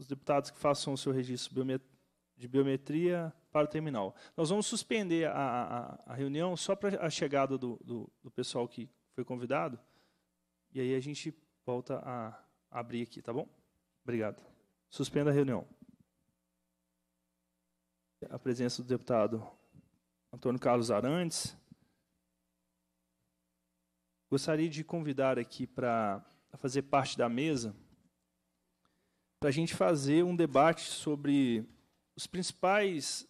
os deputados que façam o seu registro de biometria para o terminal. Nós vamos suspender a reunião só para a chegada do pessoal que foi convidado, e aí a gente volta a abrir aqui, tá bom? Obrigado. Suspenda a reunião. A presença do deputado Antônio Carlos Arantes. Gostaria de convidar aqui para fazer parte da mesa, para a gente fazer um debate sobre as principais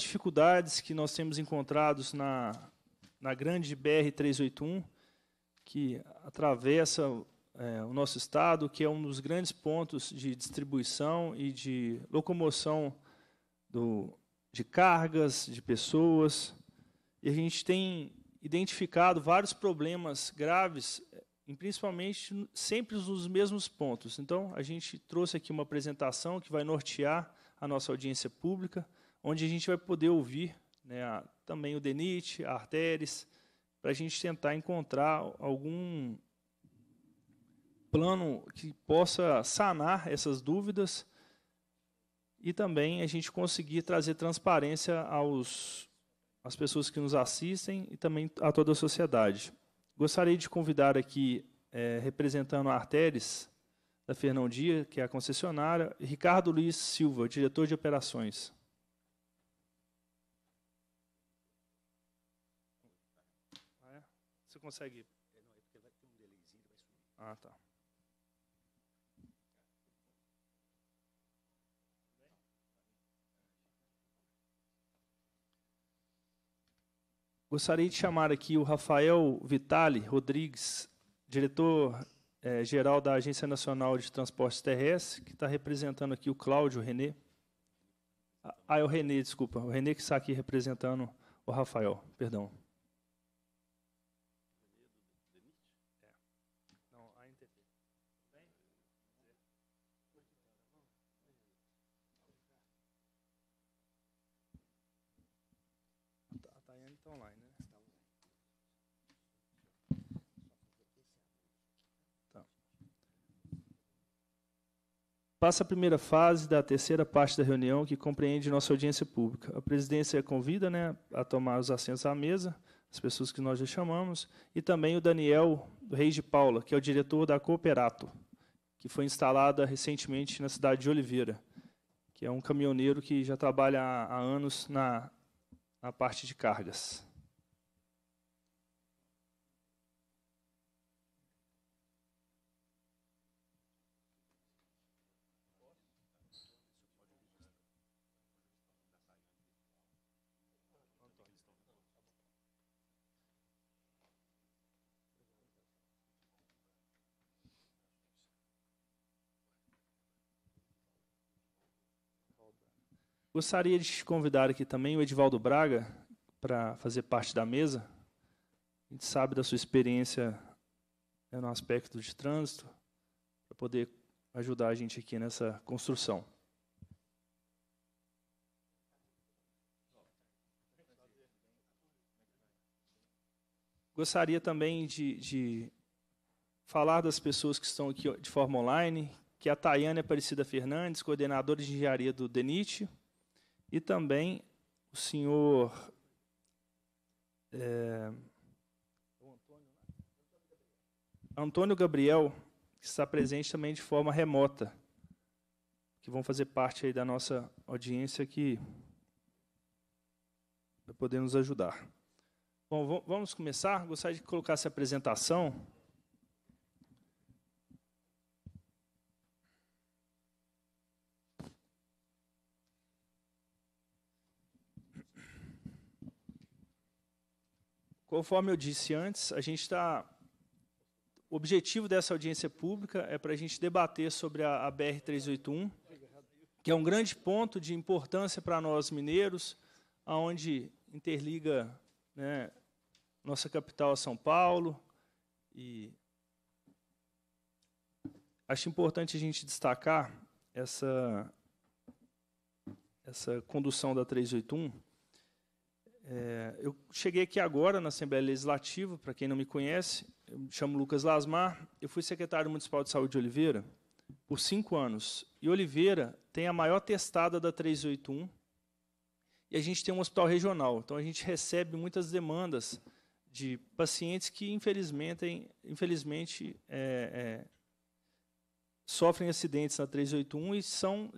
dificuldades que nós temos encontrados na grande BR-381, que atravessa o nosso estado, que é um dos grandes pontos de distribuição e de locomoção de cargas, de pessoas. E a gente tem identificado vários problemas graves, principalmente sempre nos mesmos pontos. Então, a gente trouxe aqui uma apresentação que vai nortear a nossa audiência pública, onde a gente vai poder ouvir, né, também o DENIT, a Arteris, para a gente tentar encontrar algum plano que possa sanar essas dúvidas e também a gente conseguir trazer transparência às pessoas que nos assistem e também a toda a sociedade. Gostaria de convidar aqui, representando a Arteris, da Fernão Dias, que é a concessionária, Ricardo Luiz Silva, diretor de operações. Você consegue? Não, é porque vai ter um delayzinho, vai sumir. Ah, tá. Gostaria de chamar aqui o Rafael Vitale Rodrigues, diretor-geral da Agência Nacional de Transportes Terrestres, que está representando aqui o Cláudio Renê. Ah, é o Renê, desculpa. O Renê que está aqui representando o Rafael, perdão. A Tayane está online, né? Passa a primeira fase da terceira parte da reunião, que compreende nossa audiência pública. A presidência convida, né, a tomar os assentos à mesa, as pessoas que nós já chamamos, e também o Daniel Reis de Paula, que é o diretor da Cooperato, que foi instalada recentemente na cidade de Oliveira, que é um caminhoneiro que já trabalha há anos na parte de cargas. Gostaria de te convidar aqui também o Edivaldo Braga para fazer parte da mesa. A gente sabe da sua experiência no aspecto de trânsito, para poder ajudar a gente aqui nessa construção. Gostaria também de falar das pessoas que estão aqui de forma online, que é a Tayane Aparecida Fernandes, coordenadora de engenharia do DENIT, e também o senhor Antônio Gabriel, que está presente também de forma remota, que vão fazer parte aí da nossa audiência, que vai poder nos ajudar. Bom, vamos começar. Gostaria de colocar essa apresentação. Conforme eu disse antes, o objetivo dessa audiência pública é para a gente debater sobre a BR-381, que é um grande ponto de importância para nós mineiros, onde interliga, né, nossa capital a São Paulo. E acho importante a gente destacar essa condução da 381. Eu cheguei aqui agora na Assembleia Legislativa, para quem não me conhece, eu me chamo Lucas Lasmar, eu fui secretário municipal de saúde de Oliveira por 5 anos. E Oliveira tem a maior testada da 381, e a gente tem um hospital regional. Então, a gente recebe muitas demandas de pacientes que, infelizmente, sofrem acidentes na 381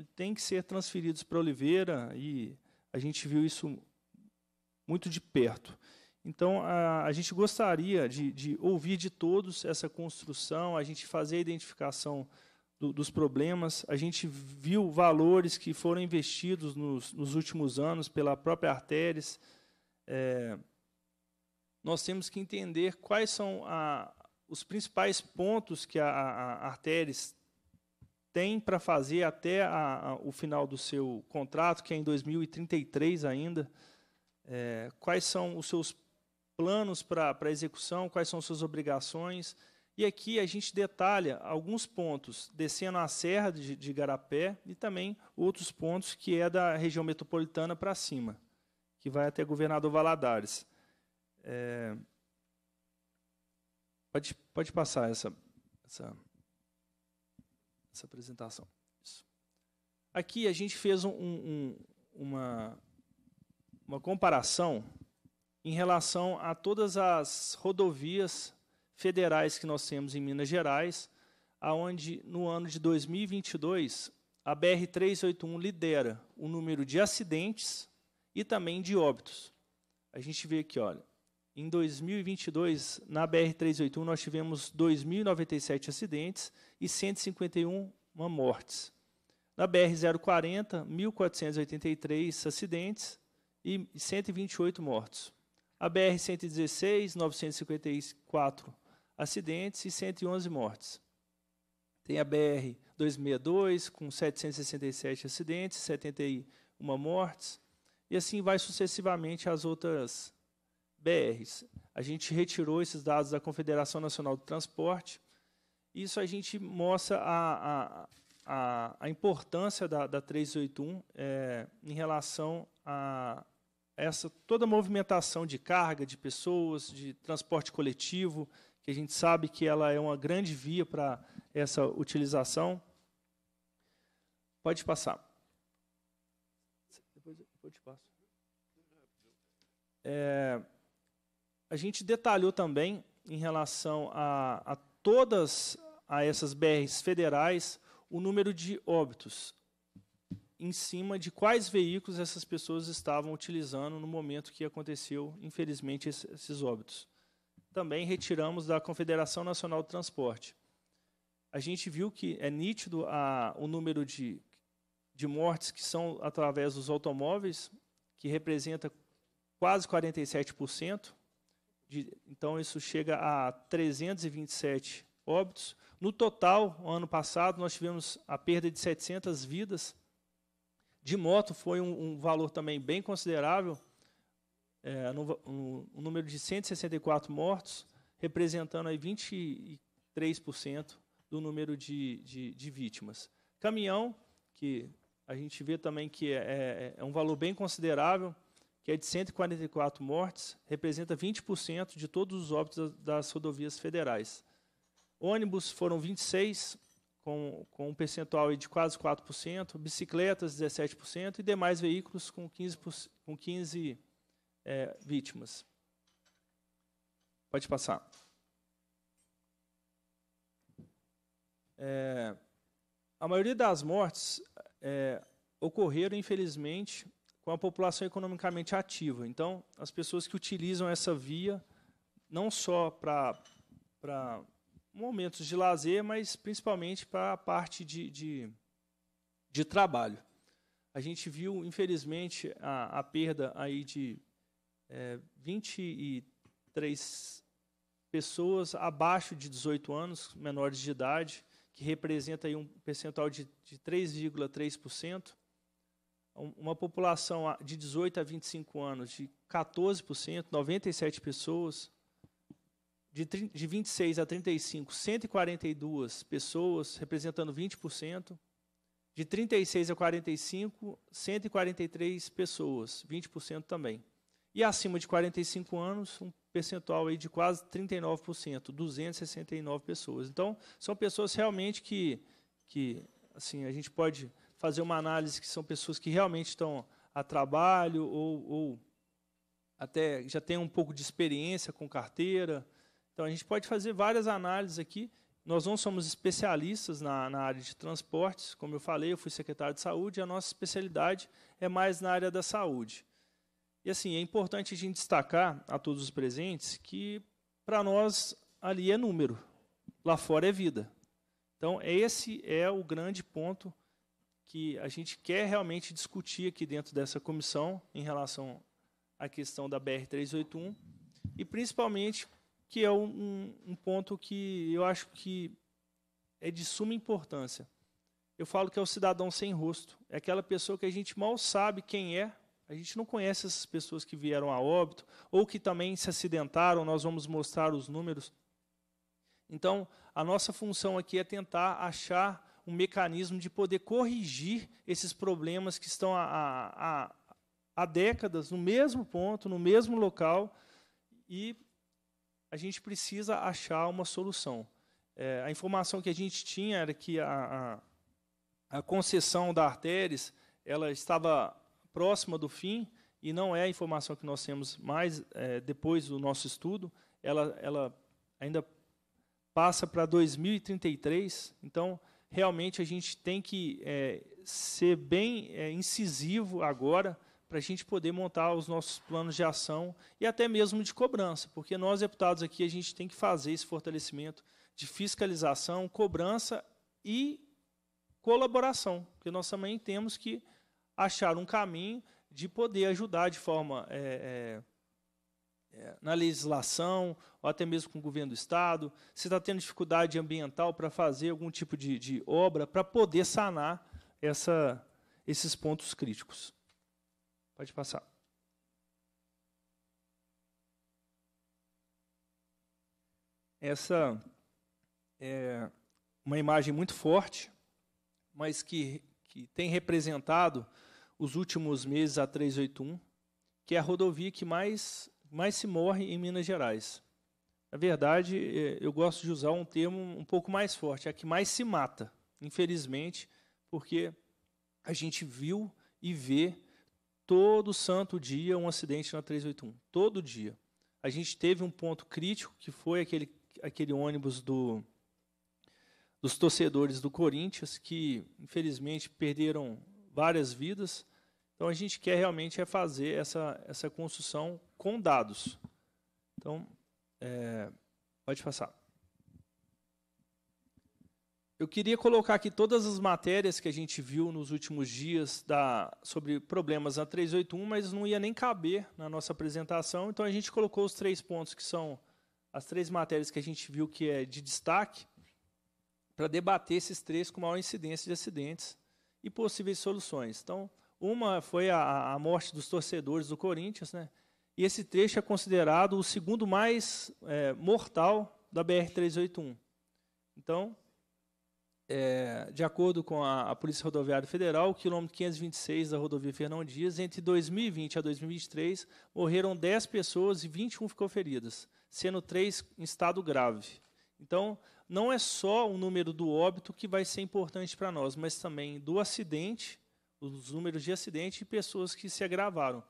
e têm que ser transferidos para Oliveira, e a gente viu isso muito de perto. Então, a gente gostaria de ouvir de todos essa construção, a gente fazer a identificação dos problemas. A gente viu valores que foram investidos nos últimos anos pela própria Arteris. Nós temos que entender quais são os principais pontos que a Arteris tem para fazer até o final do seu contrato, que é em 2033 ainda. Quais são os seus planos para execução, quais são suas obrigações. E aqui a gente detalha alguns pontos, descendo a Serra de Garapé e também outros pontos que é da região metropolitana para cima, que vai até Governador Valadares. Pode passar essa apresentação. Isso. Aqui a gente fez uma comparação em relação a todas as rodovias federais que nós temos em Minas Gerais, aonde no ano de 2022 a BR-381 lidera o número de acidentes e também de óbitos. A gente vê aqui, olha, em 2022 na BR-381 nós tivemos 2.097 acidentes e 151 mortes. Na BR-040, 1.483 acidentes e 128 mortos. A BR-116, 954 acidentes e 111 mortes. Tem a BR-262, com 767 acidentes, 71 mortes, e assim vai sucessivamente as outras BRs. A gente retirou esses dados da Confederação Nacional do Transporte, e isso a gente mostra a importância da 381 em relação a toda a movimentação de carga, de pessoas, de transporte coletivo, que a gente sabe que ela é uma grande via para essa utilização. Pode passar. Depois eu te passo. A gente detalhou também, em relação a todas essas BRs federais, o número de óbitos, em cima de quais veículos essas pessoas estavam utilizando no momento que aconteceu, infelizmente, esses óbitos. Também retiramos da Confederação Nacional do Transporte. A gente viu que é nítido o número de mortes que são através dos automóveis, que representa quase 47%. Então, isso chega a 327 óbitos. No total, ano passado, nós tivemos a perda de 700 vidas. De moto foi um valor também bem considerável, um número de 164 mortos, representando aí 23% do número de vítimas. Caminhão, que a gente vê também que é um valor bem considerável, que é de 144 mortes, representa 20% de todos os óbitos das rodovias federais. Ônibus foram 26, com um percentual de quase 4%, bicicletas 17% e demais veículos com 15 vítimas. Pode passar. A maioria das mortes ocorreram, infelizmente, com a população economicamente ativa. Então, as pessoas que utilizam essa via, não só para momentos de lazer, mas principalmente para a parte de trabalho. A gente viu, infelizmente, a perda aí de 23 pessoas abaixo de 18 anos, menores de idade, que representa aí um percentual de 3,3%. Uma população de 18 a 25 anos de 14%, 97 pessoas. De 26 a 35, 142 pessoas, representando 20%. De 36 a 45, 143 pessoas, 20% também. E acima de 45 anos, um percentual aí de quase 39%, 269 pessoas. Então, são pessoas realmente que que assim, a gente pode fazer uma análise que são pessoas que realmente estão a trabalho ou até já têm um pouco de experiência com carteira. Então, a gente pode fazer várias análises aqui. Nós não somos especialistas na área de transportes. Como eu falei, eu fui secretário de saúde, e a nossa especialidade é mais na área da saúde. E, assim, é importante a gente destacar a todos os presentes que, para nós, ali é número. Lá fora é vida. Então, esse é o grande ponto que a gente quer realmente discutir aqui dentro dessa comissão em relação à questão da BR-381 e, principalmente, que é um ponto que eu acho que é de suma importância. Eu falo que é o cidadão sem rosto. É aquela pessoa que a gente mal sabe quem é. A gente não conhece essas pessoas que vieram a óbito ou que também se acidentaram. Nós vamos mostrar os números. Então, a nossa função aqui é tentar achar um mecanismo de poder corrigir esses problemas que estão há décadas no mesmo ponto, no mesmo local, e a gente precisa achar uma solução. A informação que a gente tinha era que a concessão da Arteris ela estava próxima do fim, e não é a informação que nós temos mais depois do nosso estudo. Ela ainda passa para 2033, então, realmente, a gente tem que ser bem incisivo agora para a gente poder montar os nossos planos de ação e até mesmo de cobrança, porque nós, deputados, aqui, a gente tem que fazer esse fortalecimento de fiscalização, cobrança e colaboração, porque nós também temos que achar um caminho de poder ajudar de forma na legislação, ou até mesmo com o governo do Estado, se está tendo dificuldade ambiental para fazer algum tipo de obra, para poder sanar esses pontos críticos. Pode passar. Essa é uma imagem muito forte, mas que tem representado os últimos meses a 381, que é a rodovia que mais se morre em Minas Gerais. Na verdade, eu gosto de usar um termo um pouco mais forte, é a que mais se mata, infelizmente, porque a gente viu e vê todo santo dia um acidente na 381, todo dia. A gente teve um ponto crítico, que foi aquele ônibus dos torcedores do Corinthians, que, infelizmente, perderam várias vidas. Então, a gente quer realmente fazer essa construção com dados. Então, pode passar. Eu queria colocar aqui todas as matérias que a gente viu nos últimos dias sobre problemas na 381, mas não ia nem caber na nossa apresentação. Então, a gente colocou os 3 pontos, que são as 3 matérias que a gente viu que é de destaque, para debater esses 3 com maior incidência de acidentes e possíveis soluções. Então, uma foi a morte dos torcedores do Corinthians, né? E esse trecho é considerado o segundo mais mortal da BR-381. Então, de acordo com a Polícia Rodoviária Federal, o quilômetro 526 da rodovia Fernão Dias, entre 2020 a 2023, morreram 10 pessoas e 21 ficou feridas, sendo 3 em estado grave. Então, não é só o número do óbito que vai ser importante para nós, mas também do acidente, os números de acidente e pessoas que se agravaram.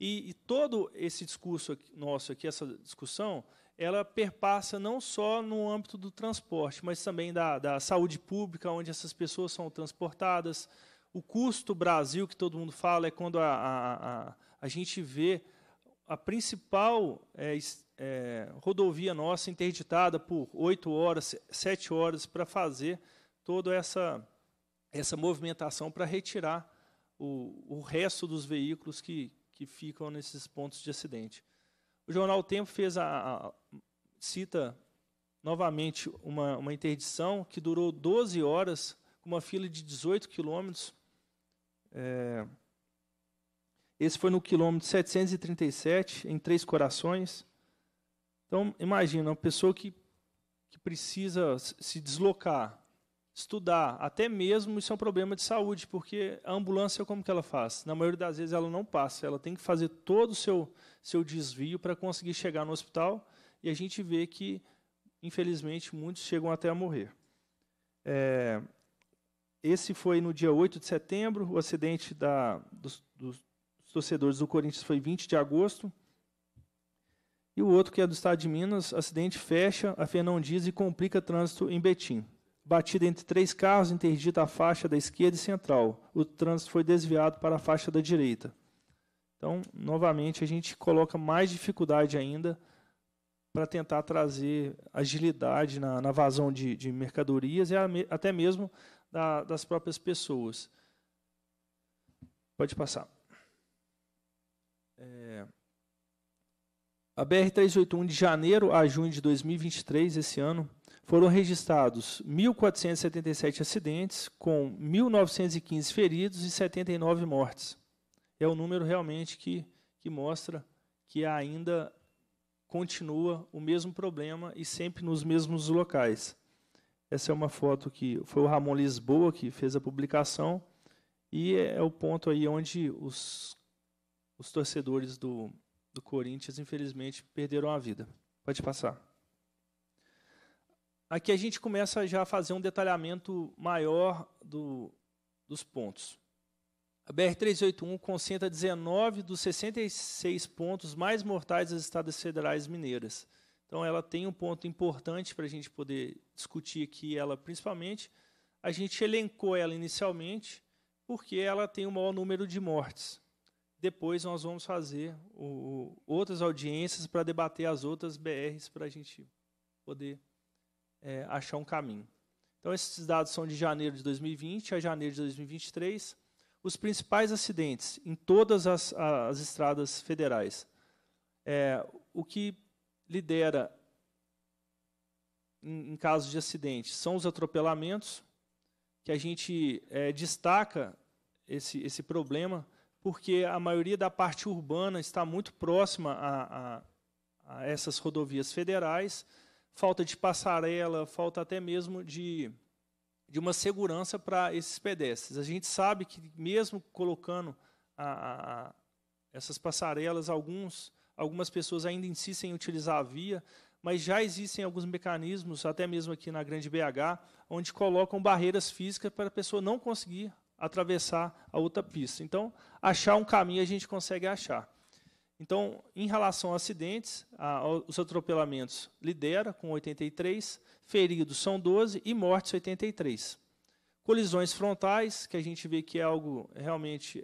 E todo esse discurso nosso aqui, essa discussão, ela perpassa não só no âmbito do transporte, mas também da saúde pública, onde essas pessoas são transportadas. O custo Brasil, que todo mundo fala, é quando a gente vê a principal rodovia nossa interditada por 8 horas, 7 horas, para fazer toda essa movimentação para retirar o resto dos veículos que ficam nesses pontos de acidente. O jornal O Tempo fez cita novamente uma interdição que durou 12 horas, com uma fila de 18 quilômetros. Esse foi no quilômetro 737, em Três Corações. Então, imagina, uma pessoa que precisa se deslocar, estudar, até mesmo isso é um problema de saúde, porque a ambulância, como que ela faz? Na maioria das vezes, ela não passa, ela tem que fazer todo o seu desvio para conseguir chegar no hospital, e a gente vê que, infelizmente, muitos chegam até a morrer. Esse foi no dia 8 de setembro, o acidente dos torcedores do Corinthians foi 20 de agosto. E o outro, que é do estado de Minas, acidente fecha a Fernão Dias e complica trânsito em Betim. Batida entre três carros, interdita a faixa da esquerda e central. O trânsito foi desviado para a faixa da direita. Então, novamente, a gente coloca mais dificuldade ainda para tentar trazer agilidade na vazão de mercadorias e até mesmo das próprias pessoas. Pode passar. A BR-381, de janeiro a junho de 2023, esse ano, foram registrados 1.477 acidentes, com 1.915 feridos e 79 mortes. É um número realmente que mostra que ainda continua o mesmo problema e sempre nos mesmos locais. Essa é uma foto que foi o Ramon Lisboa que fez a publicação, e é o ponto aí onde os torcedores do Corinthians, infelizmente, perderam a vida. Pode passar. Aqui a gente começa já a fazer um detalhamento maior dos pontos. A BR-381 concentra 19 dos 66 pontos mais mortais das estradas federais mineiras. Então, ela tem um ponto importante para a gente poder discutir aqui, ela principalmente. A gente elencou ela inicialmente porque ela tem o maior número de mortes. Depois, nós vamos fazer outras audiências para debater as outras BRs, para a gente poder achar um caminho. Então, esses dados são de janeiro de 2020 a janeiro de 2023. Os principais acidentes em todas as estradas federais. O que lidera, em casos de acidentes, são os atropelamentos, que a gente destaca esse problema, porque a maioria da parte urbana está muito próxima a essas rodovias federais, falta de passarela, falta até mesmo de uma segurança para esses pedestres. A gente sabe que, mesmo colocando essas passarelas, algumas pessoas ainda insistem em utilizar a via, mas já existem alguns mecanismos, até mesmo aqui na Grande BH, onde colocam barreiras físicas para a pessoa não conseguir atravessar a outra pista. Então, achar um caminho a gente consegue achar. Então, em relação a acidentes, os atropelamentos lidera com 83, feridos são 12 e mortes 83. Colisões frontais, que a gente vê que é algo realmente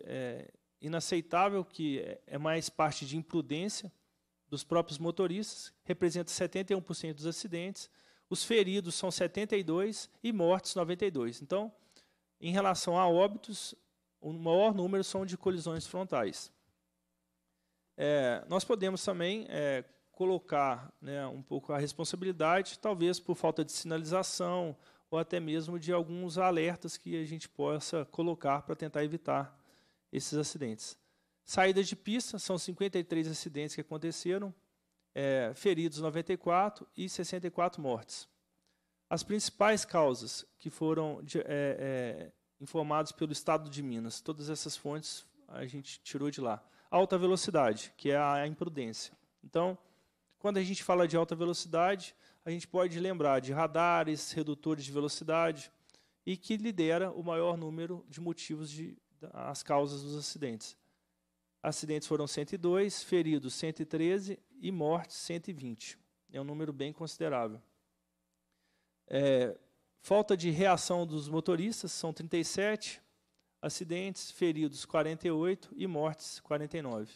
inaceitável, que é mais parte de imprudência dos próprios motoristas, representa 71% dos acidentes. Os feridos são 72 e mortes 92. Então, em relação a óbitos, o maior número são de colisões frontais. Nós podemos também colocar, né, um pouco a responsabilidade, talvez por falta de sinalização ou até mesmo de alguns alertas que a gente possa colocar para tentar evitar esses acidentes. Saídas de pista, são 53 acidentes que aconteceram, feridos 94 e 64 mortes. As principais causas que foram informadas pelo Estado de Minas, todas essas fontes a gente tirou de lá. Alta velocidade, que é a imprudência. Então, quando a gente fala de alta velocidade, a gente pode lembrar de radares, redutores de velocidade, e que lidera o maior número de motivos, as causas dos acidentes. Acidentes foram 102, feridos 113 e mortes 120. É um número bem considerável. Falta de reação dos motoristas, são 37, acidentes, feridos 48 e mortes 49.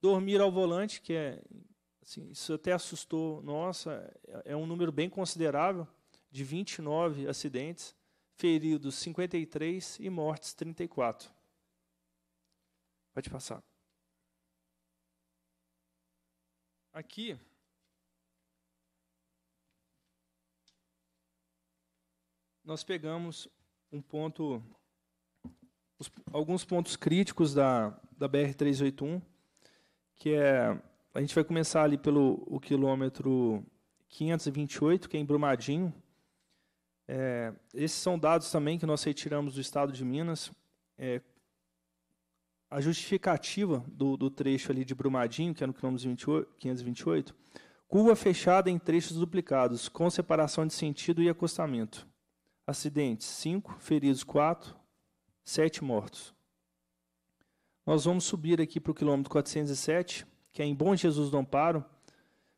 Dormir ao volante, que é assim, isso até assustou, nossa, é um número bem considerável, de 29 acidentes, feridos 53 e mortes 34. Pode passar. Aqui nós pegamos um ponto, alguns pontos críticos da BR-381, que a gente vai começar ali pelo quilômetro 528, que é em Brumadinho. Esses são dados também que nós retiramos do Estado de Minas. A justificativa do trecho ali de Brumadinho, que é no quilômetro 528, curva fechada em trechos duplicados, com separação de sentido e acostamento. acidentes 5, feridos 4, 7 mortos. Nós vamos subir aqui para o quilômetro 407, que é em Bom Jesus do Amparo,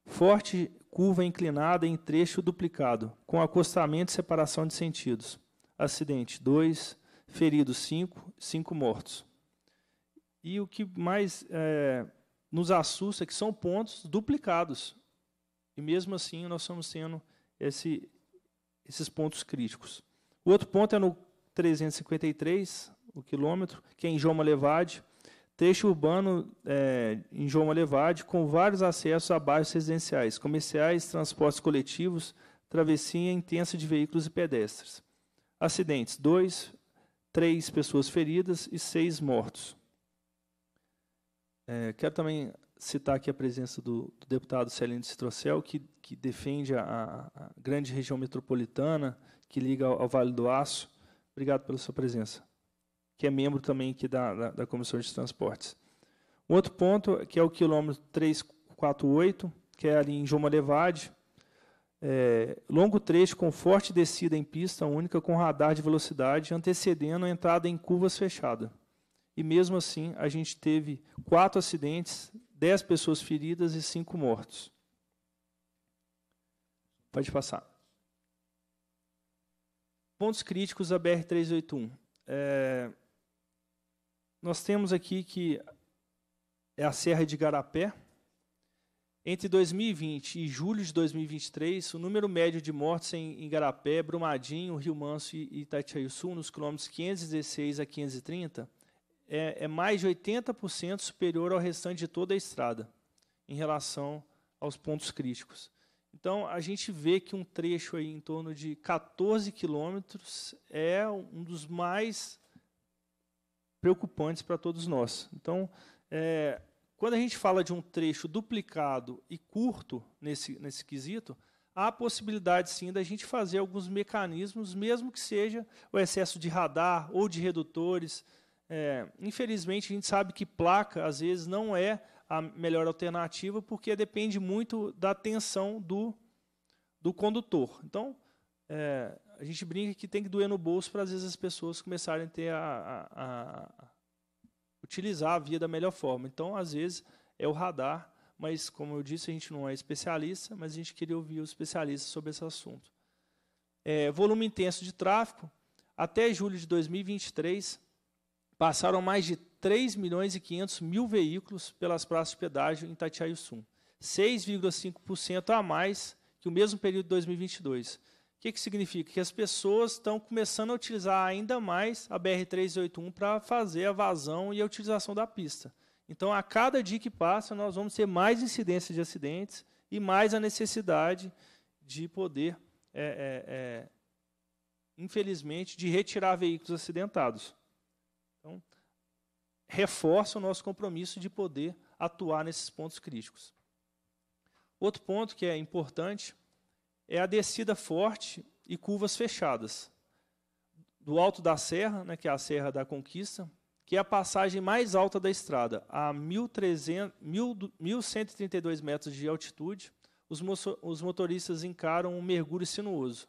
forte curva inclinada em trecho duplicado, com acostamento e separação de sentidos. Acidente 2, feridos 5, 5 mortos. E o que mais nos assusta é que são pontos duplicados. E mesmo assim nós estamos tendo esses pontos críticos. O outro ponto é no 353, o quilômetro, que é em João Malevade, trecho urbano em João Malevade, com vários acessos a bairros residenciais, comerciais, transportes coletivos, travessia intensa de veículos e pedestres. Acidentes, 2, 3 pessoas feridas e 6 mortos. Quero também citar aqui a presença do deputado Celinho Sintrocel, que defende a grande região metropolitana, que liga ao Vale do Aço. Obrigado pela sua presença. Que é membro também aqui da Comissão de Transportes. Um outro ponto, que é o quilômetro 348, que é ali em João Malevade, longo trecho com forte descida em pista única, com radar de velocidade, antecedendo a entrada em curvas fechada. E mesmo assim, a gente teve 4 acidentes, 10 pessoas feridas e 5 mortos. Pode passar. Pontos críticos da BR-381. Nós temos aqui que é a Serra de Garapé. Entre 2020 e julho de 2023, o número médio de mortes em Garapé, Brumadinho, Rio Manso e Itatiaiuçu, nos quilômetros 516 a 530, é mais de 80% superior ao restante de toda a estrada, em relação aos pontos críticos. Então, a gente vê que um trecho aí em torno de 14 quilômetros é um dos mais preocupantes para todos nós. Então, quando a gente fala de um trecho duplicado e curto nesse quesito, há a possibilidade, sim, da gente fazer alguns mecanismos, mesmo que seja o excesso de radar ou de redutores. Infelizmente, a gente sabe que placa, às vezes, não é a melhor alternativa, porque depende muito da tensão do condutor. Então, a gente brinca que tem que doer no bolso para, às vezes, as pessoas começarem a ter utilizar a via da melhor forma. Então, às vezes, é o radar, mas, como eu disse, a gente não é especialista, mas a gente queria ouvir os especialistas sobre esse assunto. Volume intenso de tráfego. Até julho de 2023, passaram mais de 3.500.000 veículos pelas praças de pedágio em Itatiaiuçu, 6,5% a mais que o mesmo período de 2022. O que significa? Que as pessoas estão começando a utilizar ainda mais a BR-381 para fazer a vazão e a utilização da pista. Então, a cada dia que passa, nós vamos ter mais incidência de acidentes e mais a necessidade de poder, infelizmente, de retirar veículos acidentados. Então, reforça o nosso compromisso de poder atuar nesses pontos críticos. Outro ponto que é importante é a descida forte e curvas fechadas. Do alto da serra, que é a Serra da Conquista, que é a passagem mais alta da estrada, a 1.132 metros de altitude, os motoristas encaram um mergulho sinuoso,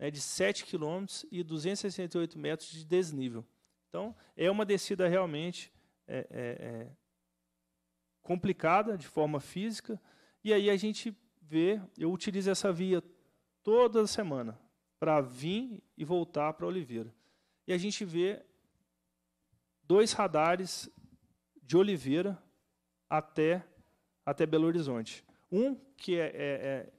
de 7 km e 268 metros de desnível. Então, é uma descida realmente complicada, de forma física, e aí a gente vê, eu utilizo essa via toda semana para vir e voltar para Oliveira. E a gente vê 2 radares de Oliveira até Belo Horizonte. Um que é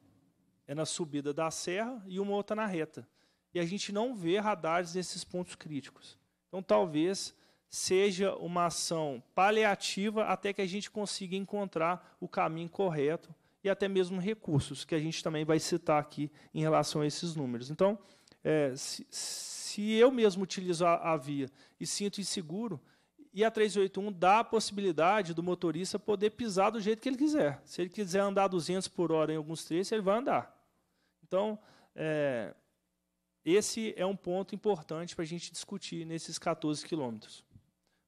na subida da serra e uma outra na reta. E a gente não vê radares nesses pontos críticos. Então, talvez seja uma ação paliativa até que a gente consiga encontrar o caminho correto e até mesmo recursos, que a gente também vai citar aqui em relação a esses números. Então, se eu mesmo utilizo a via e sinto inseguro, e a 381 dá a possibilidade do motorista poder pisar do jeito que ele quiser. Se ele quiser andar 200 por hora em alguns trechos, ele vai andar. Então, esse é um ponto importante para a gente discutir nesses 14 quilômetros.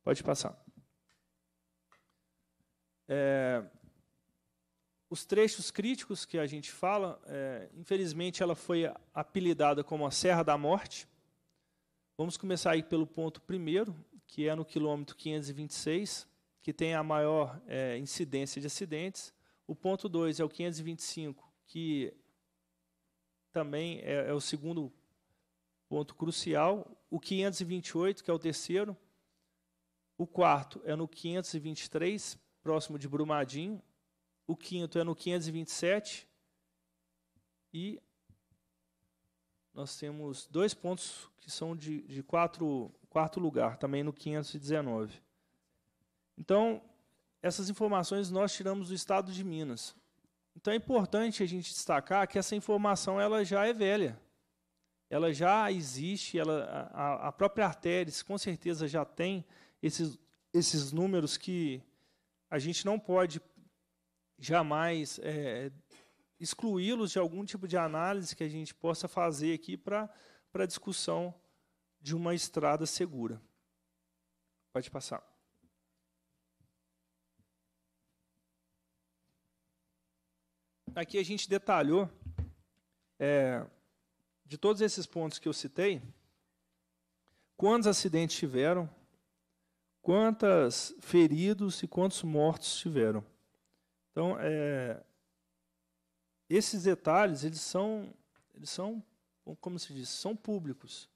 Pode passar. Os trechos críticos que a gente fala, infelizmente, ela foi apelidada como a Serra da Morte, Vamos começar aí pelo ponto primeiro, que é no quilômetro 526, que tem a maior incidência de acidentes. O ponto 2 é o 525, que também é o segundo ponto crucial. O 528, que é o terceiro. O quarto é no 523, próximo de Brumadinho. O quinto é no 527. E nós temos dois pontos que são de quarto lugar, também no 519. Então, essas informações nós tiramos do Estado de Minas. Então, é importante a gente destacar que essa informação ela já é velha. Ela já existe, a própria Arteris, com certeza, já tem esses números que a gente não pode jamais excluí-los de algum tipo de análise que a gente possa fazer aqui para a discussão de uma estrada segura. Pode passar. Aqui a gente detalhou, de todos esses pontos que eu citei, quantos acidentes tiveram, quantos feridos e quantos mortos tiveram. Então, esses detalhes, eles são, como se diz, são públicos.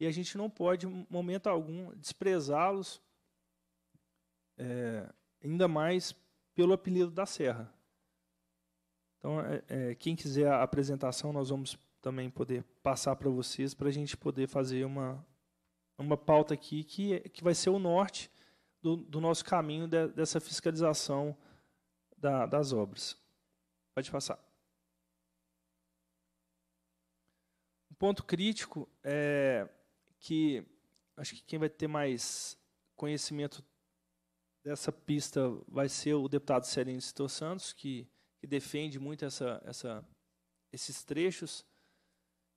E a gente não pode, em momento algum, desprezá-los, ainda mais pelo apelido da Serra. Então, quem quiser a apresentação, nós vamos também poder passar para vocês, para a gente poder fazer uma pauta aqui que vai ser o norte do nosso caminho dessa fiscalização das obras. Pode passar. Um ponto crítico é que acho que quem vai ter mais conhecimento dessa pista vai ser o deputado Celinho Sintrocel, que defende muito esses trechos.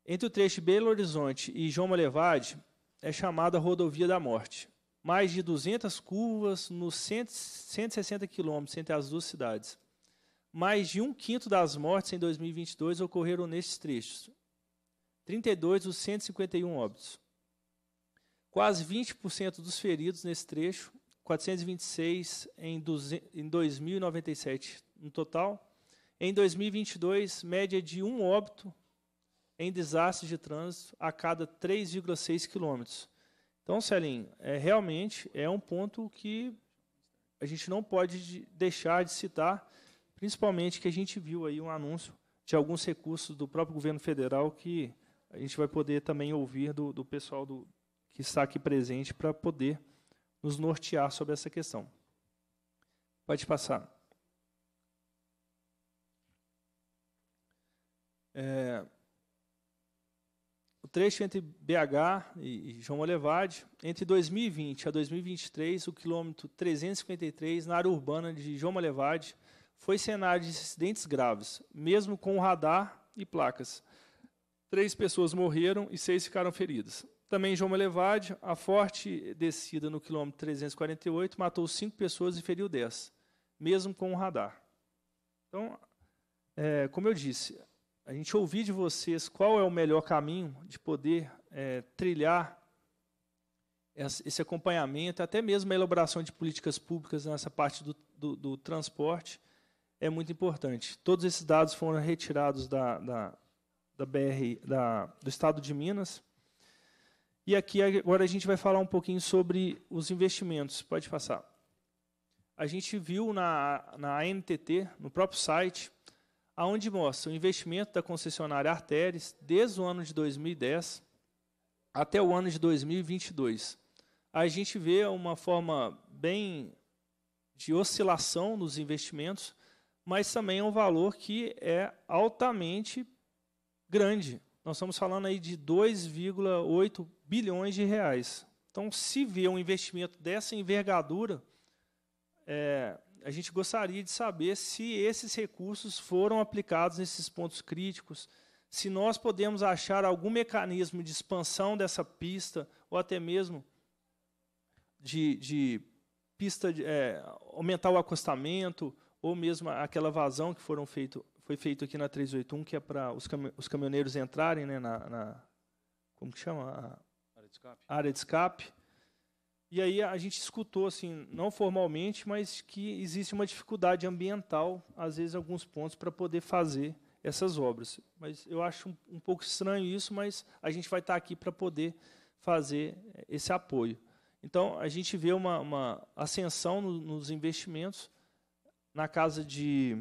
Entre o trecho Belo Horizonte e João Molevade é chamada Rodovia da Morte. Mais de 200 curvas nos 160 quilômetros entre as duas cidades. Mais de 1/5 das mortes em 2022 ocorreram nestes trechos. 32 dos 151 óbitos. Quase 20% dos feridos nesse trecho, 426 em 2097 no total. Em 2022, média de 1 óbito em desastres de trânsito a cada 3,6 quilômetros. Então, Celinho, realmente é um ponto que a gente não pode deixar de citar, principalmente que a gente viu aí um anúncio de alguns recursos do próprio governo federal que a gente vai poder também ouvir do pessoal que está aqui presente para poder nos nortear sobre essa questão. Pode passar. O trecho entre BH e João Molevade, entre 2020 a 2023, o quilômetro 353, na área urbana de João Molevade, foi cenário de acidentes graves, mesmo com radar e placas. 3 pessoas morreram e 6 ficaram feridas. Também em João Molevade, a forte descida no quilômetro 348 matou 5 pessoas e feriu 10, mesmo com radar. Então, como eu disse, a gente ouvir de vocês qual é o melhor caminho de poder trilhar esse acompanhamento, até mesmo a elaboração de políticas públicas nessa parte do transporte, é muito importante. Todos esses dados foram retirados do Estado de Minas. E aqui agora a gente vai falar um pouquinho sobre os investimentos. Pode passar. A gente viu na ANTT, no próprio site, aonde mostra o investimento da concessionária Arteris desde o ano de 2010 até o ano de 2022. A gente vê uma forma bem de oscilação nos investimentos, mas também é um valor que é altamente grande. Nós estamos falando aí de 2,8 bilhões de reais. Então, se vê um investimento dessa envergadura, a gente gostaria de saber se esses recursos foram aplicados nesses pontos críticos, se nós podemos achar algum mecanismo de expansão dessa pista, ou até mesmo de pista aumentar o acostamento, ou mesmo aquela vazão que foi feito aqui na 381, que é para os caminhoneiros entrarem, né, como que chama? área de escape. E aí a gente escutou, assim, não formalmente, mas que existe uma dificuldade ambiental, às vezes, em alguns pontos, para poder fazer essas obras. Mas eu acho um pouco estranho isso, mas a gente vai estar aqui para poder fazer esse apoio. Então, a gente vê uma ascensão nos investimentos na casa de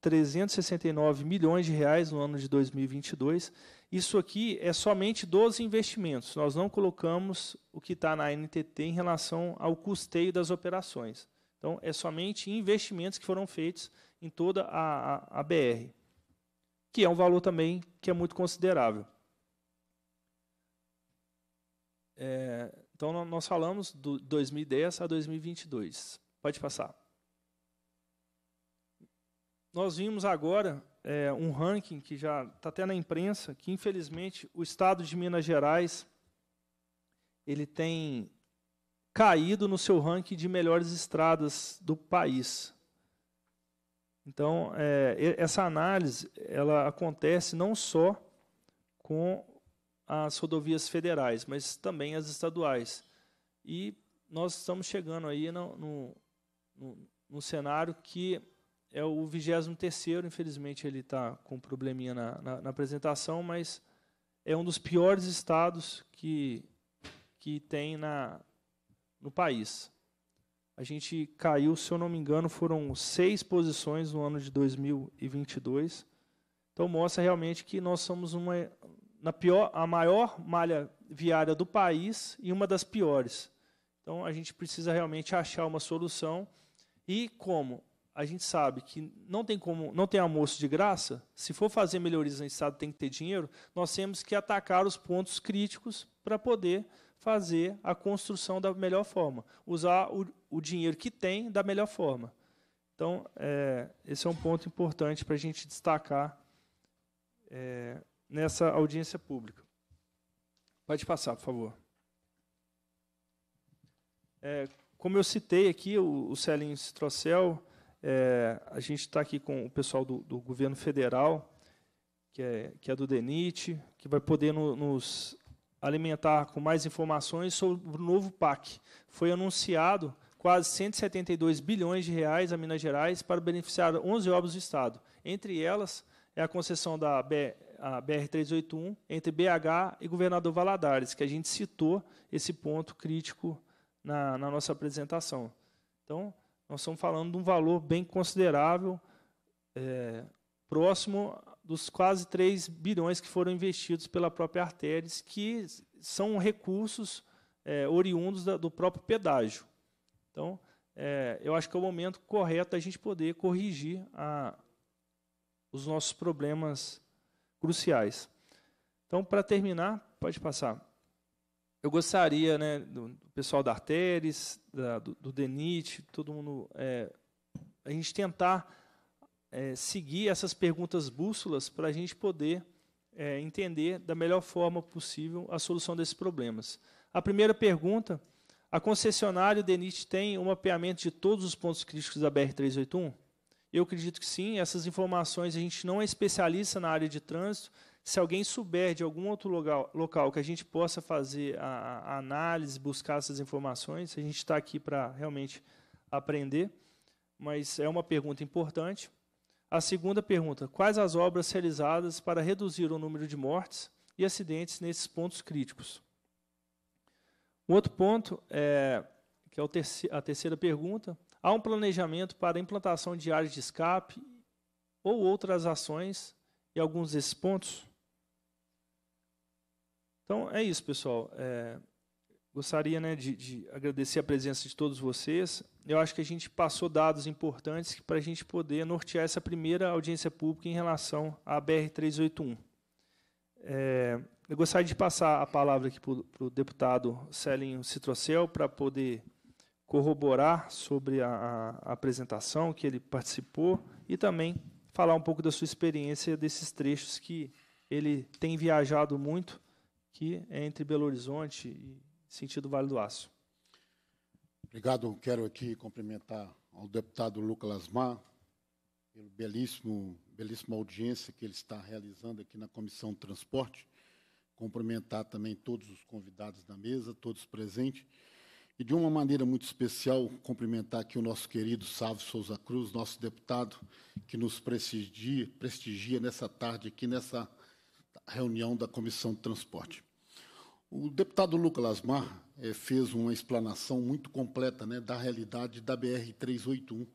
369 milhões de reais no ano de 2022. Isso aqui é somente dos investimentos. Nós não colocamos o que está na ANTT em relação ao custeio das operações. Então, é somente investimentos que foram feitos em toda a BR, que é um valor também que é muito considerável. Então, nós falamos do 2010 a 2022. Pode passar. Nós vimos agora um ranking que já está até na imprensa, que, infelizmente, o Estado de Minas Gerais ele tem caído no seu ranking de melhores estradas do país. Então, essa análise ela acontece não só com as rodovias federais, mas também as estaduais. E nós estamos chegando aí no cenário que... É o 23º, infelizmente, ele está com um probleminha na apresentação, mas é um dos piores estados que tem no país. A gente caiu, se eu não me engano, foram 6 posições no ano de 2022. Então, mostra realmente que nós somos a maior malha viária do país e uma das piores. Então, a gente precisa realmente achar uma solução. E como? A gente sabe que não tem almoço de graça. Se for fazer melhorias no Estado, tem que ter dinheiro. Nós temos que atacar os pontos críticos para poder fazer a construção da melhor forma, usar o dinheiro que tem da melhor forma. Então, esse é um ponto importante para a gente destacar nessa audiência pública. Pode passar, por favor. Como eu citei aqui, o Celinho Sintrocel... a gente está aqui com o pessoal do governo federal, que é do DENIT, que vai poder nos alimentar com mais informações sobre o novo PAC. Foi anunciado quase 172 bilhões de reais a Minas Gerais para beneficiar 11 obras do Estado. Entre elas, é a concessão da BR-381 entre BH e Governador Valadares, que a gente citou esse ponto crítico na nossa apresentação. Então, nós estamos falando de um valor bem considerável, próximo dos quase 3 bilhões que foram investidos pela própria Arteris, que são recursos oriundos do próprio pedágio. Então, eu acho que é o momento correto da gente poder corrigir os nossos problemas cruciais. Então, para terminar, pode passar. Eu gostaria, né, do pessoal da Arteris, do DENIT, todo mundo, a gente tentar seguir essas perguntas bússolas para a gente poder entender da melhor forma possível a solução desses problemas. A primeira pergunta, a concessionária DENIT tem um mapeamento de todos os pontos críticos da BR-381? Eu acredito que sim, essas informações a gente não é especialista na área de trânsito. Se alguém souber de algum outro local que a gente possa fazer a análise, buscar essas informações, a gente está aqui para realmente aprender, mas é uma pergunta importante. A segunda pergunta, quais as obras realizadas para reduzir o número de mortes e acidentes nesses pontos críticos? Um outro ponto, que é a terceira pergunta, há um planejamento para a implantação de áreas de escape ou outras ações em alguns desses pontos? Então, é isso, pessoal. Gostaria, né, de agradecer a presença de todos vocês. Eu acho que a gente passou dados importantes para a gente poder nortear essa primeira audiência pública em relação à BR-381. Eu gostaria de passar a palavra aqui para o deputado Celinho Sintrocel para poder corroborar sobre a apresentação que ele participou e também falar um pouco da sua experiência desses trechos que ele tem viajado muito, que é entre Belo Horizonte e sentido Vale do Aço. Obrigado. Quero aqui cumprimentar ao deputado Lucas Lasmar pelo belíssima audiência que ele está realizando aqui na Comissão de Transporte. cumprimentar também todos os convidados da mesa, todos presentes. E, de uma maneira muito especial, cumprimentar aqui o nosso querido Sávio Souza Cruz, nosso deputado, que nos prestigia nessa tarde aqui, nessa reunião da Comissão de Transporte. O deputado Lucas Lasmar fez uma explanação muito completa, né, da realidade da BR-381.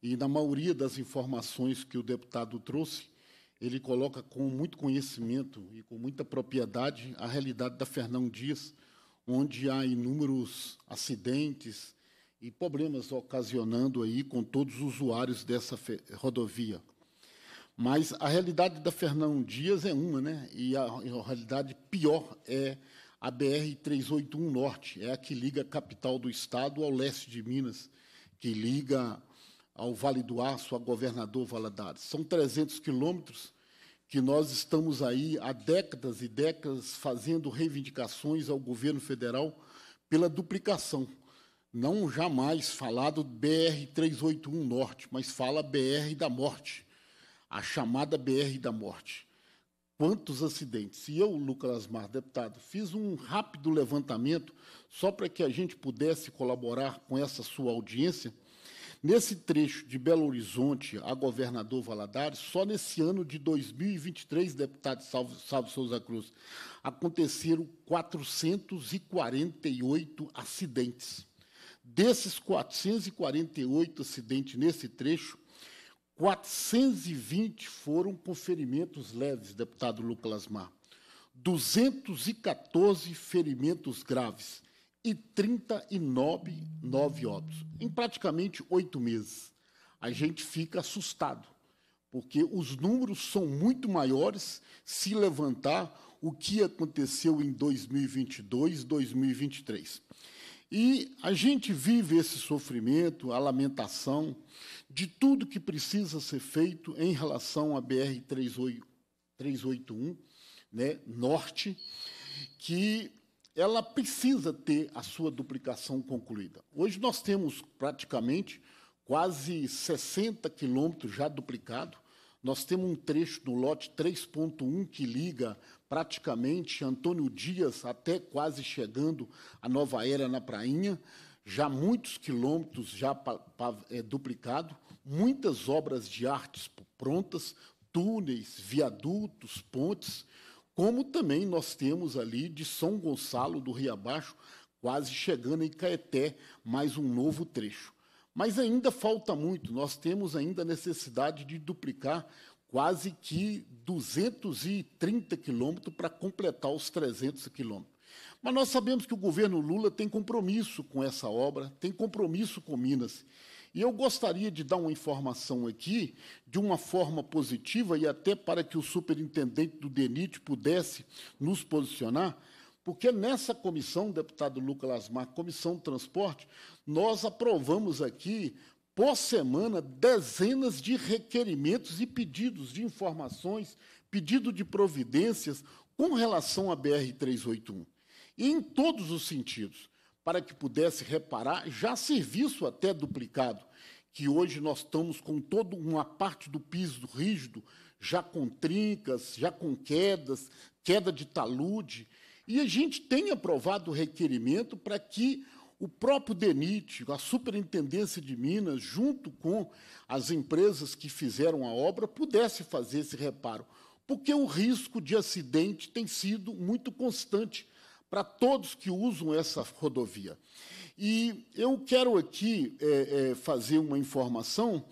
E, na maioria das informações que o deputado trouxe, ele coloca com muito conhecimento e com muita propriedade a realidade da Fernão Dias, onde há inúmeros acidentes e problemas ocasionando aí com todos os usuários dessa rodovia. Mas a realidade da Fernão Dias é uma, né? E a realidade pior é a BR-381 Norte, é a que liga a capital do estado ao leste de Minas, que liga ao Vale do Aço, a Governador Valadares. São 300 quilômetros que nós estamos aí há décadas e décadas fazendo reivindicações ao governo federal pela duplicação. Não jamais falado BR-381 Norte, mas fala BR da Morte, a chamada BR da Morte. Quantos acidentes? E eu, Lucas Lasmar, deputado, fiz um rápido levantamento só para que a gente pudesse colaborar com essa sua audiência. Nesse trecho de Belo Horizonte a Governador Valadares, só nesse ano de 2023, deputado Sávio Souza Cruz, aconteceram 448 acidentes. Desses 448 acidentes nesse trecho, 420 foram com ferimentos leves, deputado Lucas Lasmar, 214 ferimentos graves e 39 óbitos, em praticamente 8 meses. A gente fica assustado, porque os números são muito maiores se levantar o que aconteceu em 2022, 2023. E a gente vive esse sofrimento, a lamentação de tudo que precisa ser feito em relação à BR-381, né, Norte, que ela precisa ter a sua duplicação concluída. Hoje nós temos praticamente quase 60 quilômetros já duplicado. Nós temos um trecho do lote 3.1 que liga praticamente Antônio Dias até quase chegando a Nova Era na Prainha, já muitos quilômetros já duplicado, muitas obras de artes prontas, túneis, viadutos, pontes, como também nós temos ali de São Gonçalo do Rio Abaixo, quase chegando em Caeté, mais um novo trecho. Mas ainda falta muito, nós temos ainda a necessidade de duplicar quase que 230 quilômetros para completar os 300 quilômetros. Mas nós sabemos que o governo Lula tem compromisso com essa obra, tem compromisso com Minas. E eu gostaria de dar uma informação aqui, de uma forma positiva, e até para que o superintendente do DENIT pudesse nos posicionar, porque nessa comissão, deputado Lucas Lasmar, Comissão de Transporte, nós aprovamos aqui, por semana, dezenas de requerimentos e pedidos de informações, pedido de providências com relação à BR-381, e em todos os sentidos, para que pudesse reparar já serviço até duplicado, que hoje nós estamos com toda uma parte do piso rígido, já com trincas, já com quedas, queda de talude, e a gente tem aprovado o requerimento para que o próprio DENIT, a Superintendência de Minas, junto com as empresas que fizeram a obra, pudesse fazer esse reparo, porque o risco de acidente tem sido muito constante para todos que usam essa rodovia. E eu quero aqui fazer uma informação,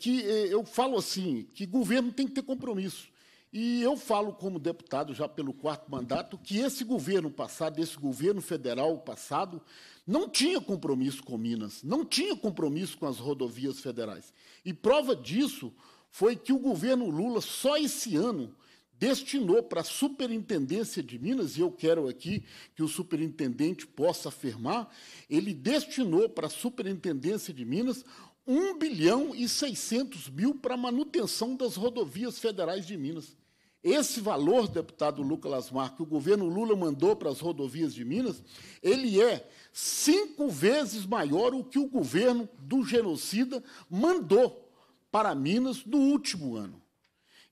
que eu falo assim, que governo tem que ter compromisso. E eu falo como deputado, já pelo 4º mandato, que esse governo passado, esse governo federal passado, não tinha compromisso com Minas, não tinha compromisso com as rodovias federais. E prova disso foi que o governo Lula, só esse ano, destinou para a Superintendência de Minas, e eu quero aqui que o superintendente possa afirmar, ele destinou para a Superintendência de Minas 1 bilhão e 600 mil para a manutenção das rodovias federais de Minas. Esse valor, deputado Lucas Lasmar, que o governo Lula mandou para as rodovias de Minas, ele é 5 vezes maior do que o governo do genocida mandou para Minas no último ano.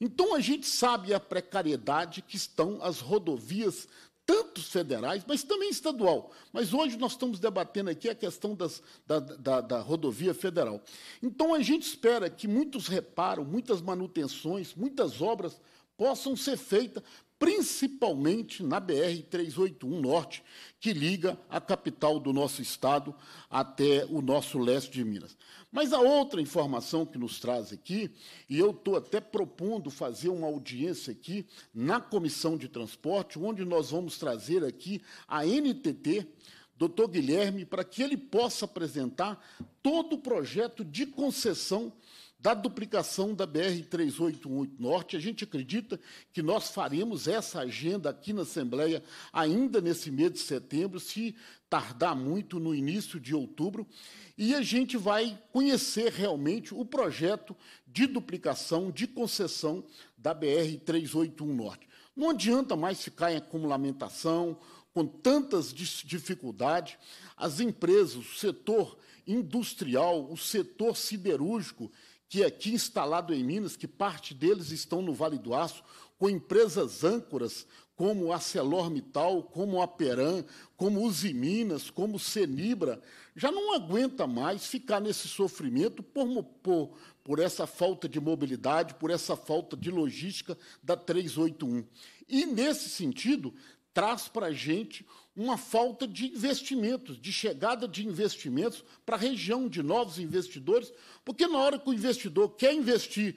Então, a gente sabe a precariedade que estão as rodovias, tanto federais, mas também estadual. Mas hoje nós estamos debatendo aqui a questão da rodovia federal. Então, a gente espera que muitos reparos, muitas manutenções, muitas obras possam ser feitas, principalmente na BR-381 Norte, que liga a capital do nosso estado até o nosso leste de Minas. Mas a outra informação que nos traz aqui, e eu estou até propondo fazer uma audiência aqui na Comissão de Transporte, onde nós vamos trazer aqui a ANTT, doutor Guilherme, para que ele possa apresentar todo o projeto de concessão da duplicação da BR-381 Norte. A gente acredita que nós faremos essa agenda aqui na Assembleia ainda nesse mês de setembro, se tardar muito, no início de outubro, e a gente vai conhecer realmente o projeto de duplicação, de concessão da BR-381 Norte. Não adianta mais ficar em acumulamentação, com tantas dificuldades. As empresas, o setor industrial, o setor siderúrgico, que é aqui instalado em Minas, que parte deles estão no Vale do Aço, com empresas âncoras, como a ArcelorMittal, como a Peram, como Usiminas, como Senibra, já não aguenta mais ficar nesse sofrimento por essa falta de mobilidade, por essa falta de logística da 381. E, nesse sentido, traz para a gente uma falta de investimentos, de chegada de investimentos para a região, de novos investidores, porque na hora que o investidor quer investir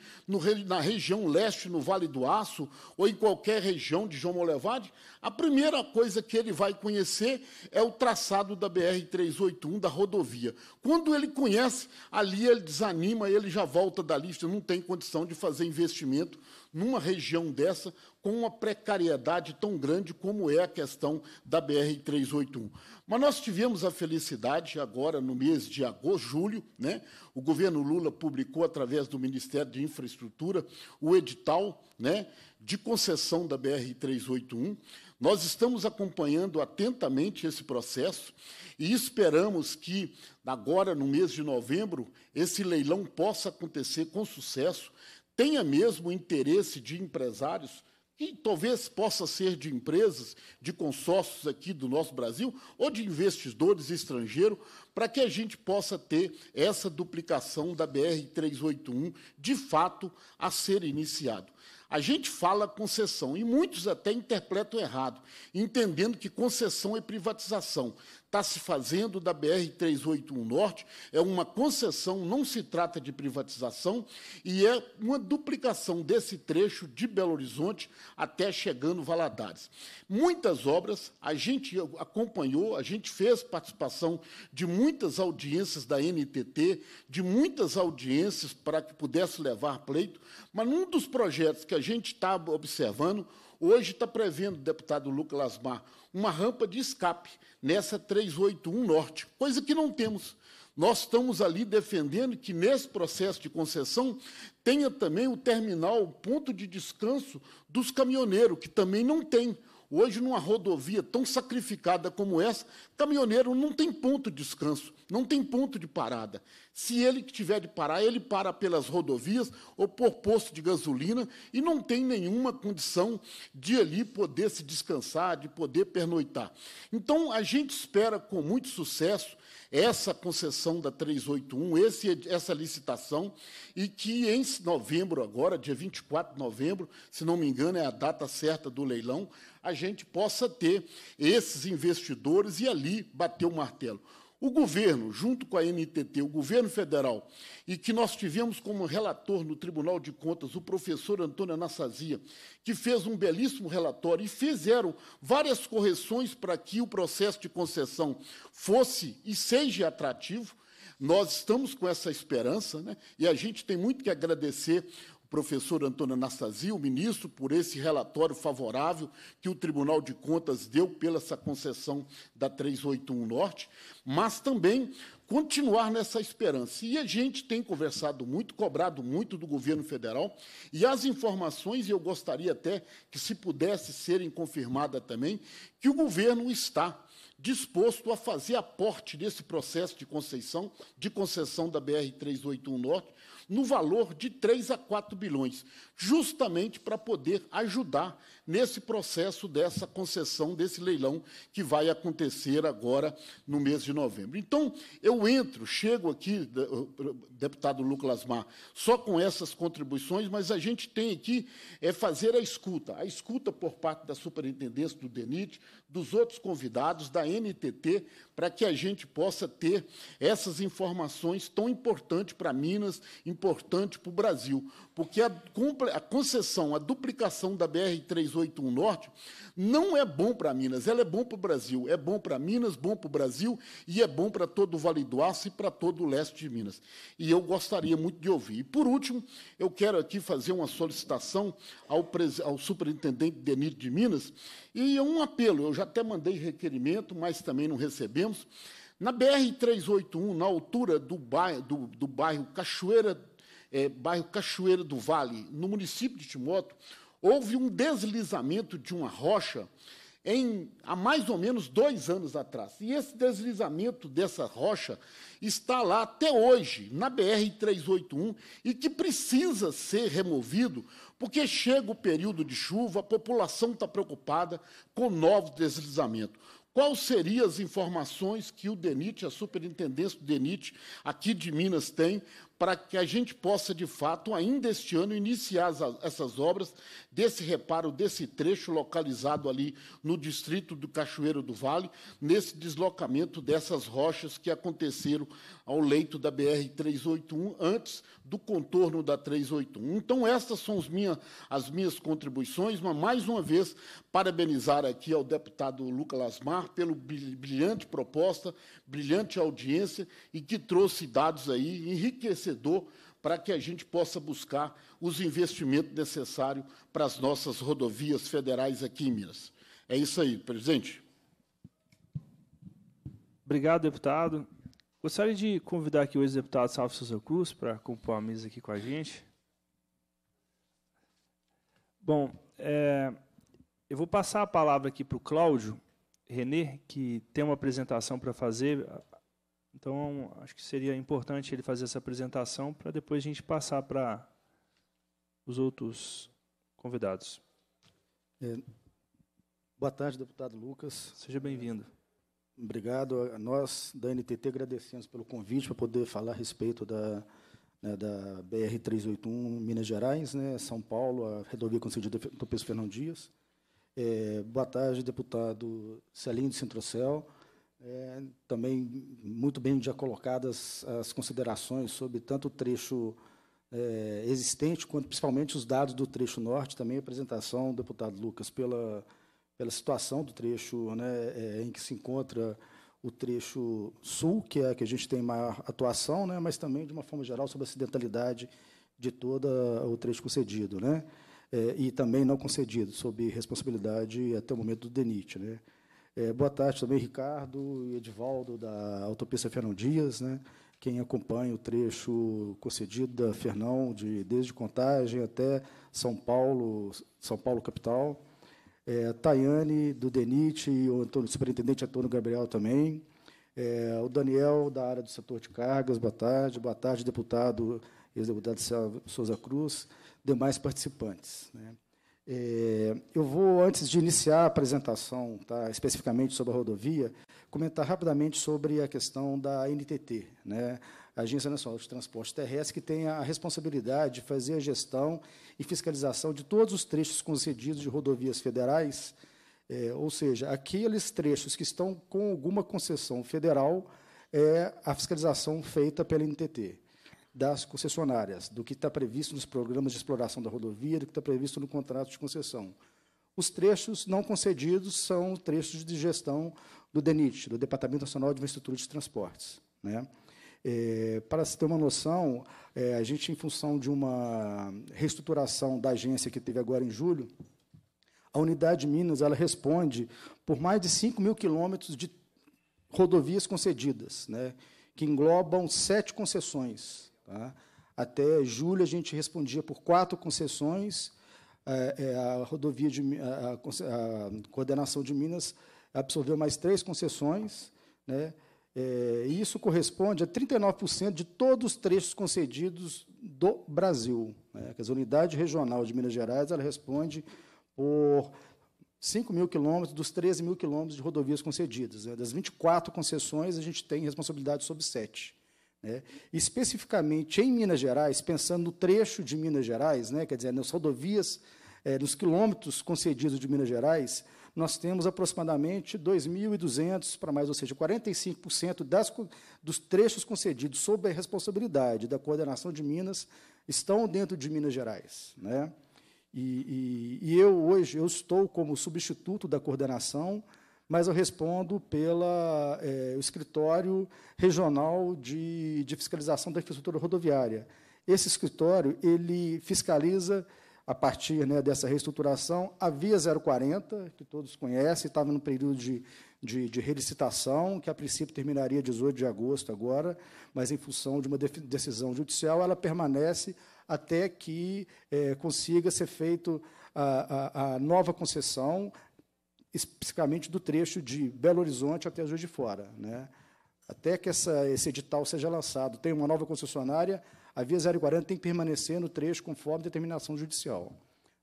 na região leste, no Vale do Aço, ou em qualquer região de João Molevade, a primeira coisa que ele vai conhecer é o traçado da BR-381, da rodovia. Quando ele conhece, ali ele desanima, ele já volta da lista, não tem condição de fazer investimento numa região dessa, com uma precariedade tão grande como é a questão da BR-381. Mas nós tivemos a felicidade, agora no mês de agosto, julho, né, o governo Lula publicou, através do Ministério de Infraestrutura, o edital, né, de concessão da BR-381. Nós estamos acompanhando atentamente esse processo e esperamos que, agora, no mês de novembro, esse leilão possa acontecer com sucesso, tenha mesmo interesse de empresários, que talvez possa ser de empresas, de consórcios aqui do nosso Brasil, ou de investidores estrangeiros, para que a gente possa ter essa duplicação da BR-381, de fato, a ser iniciado. A gente fala concessão, e muitos até interpretam errado, entendendo que concessão é privatização. Está se fazendo da BR-381 Norte, é uma concessão, não se trata de privatização, e é uma duplicação desse trecho de Belo Horizonte até chegando Valadares. Muitas obras, a gente acompanhou, a gente fez participação de muitas audiências da ANTT, de muitas audiências para que pudesse levar pleito, mas um dos projetos que a gente está observando, hoje está prevendo, deputado Lucas Lasmar, uma rampa de escape nessa 381 Norte, coisa que não temos. Nós estamos ali defendendo que, nesse processo de concessão, tenha também o terminal, o ponto de descanso dos caminhoneiros, que também não tem. Hoje, numa rodovia tão sacrificada como essa, caminhoneiro não tem ponto de descanso, não tem ponto de parada. Se ele tiver de parar, ele para pelas rodovias ou por posto de gasolina e não tem nenhuma condição de ali poder se descansar, de poder pernoitar. Então, a gente espera com muito sucesso essa concessão da 381, essa licitação, e que em novembro agora, dia 24 de novembro, se não me engano, é a data certa do leilão, a gente possa ter esses investidores e ali bater o martelo. O governo, junto com a ANTT, o governo federal, e que nós tivemos como relator no Tribunal de Contas o professor Antônio Anastasia, que fez um belíssimo relatório e fizeram várias correções para que o processo de concessão fosse e seja atrativo. Nós estamos com essa esperança, né? E a gente tem muito que agradecer professor Antônio Anastasia, o ministro, por esse relatório favorável que o Tribunal de Contas deu pela essa concessão da 381 Norte, mas também continuar nessa esperança. E a gente tem conversado muito, cobrado muito do governo federal, e as informações, e eu gostaria até que, se pudesse serem confirmadas também, que o governo está disposto a fazer aporte desse processo de concessão da BR-381 Norte, no valor de 3 a 4 bilhões, justamente para poder ajudar nesse processo dessa concessão, desse leilão que vai acontecer agora no mês de novembro. Então, eu chego aqui, deputado Lucas Lasmar, só com essas contribuições, mas a gente tem aqui fazer a escuta por parte da superintendência do DENIT, dos outros convidados, da ANTT, para que a gente possa ter essas informações tão importantes para Minas, importante para o Brasil, porque a concessão, a duplicação da BR-381 Norte não é bom para Minas, ela é bom para o Brasil, é bom para Minas, bom para o Brasil e é bom para todo o Vale do Aço e para todo o leste de Minas. E eu gostaria muito de ouvir. E, por último, eu quero aqui fazer uma solicitação ao superintendente DENIT de Minas e um apelo, eu já até mandei requerimento, mas também não recebemos. Na BR-381, na altura do bairro Cachoeira, bairro Cachoeira do Vale, no município de Timóteo, houve um deslizamento de uma rocha há mais ou menos 2 anos atrás. E esse deslizamento dessa rocha está lá até hoje, na BR-381, e que precisa ser removido, porque chega o período de chuva, a população está preocupada com novos deslizamentos. Quais seriam as informações que o DENIT, a superintendência do DENIT, aqui de Minas, tem para que a gente possa, de fato, ainda este ano, iniciar essas obras desse reparo, desse trecho localizado ali no distrito do Cachoeiro do Vale, nesse deslocamento dessas rochas que aconteceram ao leito da BR-381, antes do contorno da 381. Então, essas são as minhas contribuições, mas, mais uma vez, parabenizar aqui ao deputado Lucas Lasmar pela brilhante proposta, brilhante audiência, e que trouxe dados aí enriquecedores, para que a gente possa buscar os investimentos necessários para as nossas rodovias federais aqui em Minas. É isso aí, presidente. Obrigado, deputado. Gostaria de convidar aqui o ex-deputado Sávio Souza Cruz para compor a mesa aqui com a gente. Bom, eu vou passar a palavra aqui para o Cláudio Renê, que tem uma apresentação para fazer. Então, acho que seria importante ele fazer essa apresentação para depois a gente passar para os outros convidados. Boa tarde, deputado Lucas. Seja bem-vindo. Obrigado a nós, da ANTT, agradecemos pelo convite para poder falar a respeito da BR-381 Minas Gerais, São Paulo, a rodovia concedida pelo Autopista Fernão Dias. Boa tarde, deputado Celinho Sintrocel. Também muito bem já colocadas as considerações sobre tanto o trecho existente, quanto principalmente os dados do trecho norte, também a apresentação, deputado Lucas, pela situação do trecho em que se encontra o trecho sul, que é a que a gente tem maior atuação, mas também, de uma forma geral, sobre a acidentalidade de todo o trecho concedido, e também não concedido, sob responsabilidade até o momento do DENIT, boa tarde também, Ricardo e Edivaldo, da Autopista Fernão Dias, quem acompanha o trecho concedido da Fernão, desde Contagem até São Paulo capital. Tayane, do DENIT, e o superintendente Antônio Gabriel também. O Daniel, da área do setor de cargas, boa tarde. Boa tarde, deputado, ex-deputado Souza Cruz, demais participantes, eu vou, antes de iniciar a apresentação, especificamente sobre a rodovia, comentar rapidamente sobre a questão da ANTT, a Agência Nacional de Transporte Terrestre, que tem a responsabilidade de fazer a gestão e fiscalização de todos os trechos concedidos de rodovias federais, ou seja, aqueles trechos que estão com alguma concessão federal, a fiscalização feita pela ANTT. Das concessionárias, do que está previsto nos programas de exploração da rodovia, do que está previsto no contrato de concessão. Os trechos não concedidos são trechos de gestão do DENIT, do Departamento Nacional de Infraestrutura de Transportes. Para se ter uma noção, a gente, em função de uma reestruturação da agência que teve agora em julho, a unidade Minas ela responde por mais de 5 mil quilômetros de rodovias concedidas, que englobam 7 concessões. Até julho, a gente respondia por 4 concessões, a coordenação de Minas absorveu mais 3 concessões, né? E isso corresponde a 39% de todos os trechos concedidos do Brasil, né? A unidade regional de Minas Gerais ela responde por 5 mil quilômetros dos 13 mil quilômetros de rodovias concedidas. Né? Das 24 concessões, a gente tem responsabilidade sobre 7. Né? Especificamente em Minas Gerais, pensando no trecho de Minas Gerais, né? Quer dizer, nas rodovias, nos quilômetros concedidos de Minas Gerais, nós temos aproximadamente 2.200 para mais, ou seja, 45% dos trechos concedidos sob a responsabilidade da coordenação de Minas estão dentro de Minas Gerais. Né? E eu, hoje, eu estou como substituto da coordenação, mas eu respondo pelo Escritório Regional de Fiscalização da Infraestrutura Rodoviária. Esse escritório, ele fiscaliza, a partir, né, dessa reestruturação, a BR-040, que todos conhecem, estava no período de relicitação, que a princípio terminaria 18 de agosto agora, mas em função de uma decisão judicial, ela permanece até que consiga ser feita a nova concessão, especificamente do trecho de Belo Horizonte até Juiz de Fora. Né? Até que esse edital seja lançado, tem uma nova concessionária, a BR-040 tem que permanecer no trecho conforme determinação judicial.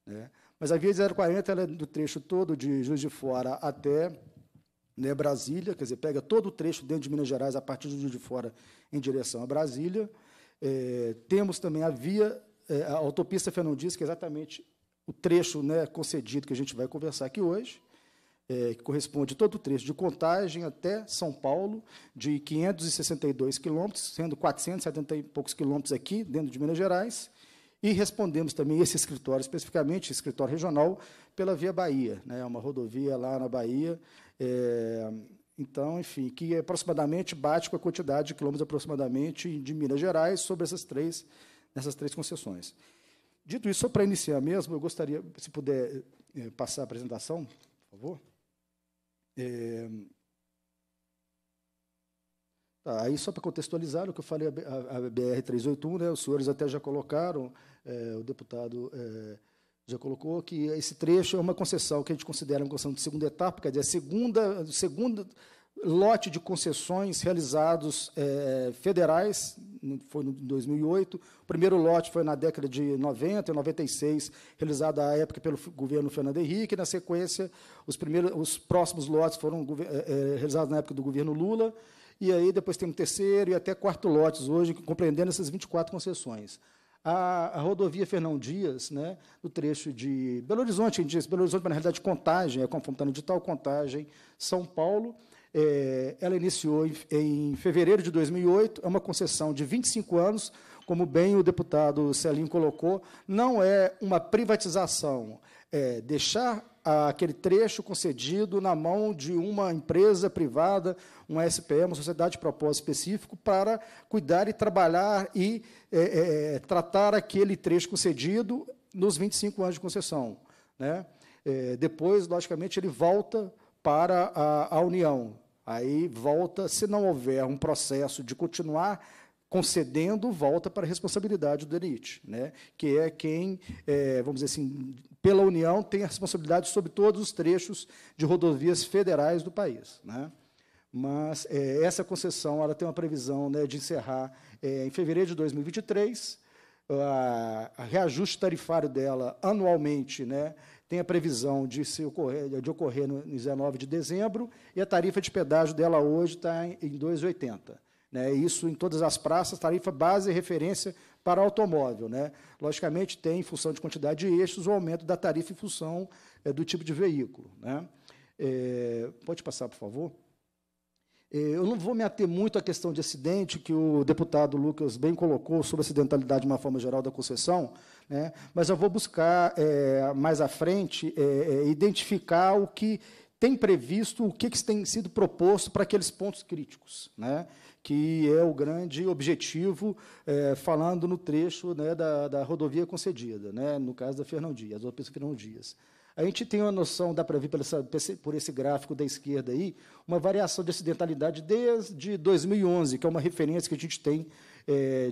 Né? Mas a BR-040 ela é do trecho todo de Juiz de Fora até, né, Brasília, quer dizer, pega todo o trecho dentro de Minas Gerais, a partir de Juiz de Fora, em direção a Brasília. Temos também a Autopista Fernão Dias, que é exatamente o trecho, né, concedido que a gente vai conversar aqui hoje, que corresponde a todo o trecho de Contagem até São Paulo, de 562 quilômetros, sendo 470 e poucos quilômetros aqui, dentro de Minas Gerais, e respondemos também esse escritório, especificamente, escritório regional, pela Via Bahia, né, uma rodovia lá na Bahia, então, enfim, que aproximadamente bate com a quantidade de quilômetros aproximadamente de Minas Gerais sobre essas três concessões. Dito isso, só para iniciar mesmo, eu gostaria, se puder passar a apresentação, por favor. Tá, aí, só para contextualizar o que eu falei, a BR-381, né, os senhores até já colocaram, o deputado já colocou, que esse trecho é uma concessão que a gente considera uma concessão de segunda etapa, quer dizer, segunda lote de concessões realizados federais, foi em 2008, o primeiro lote foi na década de 90, 96, realizado à época pelo governo Fernando Henrique, na sequência, os próximos lotes foram realizados na época do governo Lula, e aí depois tem um terceiro e até 4 lotes hoje, compreendendo essas 24 concessões. A rodovia Fernão Dias, né, no trecho de Belo Horizonte, mas, na realidade, Contagem, conforme está no edital, Contagem, São Paulo, ela iniciou em fevereiro de 2008, é uma concessão de 25 anos, como bem o deputado Celinho colocou, não é uma privatização, é deixar aquele trecho concedido na mão de uma empresa privada, uma SPE, uma sociedade de propósito específico, para cuidar e trabalhar e tratar aquele trecho concedido nos 25 anos de concessão. Né? Depois, logicamente, ele volta para a União. Aí volta, se não houver um processo de continuar concedendo, volta para a responsabilidade do DENIT, né? Que é quem, vamos dizer assim, pela União, tem a responsabilidade sobre todos os trechos de rodovias federais do país. Né? Mas essa concessão ela tem uma previsão, né, de encerrar em fevereiro de 2023, o reajuste tarifário dela anualmente, né, tem a previsão de ocorrer no 19 de dezembro, e a tarifa de pedágio dela hoje está em 2,80. Né? Isso em todas as praças, tarifa base e referência para automóvel. Né? Logicamente, tem, em função de quantidade de eixos, o aumento da tarifa em função do tipo de veículo. Né? Pode passar, por favor? Eu não vou me ater muito à questão de acidente, que o deputado Lucas bem colocou sobre a acidentalidade de uma forma geral da concessão, né? Mas eu vou buscar, mais à frente, identificar o que tem previsto, o que tem sido proposto para aqueles pontos críticos, né? Que é o grande objetivo, falando no trecho, né, da rodovia concedida, né? No caso da Fernão Dias, da Autopista Fernão Dias. A gente tem uma noção, dá para ver por esse gráfico da esquerda aí, uma variação de acidentalidade desde 2011, que é uma referência que a gente tem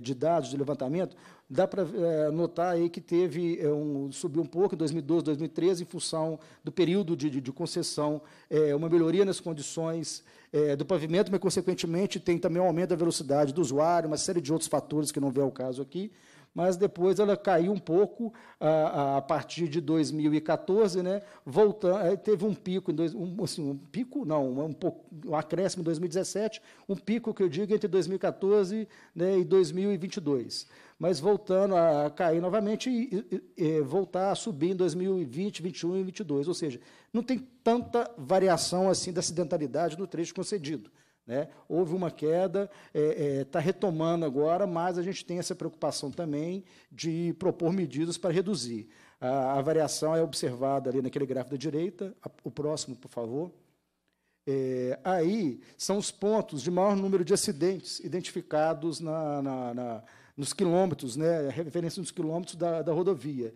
de dados, de levantamento, dá para notar aí que teve subiu um pouco em 2012, 2013, em função do período de concessão, uma melhoria nas condições do pavimento, mas, consequentemente, tem também um aumento da velocidade do usuário, uma série de outros fatores que não vem ao caso aqui, mas depois ela caiu um pouco a partir de 2014, né? Voltando, teve um pico, um acréscimo em 2017, um pico, que eu digo, entre 2014, né, e 2022. Mas voltando a cair novamente e voltar a subir em 2020, 2021 e 2022. Ou seja, não tem tanta variação assim da acidentalidade no trecho concedido. Né? Houve uma queda, está retomando agora, mas a gente tem essa preocupação também de propor medidas para reduzir. A variação é observada ali naquele gráfico da direita. O próximo, por favor. Aí são os pontos de maior número de acidentes identificados nos quilômetros, né? A referência nos quilômetros da rodovia.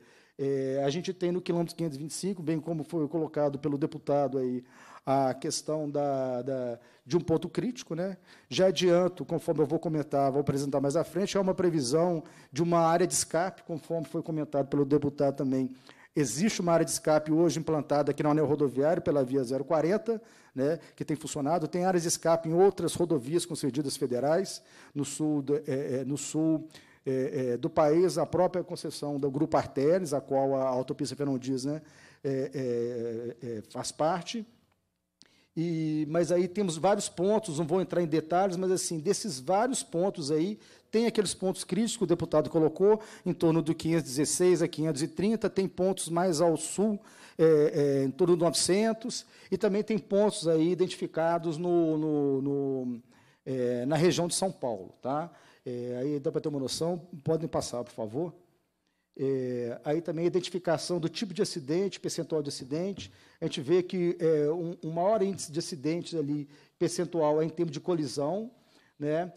A gente tem no quilômetro 525, bem como foi colocado pelo deputado aí, a questão de um ponto crítico, né? Já adianto, conforme eu vou comentar, vou apresentar mais à frente, há uma previsão de uma área de escape, conforme foi comentado pelo deputado também. Existe uma área de escape hoje implantada aqui na anel rodoviária pela via 040, né, que tem funcionado. Tem áreas de escape em outras rodovias concedidas federais, no sul do país, a própria concessão do Grupo Arteris, a qual a Autopista Fernão Dias, né, faz parte. Mas aí temos vários pontos, não vou entrar em detalhes, mas assim, desses vários pontos aí, tem aqueles pontos críticos que o deputado colocou, em torno do 516 a 530, tem pontos mais ao sul, em torno do 900, e também tem pontos aí identificados na região de São Paulo. Tá? Aí dá para ter uma noção, podem passar, por favor. Aí também a identificação do tipo de acidente, percentual de acidente. A gente vê que um maior índice de acidentes ali, percentual, é em termos de colisão. Né?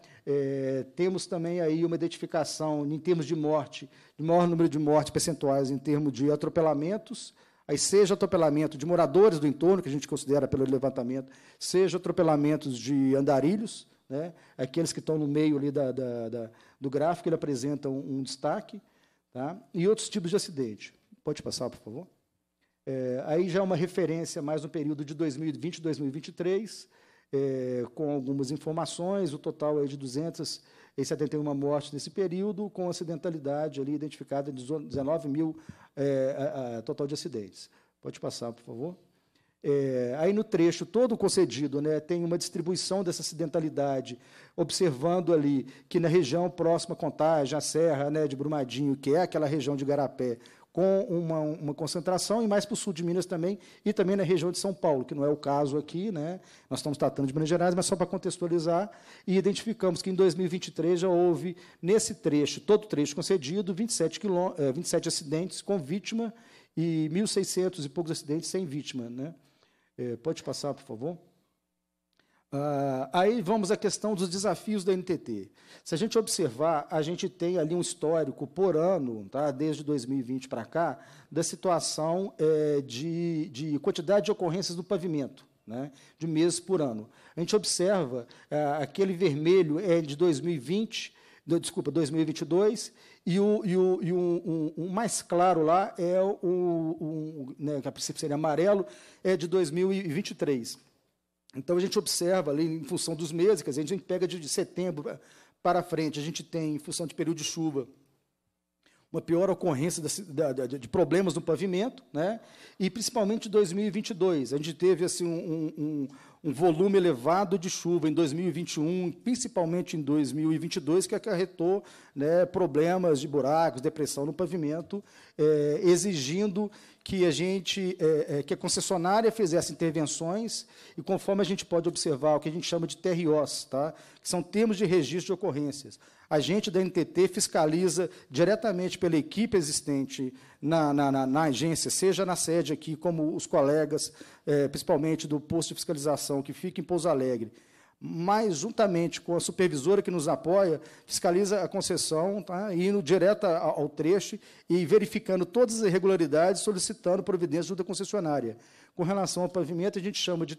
Temos também aí uma identificação em termos de morte, de maior número de mortes percentuais em termos de atropelamentos. Aí seja atropelamento de moradores do entorno, que a gente considera pelo levantamento, seja atropelamentos de andarilhos, né? Aqueles que estão no meio ali do gráfico, ele apresenta um destaque. Tá? E outros tipos de acidente. Pode passar, por favor? Aí já é uma referência mais no período de 2020 e 2023, com algumas informações, o total é de 271 mortes nesse período, com acidentalidade ali identificada de 19.000 total de acidentes. Pode passar, por favor? Aí, no trecho todo concedido, né, tem uma distribuição dessa acidentalidade, observando ali que na região próxima à Contagem, a Serra, né, de Brumadinho, que é aquela região de Garapé, com uma concentração, e mais para o sul de Minas também, e também na região de São Paulo, que não é o caso aqui, né, nós estamos tratando de Minas Gerais, mas só para contextualizar, e identificamos que em 2023 já houve, nesse trecho, todo trecho concedido, 27 acidentes com vítima e 1.600 e poucos acidentes sem vítima, né? Pode passar, por favor. Aí vamos à questão dos desafios da ANTT. Se a gente observar, a gente tem ali um histórico por ano, tá, desde 2020 para cá, da situação de quantidade de ocorrências do pavimento, né, de meses por ano. A gente observa aquele vermelho é de 2022, e o mais claro lá é né, que a princípio seria amarelo, é de 2023. Então, a gente observa ali, em função dos meses, quer dizer, a gente pega de setembro para frente, a gente tem, em função de período de chuva, uma pior ocorrência de problemas no pavimento, né? E principalmente em 2022. A gente teve assim, um volume elevado de chuva em 2021, principalmente em 2022, que acarretou, né, problemas de buracos, depressão no pavimento, exigindo que que a concessionária fizesse intervenções, e conforme a gente pode observar, o que a gente chama de TROs, tá? Que são termos de registro de ocorrências. A gente da ANTT fiscaliza diretamente pela equipe existente na agência, seja na sede aqui, como os colegas, principalmente do posto de fiscalização, que fica em Pouso Alegre, mas, juntamente com a supervisora que nos apoia, fiscaliza a concessão, tá, indo direto ao trecho e verificando todas as irregularidades, solicitando providência da concessionária. Com relação ao pavimento, a gente chama de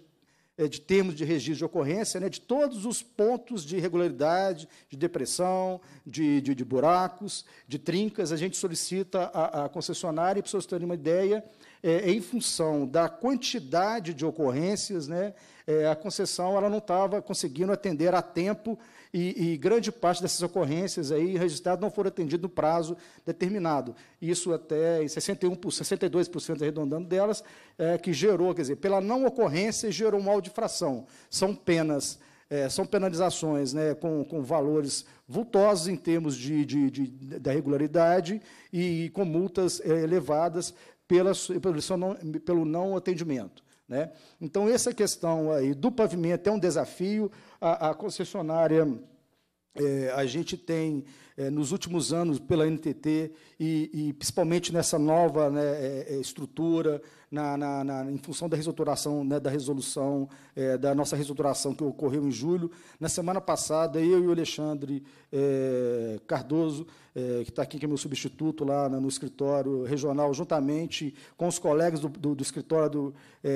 de termos de registro de ocorrência, né, de todos os pontos de irregularidade, de depressão, de buracos, de trincas. A gente solicita à concessionária, e para vocês terem uma ideia, em função da quantidade de ocorrências, né, a concessão ela não estava conseguindo atender a tempo, e grande parte dessas ocorrências aí registradas não foram atendidas no prazo determinado. Isso até 62%, arredondando, delas, que gerou, quer dizer, pela não ocorrência, gerou uma audiofração. São penas, são penalizações, né, com valores vultosos em termos da regularidade e com multas elevadas pelo não atendimento. Né? Então, essa questão aí do pavimento é um desafio. A concessionária, a gente tem, nos últimos anos, pela ANTT, e principalmente nessa nova, né, estrutura, em função da reestruturação, né, da nossa reestruturação que ocorreu em julho, na semana passada, eu e o Alexandre Cardoso, que está aqui, que é meu substituto lá no escritório regional, juntamente com os colegas do escritório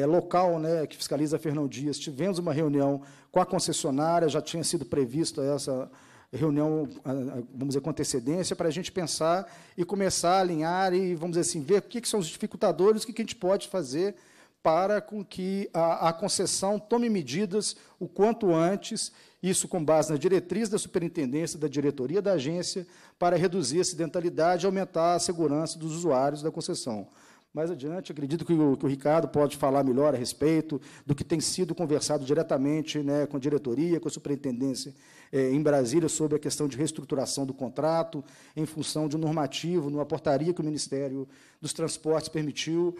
local, né, que fiscaliza Fernão Dias, tivemos uma reunião com a concessionária, já tinha sido prevista essa reunião, vamos dizer, com antecedência, para a gente pensar e começar a alinhar e, vamos dizer assim, ver o que são os dificultadores, o que a gente pode fazer para com que a concessão tome medidas o quanto antes, isso com base na diretriz da superintendência, da diretoria da agência, para reduzir a acidentalidade e aumentar a segurança dos usuários da concessão. Mais adiante, acredito que o Ricardo pode falar melhor a respeito do que tem sido conversado diretamente, né, com a diretoria, com a superintendência em Brasília, sobre a questão de reestruturação do contrato, em função de um normativo, numa portaria que o Ministério dos Transportes permitiu,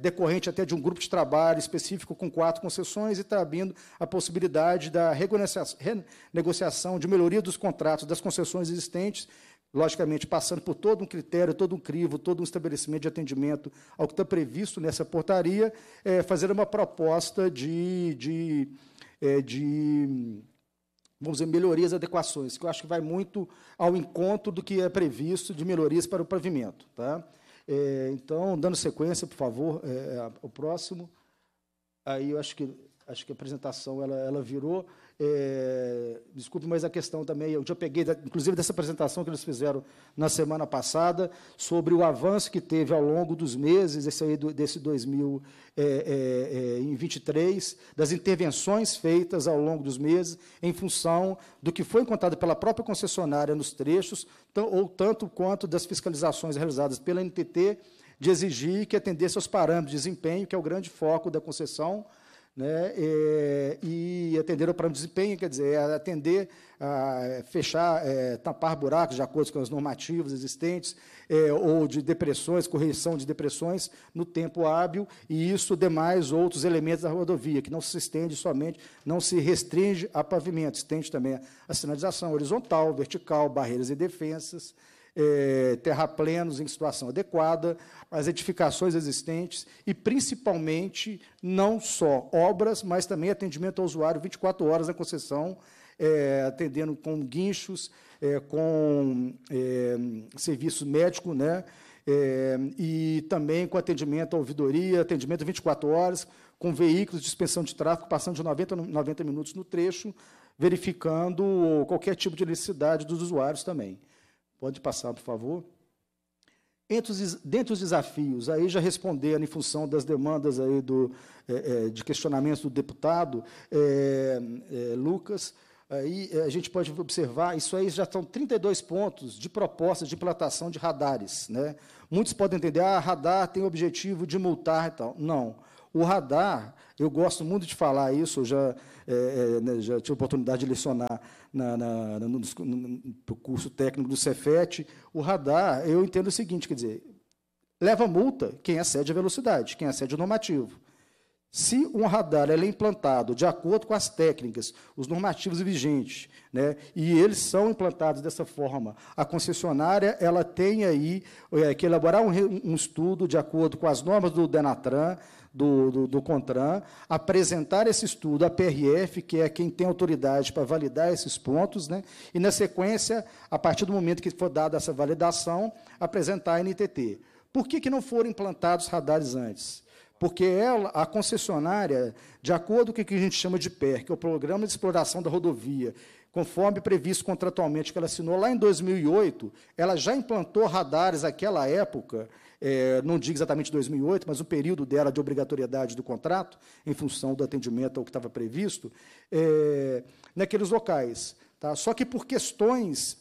decorrente até de um grupo de trabalho específico com 4 concessões, e está abrindo a possibilidade da renegociação, de melhoria dos contratos das concessões existentes, logicamente, passando por todo um critério, todo um crivo, todo um estabelecimento de atendimento ao que está previsto nessa portaria, fazer uma proposta de vamos dizer, melhorias e adequações, que eu acho que vai muito ao encontro do que é previsto de melhorias para o pavimento. Tá? Então, dando sequência, por favor, ao próximo. Aí eu acho que a apresentação ela virou... desculpe, mas a questão também, eu já peguei, inclusive, dessa apresentação que eles fizeram na semana passada, sobre o avanço que teve ao longo dos meses, desse 2023, das intervenções feitas ao longo dos meses, em função do que foi encontrado pela própria concessionária nos trechos, ou tanto quanto das fiscalizações realizadas pela ANTT, de exigir que atendesse aos parâmetros de desempenho, que é o grande foco da concessão, né, e atender o plano de desempenho, quer dizer, atender, fechar, tapar buracos de acordo com as normativas existentes, ou de depressões, correção de depressões no tempo hábil, e isso demais outros elementos da rodovia, que não se estende somente, não se restringe a pavimento, estende também a sinalização horizontal, vertical, barreiras e defensas, terraplenos em situação adequada, as edificações existentes e, principalmente, não só obras, mas também atendimento ao usuário 24 horas na concessão, atendendo com guinchos, com serviço médico, né, e também com atendimento à ouvidoria, atendimento 24 horas, com veículos de suspensão de tráfego passando de 90 minutos no trecho, verificando qualquer tipo de ilicidade dos usuários também. Pode passar, por favor. Dentre os desafios, aí já respondendo em função das demandas aí de questionamentos do deputado Lucas, aí a gente pode observar, isso aí já estão 32 pontos de propostas de implantação de radares. Né? Muitos podem entender, radar tem o objetivo de multar e tal. Não. O radar, eu gosto muito de falar isso, eu já tive a oportunidade de lecionar no curso técnico do Cefet. O radar, eu entendo o seguinte, quer dizer, leva multa quem excede a velocidade, quem excede o normativo. Se um radar é implantado de acordo com as técnicas, os normativos vigentes, né, e eles são implantados dessa forma, a concessionária ela tem aí que elaborar um estudo de acordo com as normas do DENATRAN, do CONTRAN, apresentar esse estudo à PRF, que é quem tem autoridade para validar esses pontos, né, e, na sequência, a partir do momento que for dada essa validação, apresentar a ANTT. Por que não foram implantados radares antes? porque ela, a concessionária, de acordo com o que a gente chama de PER, que é o Programa de Exploração da Rodovia, conforme previsto contratualmente que ela assinou lá em 2008, ela já implantou radares naquela época, não digo exatamente 2008, mas o período dela de obrigatoriedade do contrato, em função do atendimento ao que estava previsto, naqueles locais. Tá? Só que por questões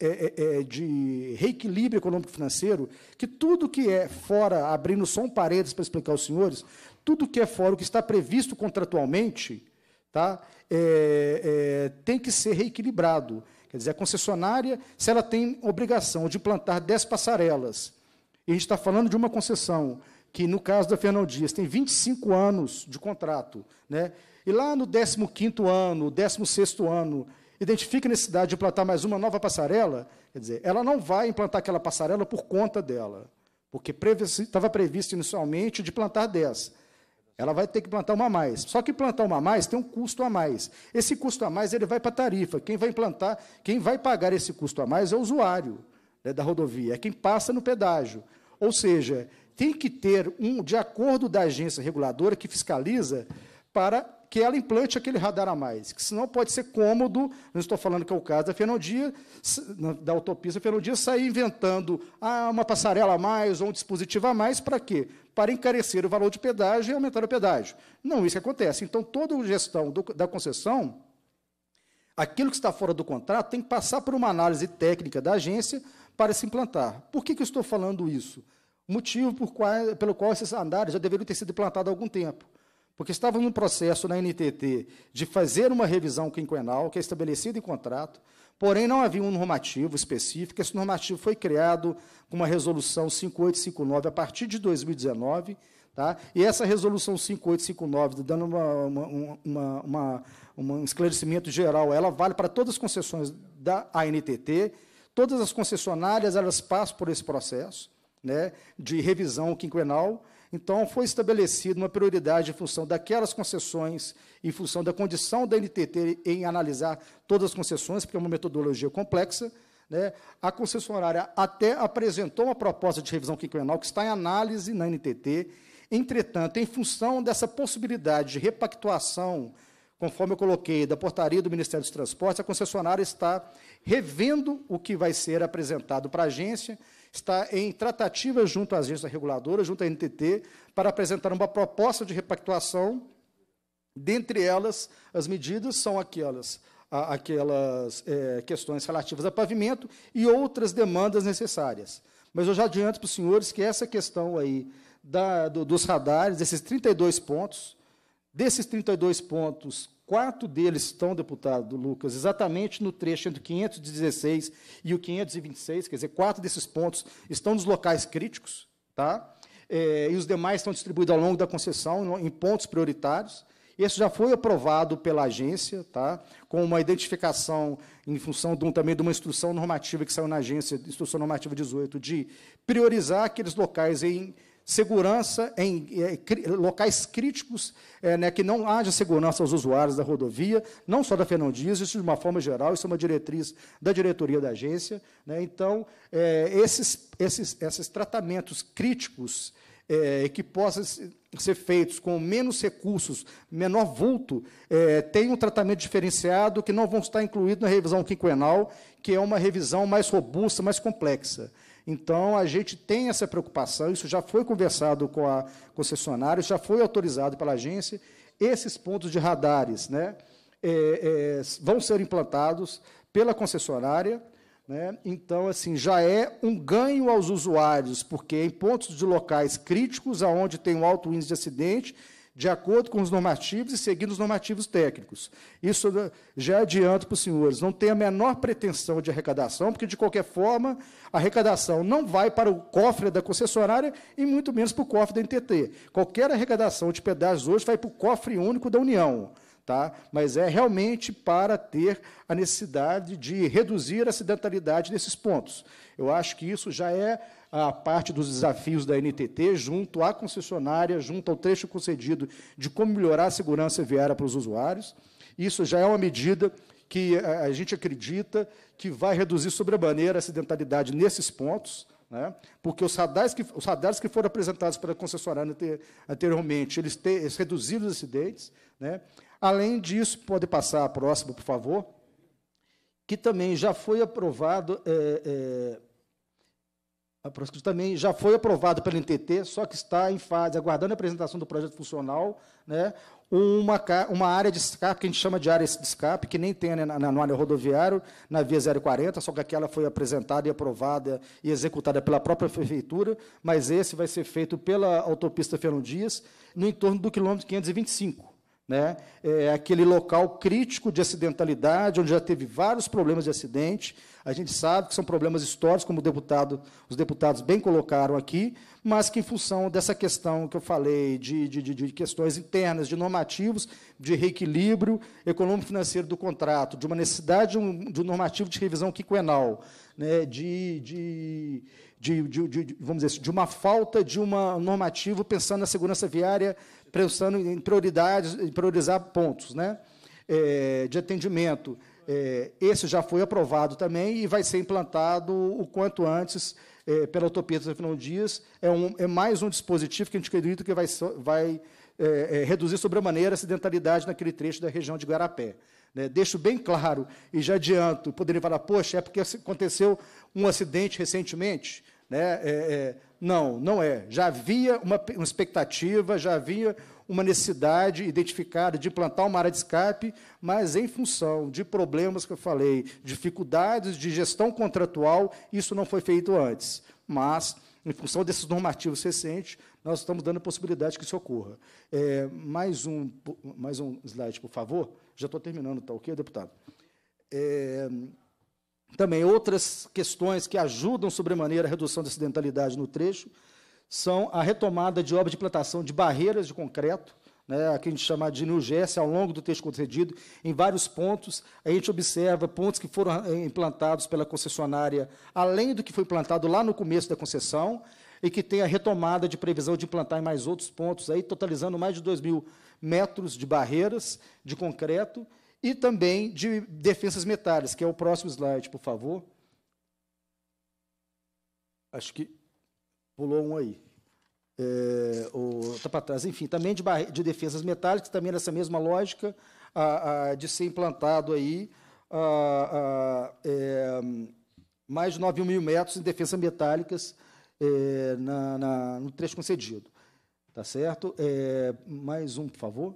de reequilíbrio econômico-financeiro, que tudo que é fora, abrindo só um parênteses para explicar aos senhores, tudo que é fora, o que está previsto contratualmente, tá? Tem que ser reequilibrado. Quer dizer, a concessionária, se ela tem obrigação de implantar 10 passarelas, e a gente está falando de uma concessão que, no caso da Fernão Dias, tem 25 anos de contrato, né? E lá no 15º ano, 16º ano, identifica a necessidade de implantar mais uma nova passarela, quer dizer, ela não vai implantar aquela passarela por conta dela, porque estava previsto inicialmente de plantar 10. Ela vai ter que plantar uma a mais. Só que plantar uma a mais tem um custo a mais. Esse custo a mais ele vai para a tarifa. Quem vai implantar, quem vai pagar esse custo a mais é o usuário, né, da rodovia, é quem passa no pedágio. Ou seja, tem que ter um de acordo da agência reguladora que fiscaliza para que ela implante aquele radar a mais, que senão pode ser cômodo, não estou falando que é o caso da Fernão Dias, da Autopista Fernão Dias, sair inventando uma passarela a mais ou um dispositivo a mais, para quê? Para encarecer o valor de pedágio e aumentar o pedágio. Não, isso que acontece. Então, toda a gestão da concessão, aquilo que está fora do contrato, tem que passar por uma análise técnica da agência para se implantar. Por que eu estou falando isso? O motivo pelo qual esses andares já deveriam ter sido implantados há algum tempo. Porque estava num processo na ANTT de fazer uma revisão quinquenal, que é estabelecida em contrato, porém não havia um normativo específico. Esse normativo foi criado com uma resolução 5859 a partir de 2019, tá? E essa resolução 5859, dando um esclarecimento geral, ela vale para todas as concessões da ANTT, todas as concessionárias elas passam por esse processo, né, de revisão quinquenal. Então, foi estabelecida uma prioridade em função daquelas concessões, em função da condição da NTT em analisar todas as concessões, porque é uma metodologia complexa, né? A concessionária até apresentou uma proposta de revisão quinquenal que está em análise na NTT. Entretanto, em função dessa possibilidade de repactuação, conforme eu coloquei, da portaria do Ministério dos Transportes, a concessionária está revendo o que vai ser apresentado para a agência, está em tratativa junto à agência reguladora, junto à ANTT, para apresentar uma proposta de repactuação. Dentre elas, as medidas são aquelas questões relativas a pavimento e outras demandas necessárias. Mas eu já adianto para os senhores que essa questão aí dos radares, esses 32 pontos, desses 32 pontos, 4 deles estão, deputado Lucas, exatamente no trecho entre o 516 e o 526, quer dizer, 4 desses pontos estão nos locais críticos, tá? E os demais estão distribuídos ao longo da concessão, em pontos prioritários. Esse já foi aprovado pela agência, tá? Com uma identificação em função também de uma instrução normativa que saiu na agência, Instrução Normativa 18, de priorizar aqueles locais em segurança em locais críticos, né, que não haja segurança aos usuários da rodovia, não só da Fernão Dias, isso de uma forma geral, isso é uma diretriz da diretoria da agência, né? Então, esses tratamentos críticos que possam ser feitos com menos recursos, menor vulto, tem um tratamento diferenciado que não vão estar incluídos na revisão quinquenal, que é uma revisão mais robusta, mais complexa. Então, a gente tem essa preocupação, isso já foi conversado com a concessionária, já foi autorizado pela agência, esses pontos de radares, né, vão ser implantados pela concessionária, né? Então, assim, já é um ganho aos usuários, porque em pontos de locais críticos, onde tem um alto índice de acidente, de acordo com os normativos e seguindo os normativos técnicos. Isso já adianto para os senhores, não tem a menor pretensão de arrecadação, porque, de qualquer forma, a arrecadação não vai para o cofre da concessionária e muito menos para o cofre da ANTT. Qualquer arrecadação de pedágios hoje vai para o cofre único da União, tá? Mas é realmente para ter a necessidade de reduzir a acidentalidade nesses pontos. Eu acho que isso já é a parte dos desafios da ANTT junto à concessionária, junto ao trecho concedido, de como melhorar a segurança viária para os usuários. Isso já é uma medida que a gente acredita que vai reduzir sobremaneira a acidentalidade nesses pontos, né? Porque os radares que foram apresentados pela concessionária anteriormente, eles reduziram os acidentes, né? Além disso, pode passar a próxima, por favor, que também já foi aprovado, também já foi aprovado pela ANTT, só que está em fase, aguardando a apresentação do projeto funcional, né, uma área de escape, que a gente chama de área de escape, que nem tem no área rodoviária, na via 040, só que aquela foi apresentada e aprovada e executada pela própria prefeitura, mas esse vai ser feito pela Autopista Fernão Dias, no entorno do quilômetro 525. Né? É aquele local crítico de acidentalidade, onde já teve vários problemas de acidente. A gente sabe que são problemas históricos, como os deputados bem colocaram aqui, mas que, em função dessa questão que eu falei, de questões internas, de normativos, de reequilíbrio econômico-financeiro do contrato, de uma necessidade de um normativo de revisão quinquenal, né? De uma falta de uma normativa pensando na segurança viária, pensando em prioridades, em priorizar pontos, né, de atendimento. Esse já foi aprovado também e vai ser implantado o quanto antes pela Autopista Fernão Dias. É mais um dispositivo que a gente acredita que vai reduzir sobremaneira a acidentalidade naquele trecho da região de Garapé. Né, deixo bem claro e já adianto, poderia falar, poxa, é porque aconteceu um acidente recentemente? Né? Não é. Já havia uma expectativa, já havia uma necessidade identificada de implantar uma área de escape, mas, em função de problemas que eu falei, dificuldades de gestão contratual, isso não foi feito antes. Mas, em função desses normativos recentes, nós estamos dando a possibilidade que isso ocorra. Mais um slide, por favor. Já estou terminando, tá ok, deputado? Também outras questões que ajudam sobremaneira a redução da acidentalidade no trecho são a retomada de obras de plantação de barreiras de concreto, né, que a gente chama de NUGES, ao longo do trecho concedido, em vários pontos. A gente observa pontos que foram implantados pela concessionária, além do que foi implantado lá no começo da concessão, e que tem a retomada de previsão de implantar em mais outros pontos, aí, totalizando mais de 2.000 metros de barreiras de concreto, e também de defensas metálicas, que é o próximo slide, por favor. Acho que pulou um aí. Está para trás. Enfim, também de defensas metálicas, também nessa mesma lógica de ser implantado aí mais de 9.000 metros em defensas metálicas no trecho concedido. Tá certo? Mais um, por favor.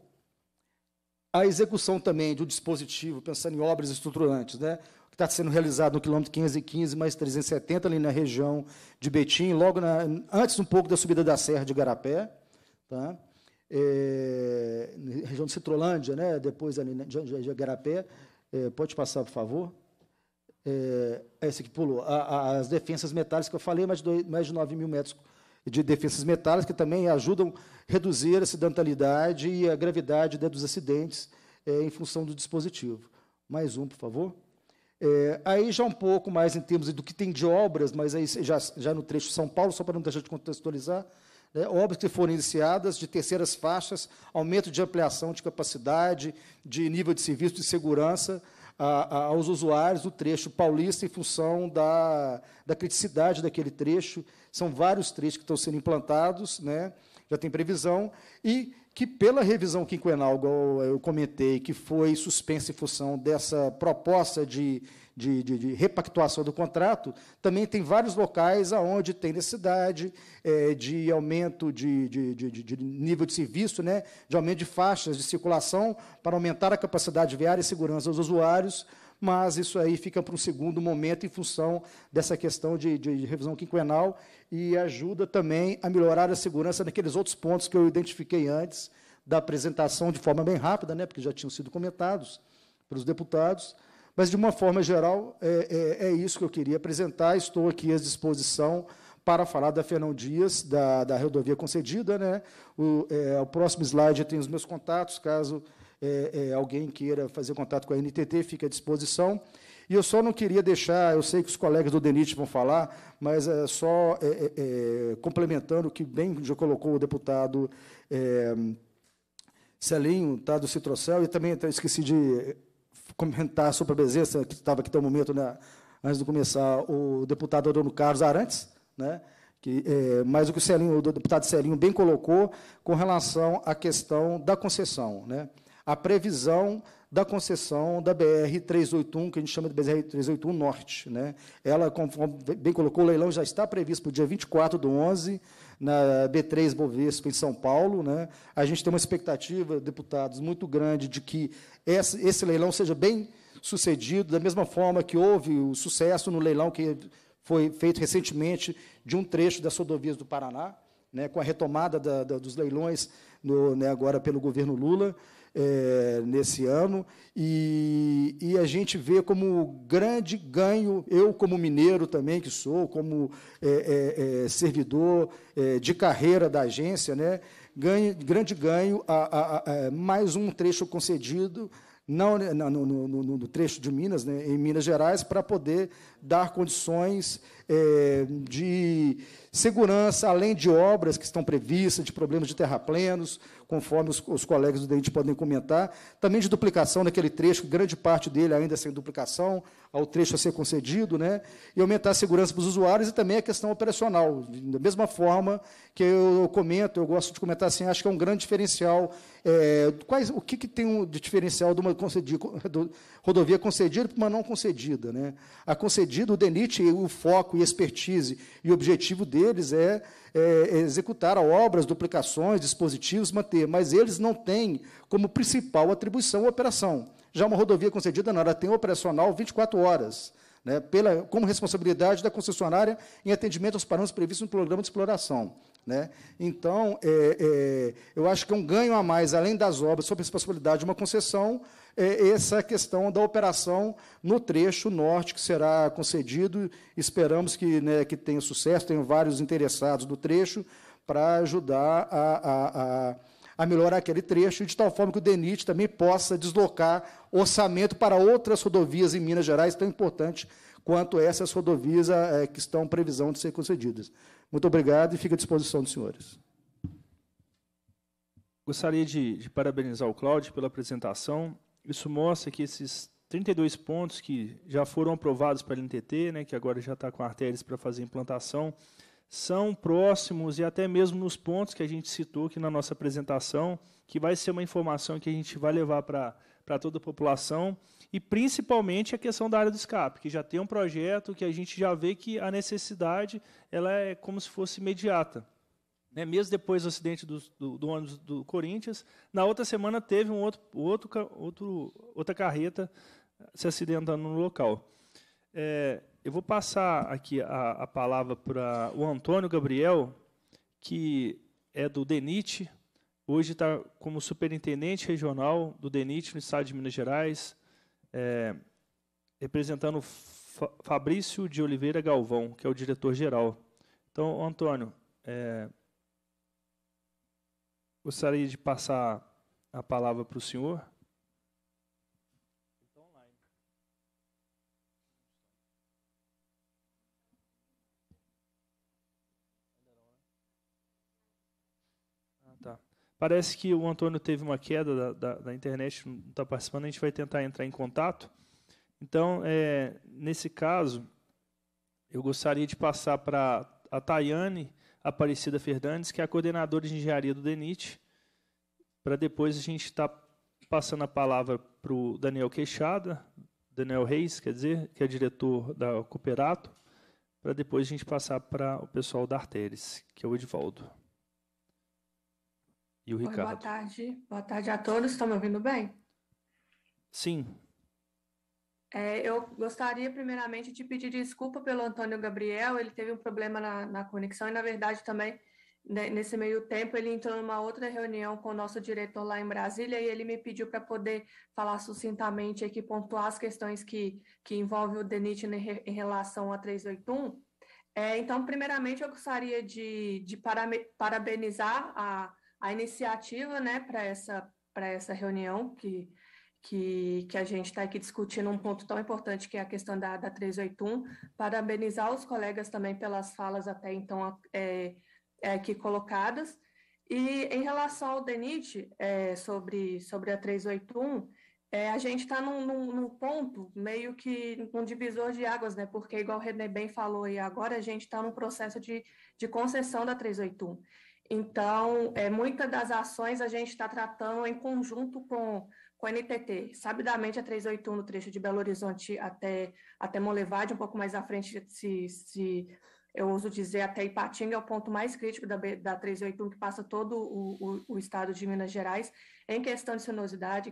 A execução também do dispositivo, pensando em obras estruturantes, né, que está sendo realizado no quilômetro 515 mais 370, ali na região de Betim, logo antes um pouco da subida da Serra de Garapé, tá? Na região de Citrolândia, né, depois ali de Garapé. Pode passar, por favor. Esse que pulou. As defensas metálicas que eu falei, mais de 9.000 metros de defensas metálicas, que também ajudam a reduzir a acidentalidade e a gravidade dos acidentes em função do dispositivo. Mais um, por favor. Aí já um pouco mais em termos do que tem de obras, mas aí já no trecho de São Paulo, só para não deixar de contextualizar, né, obras que foram iniciadas de terceiras faixas, aumento de ampliação de capacidade, de nível de serviço de segurança aos usuários do trecho paulista em função da criticidade daquele trecho. São vários trechos que estão sendo implantados, né, já tem previsão, e que, pela revisão quinquenal, igual eu comentei, que foi suspensa em função dessa proposta de repactuação do contrato, também tem vários locais onde tem necessidade de aumento de nível de serviço, né, de aumento de faixas de circulação para aumentar a capacidade viária e segurança dos usuários, mas isso aí fica para um segundo momento em função dessa questão de revisão quinquenal e ajuda também a melhorar a segurança naqueles outros pontos que eu identifiquei antes da apresentação de forma bem rápida, né, porque já tinham sido comentados pelos deputados, mas, de uma forma geral, é isso que eu queria apresentar. Estou aqui à disposição para falar da Fernão Dias, da rodovia concedida, né. O próximo slide tem os meus contatos, caso alguém queira fazer contato com a ANTT, fica à disposição. E eu só não queria deixar, eu sei que os colegas do DENIT vão falar, mas complementando o que bem já colocou o deputado Celinho, tá, do Sintrocel, e também esqueci de comentar sobre a presença, que estava aqui até o momento, né, antes de começar, o deputado Antônio Carlos Arantes, né? Mas o que o Celinho, o deputado Celinho bem colocou com relação à questão da concessão, né? A previsão da concessão da BR-381, que a gente chama de BR-381 Norte, né? Ela, conforme bem colocou, o leilão já está previsto para o dia 24/11, na B3 Bovespa, em São Paulo, né? A gente tem uma expectativa, deputados, muito grande de que esse leilão seja bem sucedido, da mesma forma que houve o sucesso no leilão que foi feito recentemente de um trecho das rodovias do Paraná, né, com a retomada dos leilões agora pelo governo Lula, nesse ano, e a gente vê como grande ganho, eu como mineiro também que sou, como servidor de carreira da agência, né, grande ganho, mais um trecho concedido, não no trecho de Minas, né, em Minas Gerais, para poder dar condições de segurança, além de obras que estão previstas, de problemas de terraplenos, conforme os colegas do DENIT podem comentar, também de duplicação naquele trecho, que grande parte dele ainda sem duplicação, ao trecho a ser concedido, né, e aumentar a segurança para os usuários, e também a questão operacional, da mesma forma que eu gosto de comentar assim, acho que é um grande diferencial, o que tem de diferencial de uma rodovia concedida para uma não concedida, né? A concedida, o DENIT, o foco e expertise e o objetivo deles é executar obras, duplicações, dispositivos, manter, mas eles não têm como principal atribuição a operação. Já uma rodovia concedida, não, ela tem operacional 24 horas, né, como responsabilidade da concessionária em atendimento aos parâmetros previstos no programa de exploração, né? Então, eu acho que é um ganho a mais, além das obras, sob a responsabilidade de uma concessão, essa questão da operação no trecho norte, que será concedido, esperamos que, né, que tenha sucesso, tenham vários interessados do trecho, para ajudar a melhorar aquele trecho, de tal forma que o DENIT também possa deslocar orçamento para outras rodovias em Minas Gerais, tão importante quanto essas rodovias que estão em previsão de ser concedidas. Muito obrigado e fico à disposição dos senhores. Gostaria de parabenizar o Cláudio pela apresentação. Isso mostra que esses 32 pontos que já foram aprovados pela ANTT, né, que agora já está com a Arteris para fazer implantação, são próximos e até mesmo nos pontos que a gente citou aqui na nossa apresentação, que vai ser uma informação que a gente vai levar para toda a população, e principalmente a questão da área do escape, que já tem um projeto que a gente já vê que a necessidade ela é como se fosse imediata. Né? Mesmo depois do acidente do ônibus do Corinthians, na outra semana teve outra carreta se acidentando no local. Eu vou passar aqui a palavra para o Antônio Gabriel, que é do DENIT, hoje está como superintendente regional do DENIT no estado de Minas Gerais, representando Fabrício de Oliveira Galvão, que é o diretor-geral. Então, Antônio, gostaria de passar a palavra para o senhor. Parece que o Antônio teve uma queda da internet, não está participando, a gente vai tentar entrar em contato. Então, nesse caso, eu gostaria de passar para a Tayane Aparecida Fernandes, que é a coordenadora de engenharia do DENIT, para depois a gente estar passando a palavra para o Daniel Reis, que é diretor da Cooperato, para depois a gente passar para o pessoal da Arteris, que é o Edivaldo. E o Ricardo. Oi, boa tarde a todos, estão me ouvindo bem? Sim. Eu gostaria, primeiramente, de pedir desculpa pelo Antônio Gabriel, ele teve um problema na conexão e, na verdade, também, nesse meio tempo, ele entrou numa outra reunião com o nosso diretor lá em Brasília e ele me pediu para poder falar sucintamente aqui, pontuar as questões que envolvem o DENIT em relação a 381. Então, primeiramente, eu gostaria de parabenizar a iniciativa, né, para essa reunião que a gente está aqui discutindo um ponto tão importante que é a questão da 381, parabenizar os colegas também pelas falas até então aqui colocadas. E em relação ao DENIT sobre a 381, A gente está num ponto meio que um divisor de águas, né? Porque, igual o René bem falou aí agora, a gente está num processo de concessão da 381. Então, muitas das ações a gente está tratando em conjunto com a ANTT. Sabidamente, a 381 no trecho de Belo Horizonte até Monlevade, um pouco mais à frente, se eu ouso dizer, até Ipatinga, é o ponto mais crítico da 381, que passa todo o estado de Minas Gerais, em questão de sinuosidade,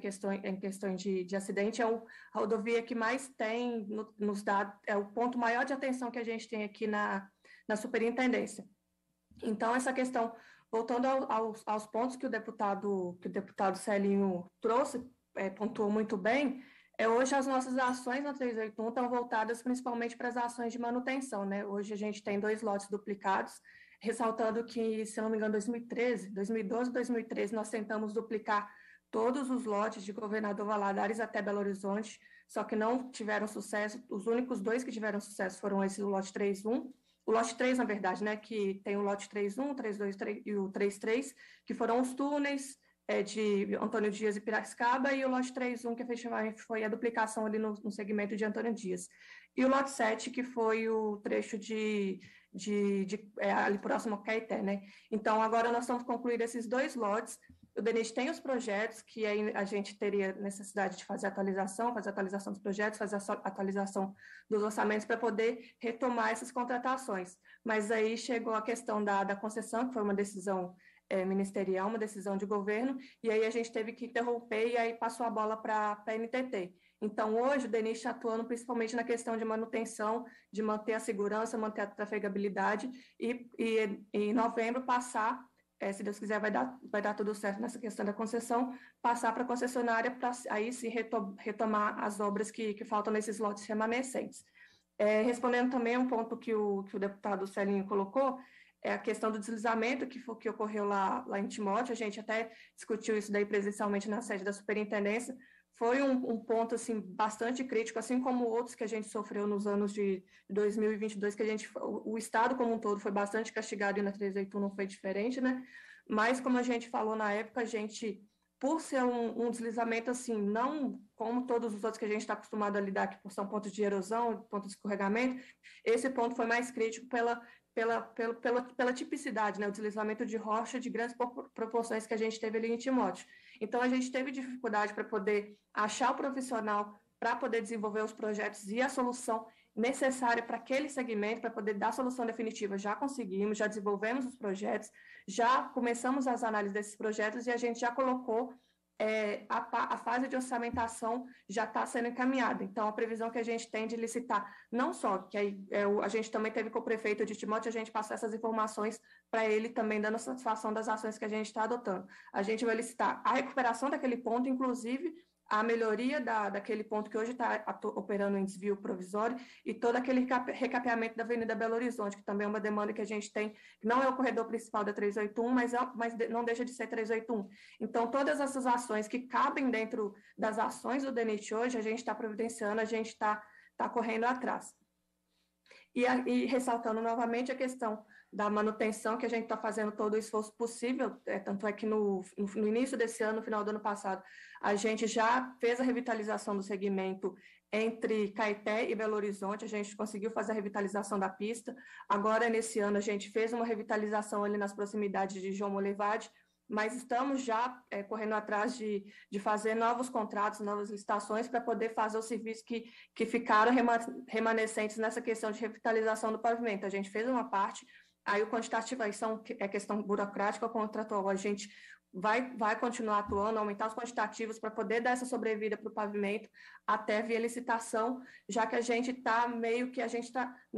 em questão de acidente. É a rodovia que mais tem nos dados, é o ponto maior de atenção que a gente tem aqui na superintendência. Então, essa questão, voltando aos pontos que o deputado Celinho trouxe, pontuou muito bem, hoje as nossas ações na 381 estão voltadas principalmente para as ações de manutenção, né? Hoje a gente tem 2 lotes duplicados, ressaltando que, se não me engano, 2012 e 2013, nós tentamos duplicar todos os lotes de Governador Valadares até Belo Horizonte, só que não tiveram sucesso. Os únicos 2 que tiveram sucesso foram esse do lote 31, o lote 3, na verdade, né, que tem o lote 31, 32 e o 33, que foram os túneis de Antônio Dias e Piracicaba, e o lote 31, que foi a duplicação ali no segmento de Antônio Dias. E o lote 7, que foi o trecho ali próximo ao Caeté, né. Então, agora nós estamos concluindo esses 2 lotes. O DENIT tem os projetos, que aí a gente teria necessidade de fazer atualização dos projetos, fazer atualização dos orçamentos para poder retomar essas contratações. Mas aí chegou a questão da concessão, que foi uma decisão ministerial, uma decisão de governo, e aí a gente teve que interromper e aí passou a bola para a ANTT. Então, hoje, o DENIT está atuando principalmente na questão de manutenção, de manter a segurança, manter a trafegabilidade, e em novembro passar... se Deus quiser, vai dar tudo certo nessa questão da concessão, passar para a concessionária para aí se retomar as obras que faltam nesses lotes remanescentes. Respondendo também um ponto que o deputado Celinho colocou, a questão do deslizamento que ocorreu lá em Timóteo. A gente até discutiu isso daí presencialmente na sede da superintendência. Foi um ponto assim, bastante crítico, assim como outros que a gente sofreu nos anos de 2022, que o Estado como um todo foi bastante castigado, e na 381 não foi diferente, né? Mas, como a gente falou na época, a gente, por ser um deslizamento assim, não como todos os outros que a gente está acostumado a lidar, que são pontos de erosão, pontos de escorregamento, esse ponto foi mais crítico pela tipicidade, né? O deslizamento de rocha de grandes proporções que a gente teve ali em Timóteo. Então, a gente teve dificuldade para poder achar o profissional para poder desenvolver os projetos e a solução necessária para aquele segmento, para poder dar a solução definitiva. Já conseguimos, já desenvolvemos os projetos, já começamos as análises desses projetos, e a gente já colocou a fase de orçamentação, já está sendo encaminhada. Então, a previsão que a gente tem de licitar, não só, que aí, a gente também teve com o prefeito de Timóteo, a gente passou essas informações para ele também, dando satisfação das ações que a gente está adotando. A gente vai licitar a recuperação daquele ponto, inclusive a melhoria daquele ponto que hoje está operando em desvio provisório, e todo aquele recapeamento da Avenida Belo Horizonte, que também é uma demanda que a gente tem, que não é o corredor principal da 381, mas não deixa de ser 381. Então, todas essas ações que cabem dentro das ações do DENIT hoje, a gente está providenciando, a gente está correndo atrás. E ressaltando novamente a questão da manutenção, que a gente está fazendo todo o esforço possível, tanto é que no início desse ano, no final do ano passado, a gente já fez a revitalização do segmento entre Caeté e Belo Horizonte, a gente conseguiu fazer a revitalização da pista. Agora, nesse ano, a gente fez uma revitalização ali nas proximidades de João Molevade, mas estamos já correndo atrás de fazer novos contratos, novas licitações, para poder fazer os serviços que ficaram remanescentes nessa questão de revitalização do pavimento. A gente fez uma parte, aí o quantitativo, aí é questão burocrática, contratual, a gente vai continuar atuando, aumentar os quantitativos para poder dar essa sobrevida para o pavimento até via licitação, já que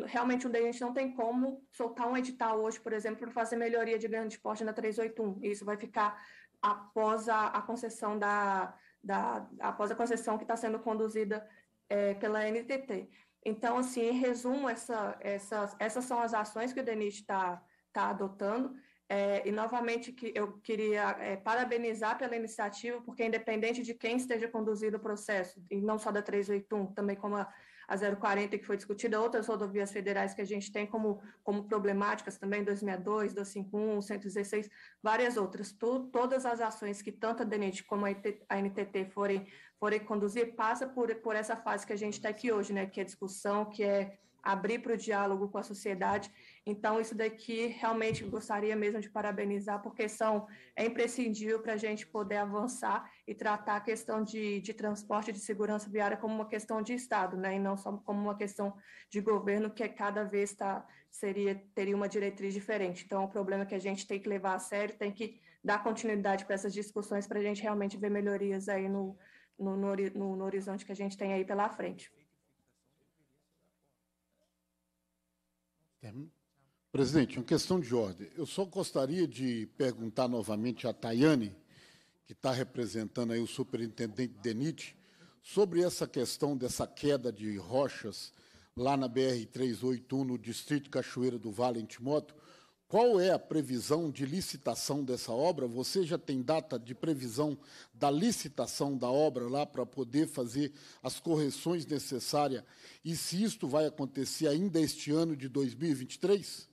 realmente o DENIT não tem como soltar um edital hoje, por exemplo, para fazer melhoria de grande porte na 381, e isso vai ficar após a concessão após a concessão que está sendo conduzida pela ANTT. Então, assim, em resumo, essas são as ações que o DENIT está adotando. E, novamente, que eu queria parabenizar pela iniciativa, porque, independente de quem esteja conduzindo o processo, e não só da 381, também como a 040, que foi discutida, outras rodovias federais que a gente tem como problemáticas também, 262, 251, 116, várias outras. Todas as ações que tanto a DENIT como a ANTT forem forem conduzir, passa por essa fase que a gente está aqui hoje, né, que é discussão, que é abrir para o diálogo com a sociedade. Então, isso daqui realmente gostaria mesmo de parabenizar, porque é imprescindível para a gente poder avançar e tratar a questão de transporte e de segurança viária como uma questão de Estado, né, e não só como uma questão de governo, que cada vez teria uma diretriz diferente. Então, é um problema que a gente tem que levar a sério, tem que dar continuidade para essas discussões para a gente realmente ver melhorias aí no horizonte que a gente tem aí pela frente. Presidente, uma questão de ordem. Eu só gostaria de perguntar novamente à Tayane, que está representando aí o superintendente DENIT, sobre essa questão dessa queda de rochas lá na BR-381, no distrito Cachoeira do Vale, em Timóteo. Qual é a previsão de licitação dessa obra? Você já tem data de previsão da licitação da obra lá para poder fazer as correções necessárias? E se isto vai acontecer ainda este ano de 2023?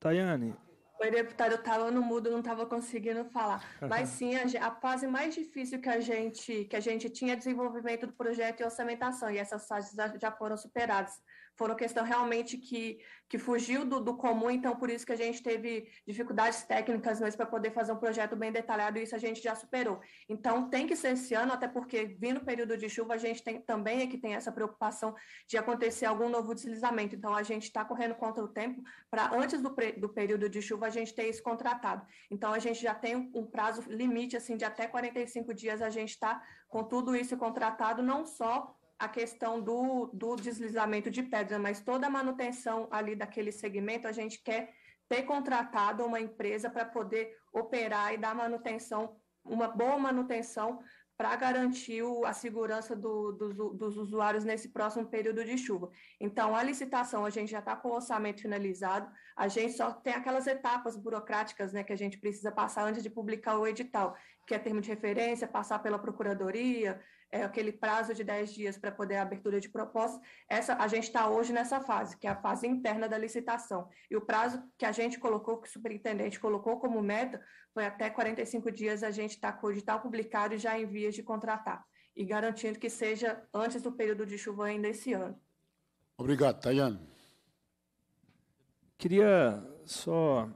Tayane. Oi, deputado, eu estava no mudo, não estava conseguindo falar. Mas sim, a fase mais difícil que a gente tinha é desenvolvimento do projeto e orçamentação, e essas fases já foram superadas. Foram questão realmente que fugiu do comum, então por isso que a gente teve dificuldades técnicas mesmo para poder fazer um projeto bem detalhado, e isso a gente já superou. Então tem que ser esse ano, até porque vindo o período de chuva, a gente também tem essa preocupação de acontecer algum novo deslizamento. Então a gente está correndo contra o tempo para antes do período de chuva a gente ter isso contratado. Então a gente já tem um prazo limite assim de até 45 dias a gente está com tudo isso contratado, não só a questão do deslizamento de pedra, mas toda a manutenção ali daquele segmento, a gente quer ter contratado uma empresa para poder operar e dar manutenção, uma boa manutenção, para garantir a segurança dos usuários nesse próximo período de chuva. Então, a licitação, a gente já está com o orçamento finalizado, a gente só tem aquelas etapas burocráticas, né, que a gente precisa passar antes de publicar o edital, que é termo de referência, passar pela procuradoria, aquele prazo de 10 dias para poder a abertura de propostas. A gente está hoje nessa fase, que é a fase interna da licitação. E o prazo que a gente colocou, que o superintendente colocou como meta, foi até 45 dias a gente está com o edital publicado e já em vias de contratar. E garantindo que seja antes do período de chuva ainda esse ano. Obrigado, Tayane. Queria só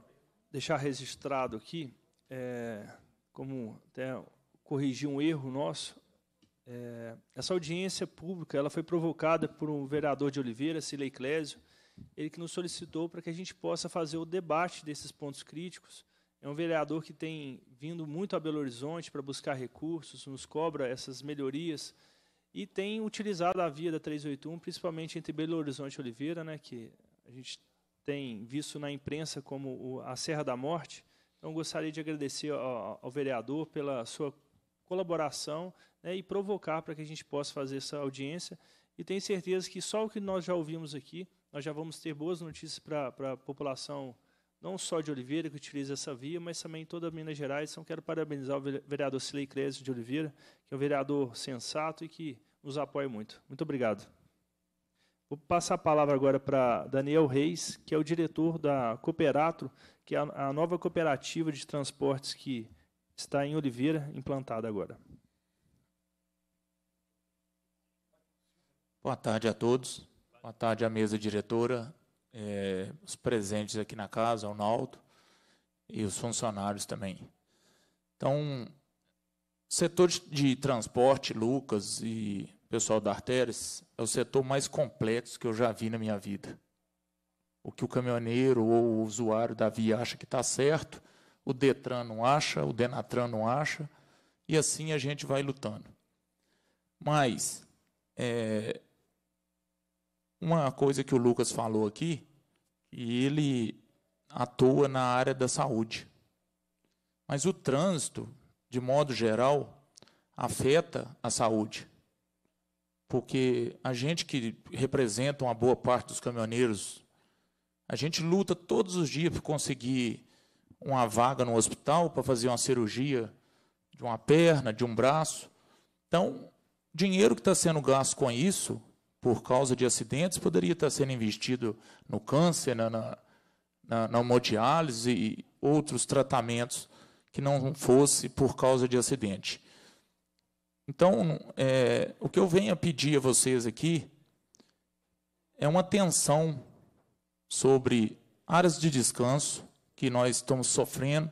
deixar registrado aqui, como até corrigir um erro nosso. Essa audiência pública ela foi provocada por um vereador de Oliveira, Silei Clésio, ele que nos solicitou para que a gente possa fazer o debate desses pontos críticos. É um vereador que tem vindo muito a Belo Horizonte para buscar recursos, nos cobra essas melhorias e tem utilizado a via da 381, principalmente entre Belo Horizonte e Oliveira, né, que a gente tem visto na imprensa como a Serra da Morte. Então, gostaria de agradecer ao vereador pela sua colaboração, né, e provocar para que a gente possa fazer essa audiência. E tenho certeza que só o que nós já ouvimos aqui, nós já vamos ter boas notícias para a população, não só de Oliveira, que utiliza essa via, mas também toda Minas Gerais. Então, quero parabenizar o vereador Silei Clésio de Oliveira, que é um vereador sensato e que nos apoia muito. Muito obrigado. Vou passar a palavra agora para Daniel Reis, que é o diretor da Cooperato, que é a nova cooperativa de transportes que está em Oliveira, implantada agora. Boa tarde a todos. Boa tarde à mesa diretora, os presentes aqui na casa, ao Naldo, e os funcionários também. Então, setor de transporte, Lucas e pessoal da Arteris, é o setor mais complexo que eu já vi na minha vida. O que o caminhoneiro ou o usuário da via acha que está certo, o DETRAN não acha, o DENATRAN não acha, e assim a gente vai lutando. Mas, uma coisa que o Lucas falou aqui, e ele atua na área da saúde. Mas o trânsito, de modo geral, afeta a saúde. porque a gente que representa uma boa parte dos caminhoneiros, a gente luta todos os dias para conseguir uma vaga no hospital, para fazer uma cirurgia de uma perna, de um braço. Então, o dinheiro que está sendo gasto com isso, por causa de acidentes, poderia estar sendo investido no câncer, na hemodiálise e outros tratamentos que não fosse por causa de acidente. Então, o que eu venho a pedir a vocês aqui é uma atenção sobre áreas de descanso que nós estamos sofrendo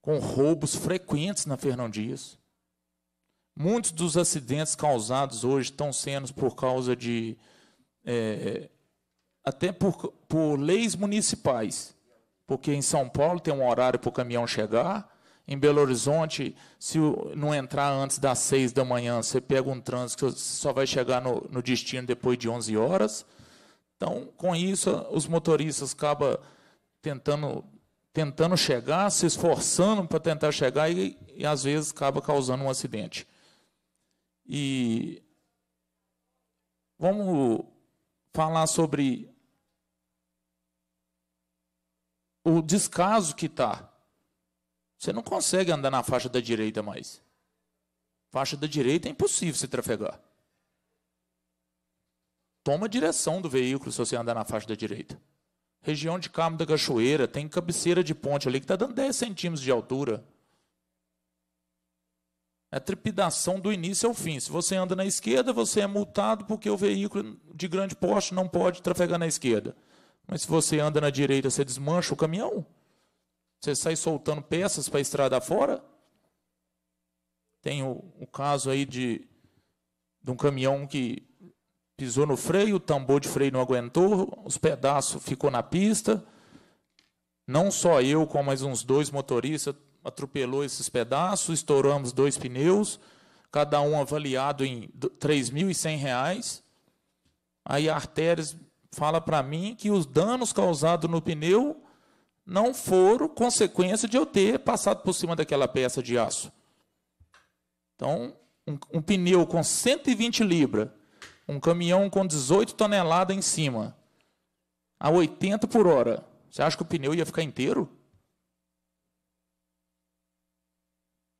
com roubos frequentes na Fernão Dias. Muitos dos acidentes causados hoje estão sendo por causa de... até por leis municipais. Porque em São Paulo tem um horário para o caminhão chegar. Em Belo Horizonte, se não entrar antes das 6 da manhã, você pega um trânsito que só vai chegar no destino depois de 11 horas. Então, com isso, os motoristas acabam tentando chegar, se esforçando para tentar chegar e às vezes, acaba causando um acidente. E vamos falar sobre o descaso que está. Você não consegue andar na faixa da direita mais. Faixa da direita é impossível se trafegar. Toma a direção do veículo se você andar na faixa da direita. Região de Carmo da Cachoeira, tem cabeceira de ponte ali que está dando 10 centímetros de altura. É trepidação do início ao fim. Se você anda na esquerda, você é multado porque o veículo de grande porte não pode trafegar na esquerda. Mas se você anda na direita, você desmancha o caminhão? Você sai soltando peças para a estrada fora? Tem o caso aí de um caminhão que pisou no freio, o tambor de freio não aguentou, os pedaços ficou na pista. Não só eu, como mais uns 2 motoristas, atropelou esses pedaços, estouramos 2 pneus, cada um avaliado em R$ 3.100. Aí a Arteris fala para mim que os danos causados no pneu não foram consequência de eu ter passado por cima daquela peça de aço. Então, um pneu com 120 libras, um caminhão com 18 toneladas em cima, a 80 por hora, você acha que o pneu ia ficar inteiro?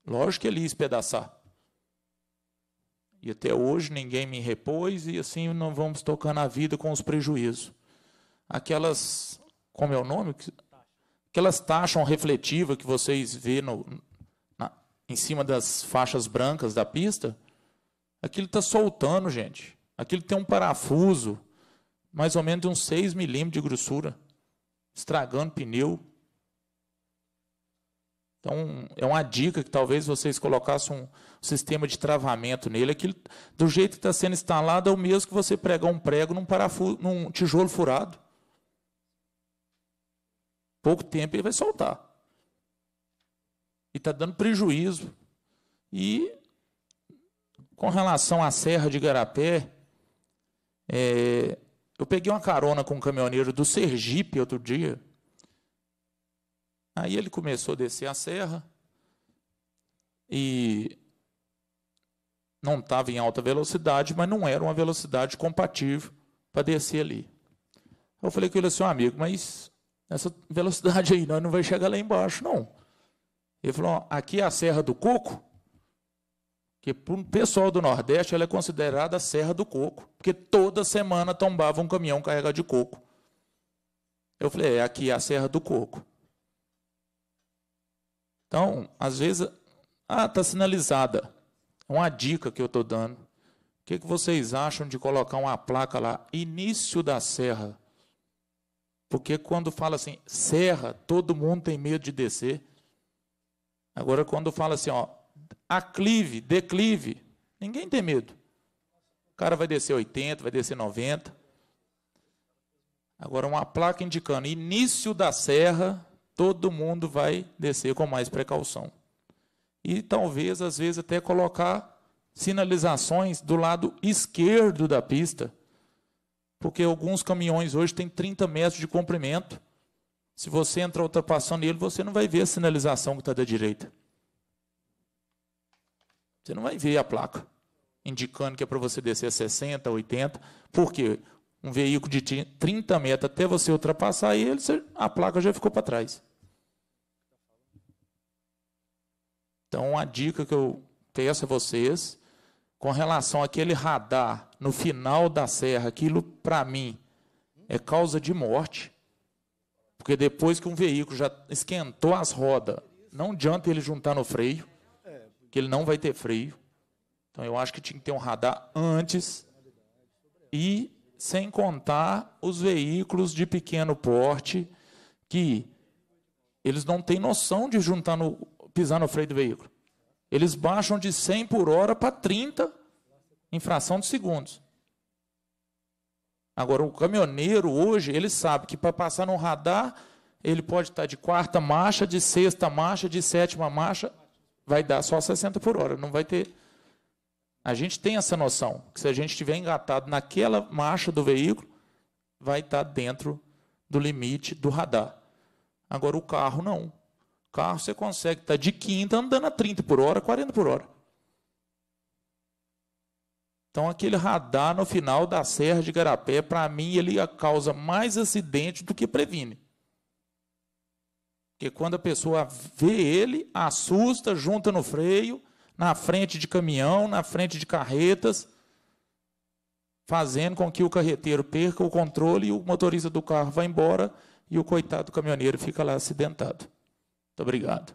Lógico que ele ia espedaçar. E até hoje ninguém me repôs, e assim nós vamos tocar na vida com os prejuízos. Aquelas, como é o nome? Aquelas taxas refletivas que vocês vê em cima das faixas brancas da pista, aquilo está soltando, gente. Aquilo tem um parafuso, mais ou menos de uns 6 milímetros de grossura, estragando pneu. Então, é uma dica que talvez vocês colocassem um sistema de travamento nele. Aquilo, do jeito que está sendo instalado, é o mesmo que você pregar um prego num tijolo furado. Pouco tempo ele vai soltar. E está dando prejuízo. E, com relação à Serra de Garapé, eu peguei uma carona com um caminhoneiro do Sergipe outro dia. Aí ele começou a descer a serra e não estava em alta velocidade, mas não era uma velocidade compatível para descer ali. Eu falei com ele assim, amigo, mas essa velocidade aí não vai chegar lá embaixo, não. Ele falou, aqui é a Serra do Coco, que para o pessoal do Nordeste ela é considerada a Serra do Coco, porque toda semana tombava um caminhão carregado de coco. Eu falei, aqui é a Serra do Coco. Então, às vezes, está sinalizada. Uma dica que eu estou dando. O que vocês acham de colocar uma placa lá, início da serra? Porque quando fala assim, serra, todo mundo tem medo de descer. Agora, quando fala assim, aclive, declive, ninguém tem medo. O cara vai descer 80, vai descer 90. Agora, uma placa indicando início da serra, todo mundo vai descer com mais precaução. E talvez, às vezes, até colocar sinalizações do lado esquerdo da pista, porque alguns caminhões hoje têm 30 metros de comprimento. Se você entrar ultrapassando ele, você não vai ver a sinalização que está da direita. Você não vai ver a placa. indicando que é para você descer a 60, 80. Por quê? Um veículo de 30 metros até você ultrapassar ele, a placa já ficou para trás. Então, a dica que eu peço a vocês, com relação àquele radar no final da serra, aquilo, para mim, é causa de morte, porque depois que um veículo já esquentou as rodas, não adianta ele juntar no freio, que ele não vai ter freio. Então, eu acho que tinha que ter um radar antes, e sem contar os veículos de pequeno porte, que eles não têm noção de juntar no pisar no freio do veículo. Eles baixam de 100 por hora para 30 em fração de segundos. Agora, o caminhoneiro hoje, ele sabe que para passar num radar, ele pode estar de quarta marcha, de sexta marcha, de sétima marcha, vai dar só 60 por hora, não vai ter. A gente tem essa noção, que se a gente estiver engatado naquela marcha do veículo, vai estar dentro do limite do radar. Agora, o carro não. Carro você consegue estar de quinta andando a 30 por hora, 40 por hora. Então, aquele radar no final da Serra de Garapé, para mim, ele causa mais acidente do que previne. Porque quando a pessoa vê ele, assusta, junta no freio, na frente de caminhão, na frente de carretas, fazendo com que o carreteiro perca o controle e o motorista do carro vá embora e o coitado do caminhoneiro fica lá acidentado. Muito obrigado.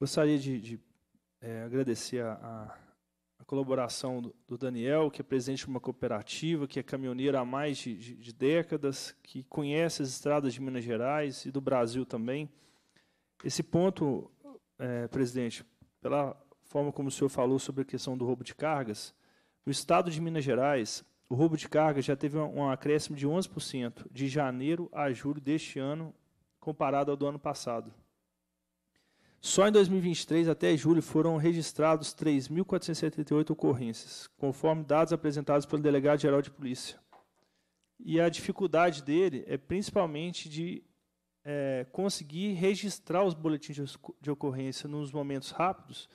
Gostaria de agradecer a colaboração do Daniel, que é presidente de uma cooperativa, que é caminhoneiro há mais de décadas, que conhece as estradas de Minas Gerais e do Brasil também. Esse ponto, presidente, pela forma como o senhor falou sobre a questão do roubo de cargas, no estado de Minas Gerais, o roubo de cargas já teve um acréscimo de 11% de janeiro a julho deste ano, comparado ao do ano passado. Só em 2023, até julho, foram registrados 3.478 ocorrências, conforme dados apresentados pelo delegado-geral de polícia. E a dificuldade dele é principalmente de conseguir registrar os boletins de ocorrência nos momentos rápidos,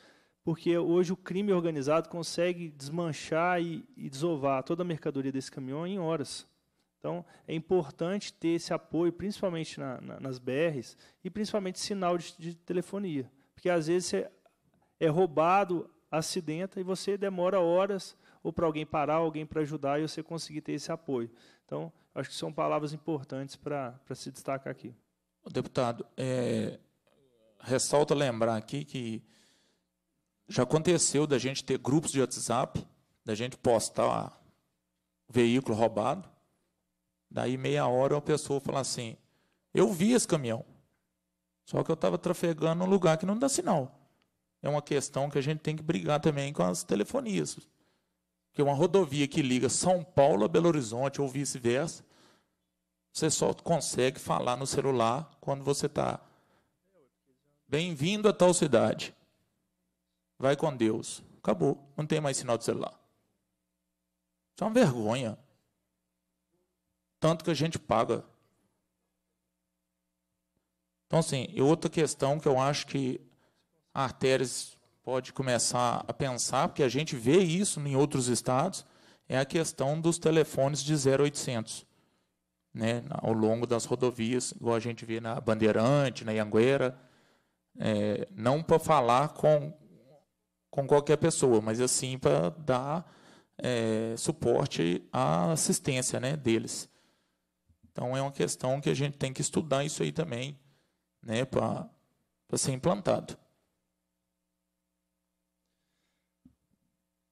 porque hoje o crime organizado consegue desmanchar e desovar toda a mercadoria desse caminhão em horas. Então, é importante ter esse apoio, principalmente nas BRs, e principalmente sinal de telefonia. Porque, às vezes, você é roubado, acidenta, e você demora horas, ou para alguém parar, alguém para ajudar, e você conseguir ter esse apoio. Então, acho que são palavras importantes para se destacar aqui. Deputado, ressalta lembrar aqui que já aconteceu da gente ter grupos de WhatsApp, da gente postar veículo roubado. Daí, meia hora, uma pessoa fala assim, eu vi esse caminhão, só que eu estava trafegando num lugar que não dá sinal. É uma questão que a gente tem que brigar também com as telefonias. Porque uma rodovia que liga São Paulo a Belo Horizonte ou vice-versa, você só consegue falar no celular quando você está bem-vindo a tal cidade. Vai com Deus. Acabou, não tem mais sinal de celular. Isso é uma vergonha. Tanto que a gente paga. Então, assim, e outra questão que eu acho que a Arteris pode começar a pensar, porque a gente vê isso em outros estados, é a questão dos telefones de 0800, né, ao longo das rodovias, igual a gente vê na Bandeirante, na Ianguera, não para falar com qualquer pessoa, mas assim para dar suporte à assistência, né, deles. Então, é uma questão que a gente tem que estudar isso aí também, né, para ser implantado.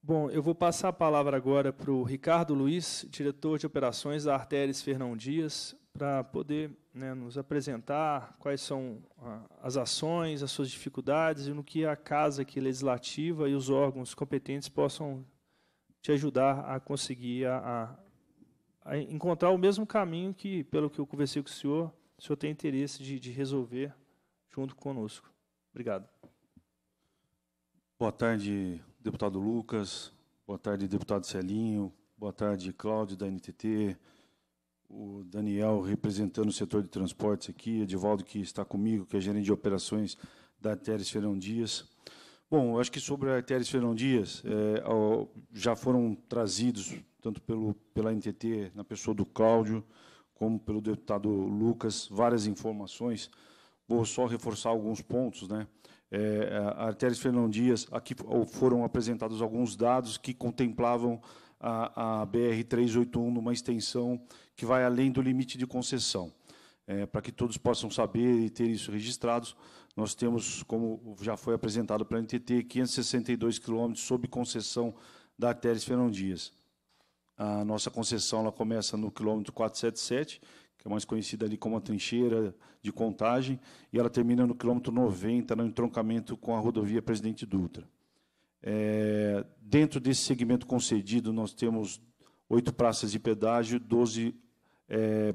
Bom, eu vou passar a palavra agora para o Ricardo Luiz, diretor de operações da Arteris Fernão Dias, para poder, né, nos apresentar quais são as ações, as suas dificuldades e no que a casa aqui legislativa e os órgãos competentes possam te ajudar a conseguir a encontrar o mesmo caminho que, pelo que eu conversei com o senhor tem interesse de resolver junto conosco. Obrigado. Boa tarde, deputado Lucas. Boa tarde, deputado Celinho. Boa tarde, Cláudio, da ANTT. O Daniel, representando o setor de transportes aqui. Edivaldo, que está comigo, que é gerente de operações da Arteris Fernão Dias. Bom, eu acho que sobre a Arteris Fernão Dias, já foram trazidos, tanto pela ANTT, na pessoa do Cláudio, como pelo deputado Lucas, várias informações. Vou só reforçar alguns pontos, né? A Arteris Fernão Dias, aqui foram apresentados alguns dados que contemplavam a BR-381 numa extensão que vai além do limite de concessão. Para que todos possam saber e ter isso registrados, nós temos, como já foi apresentado pela ANTT, 562 quilômetros sob concessão da Arteris Fernão Dias. A nossa concessão ela começa no quilômetro 477, que é mais conhecida ali como a trincheira de Contagem, e ela termina no quilômetro 90, no entroncamento com a rodovia Presidente Dutra. Dentro desse segmento concedido, nós temos 8 praças de pedágio, 12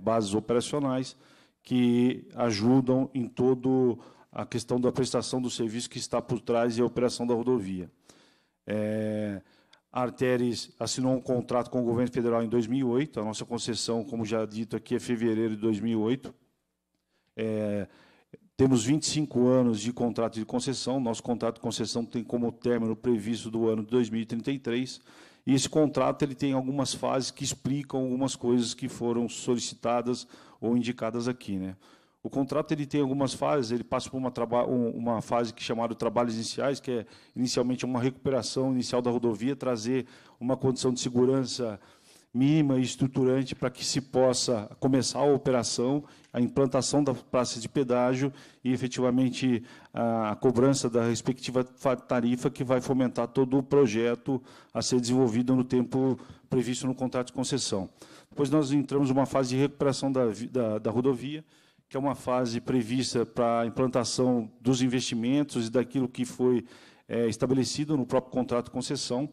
bases operacionais, que ajudam em toda a questão da prestação do serviço que está por trás e a operação da rodovia. A Arteris assinou um contrato com o governo federal em 2008, a nossa concessão, como já dito aqui, é fevereiro de 2008. Temos 25 anos de contrato de concessão, nosso contrato de concessão tem como término previsto do ano de 2033, e esse contrato ele tem algumas fases que explicam algumas coisas que foram solicitadas ou indicadas aqui, né? O contrato ele tem algumas fases, ele passa por uma fase que chamaram trabalhos iniciais, que é inicialmente uma recuperação inicial da rodovia, trazer uma condição de segurança mínima e estruturante para que se possa começar a operação, a implantação da praça de pedágio e, efetivamente, a cobrança da respectiva tarifa que vai fomentar todo o projeto a ser desenvolvido no tempo previsto no contrato de concessão. Depois nós entramos numa fase de recuperação da rodovia, que é uma fase prevista para a implantação dos investimentos e daquilo que foi estabelecido no próprio contrato de concessão.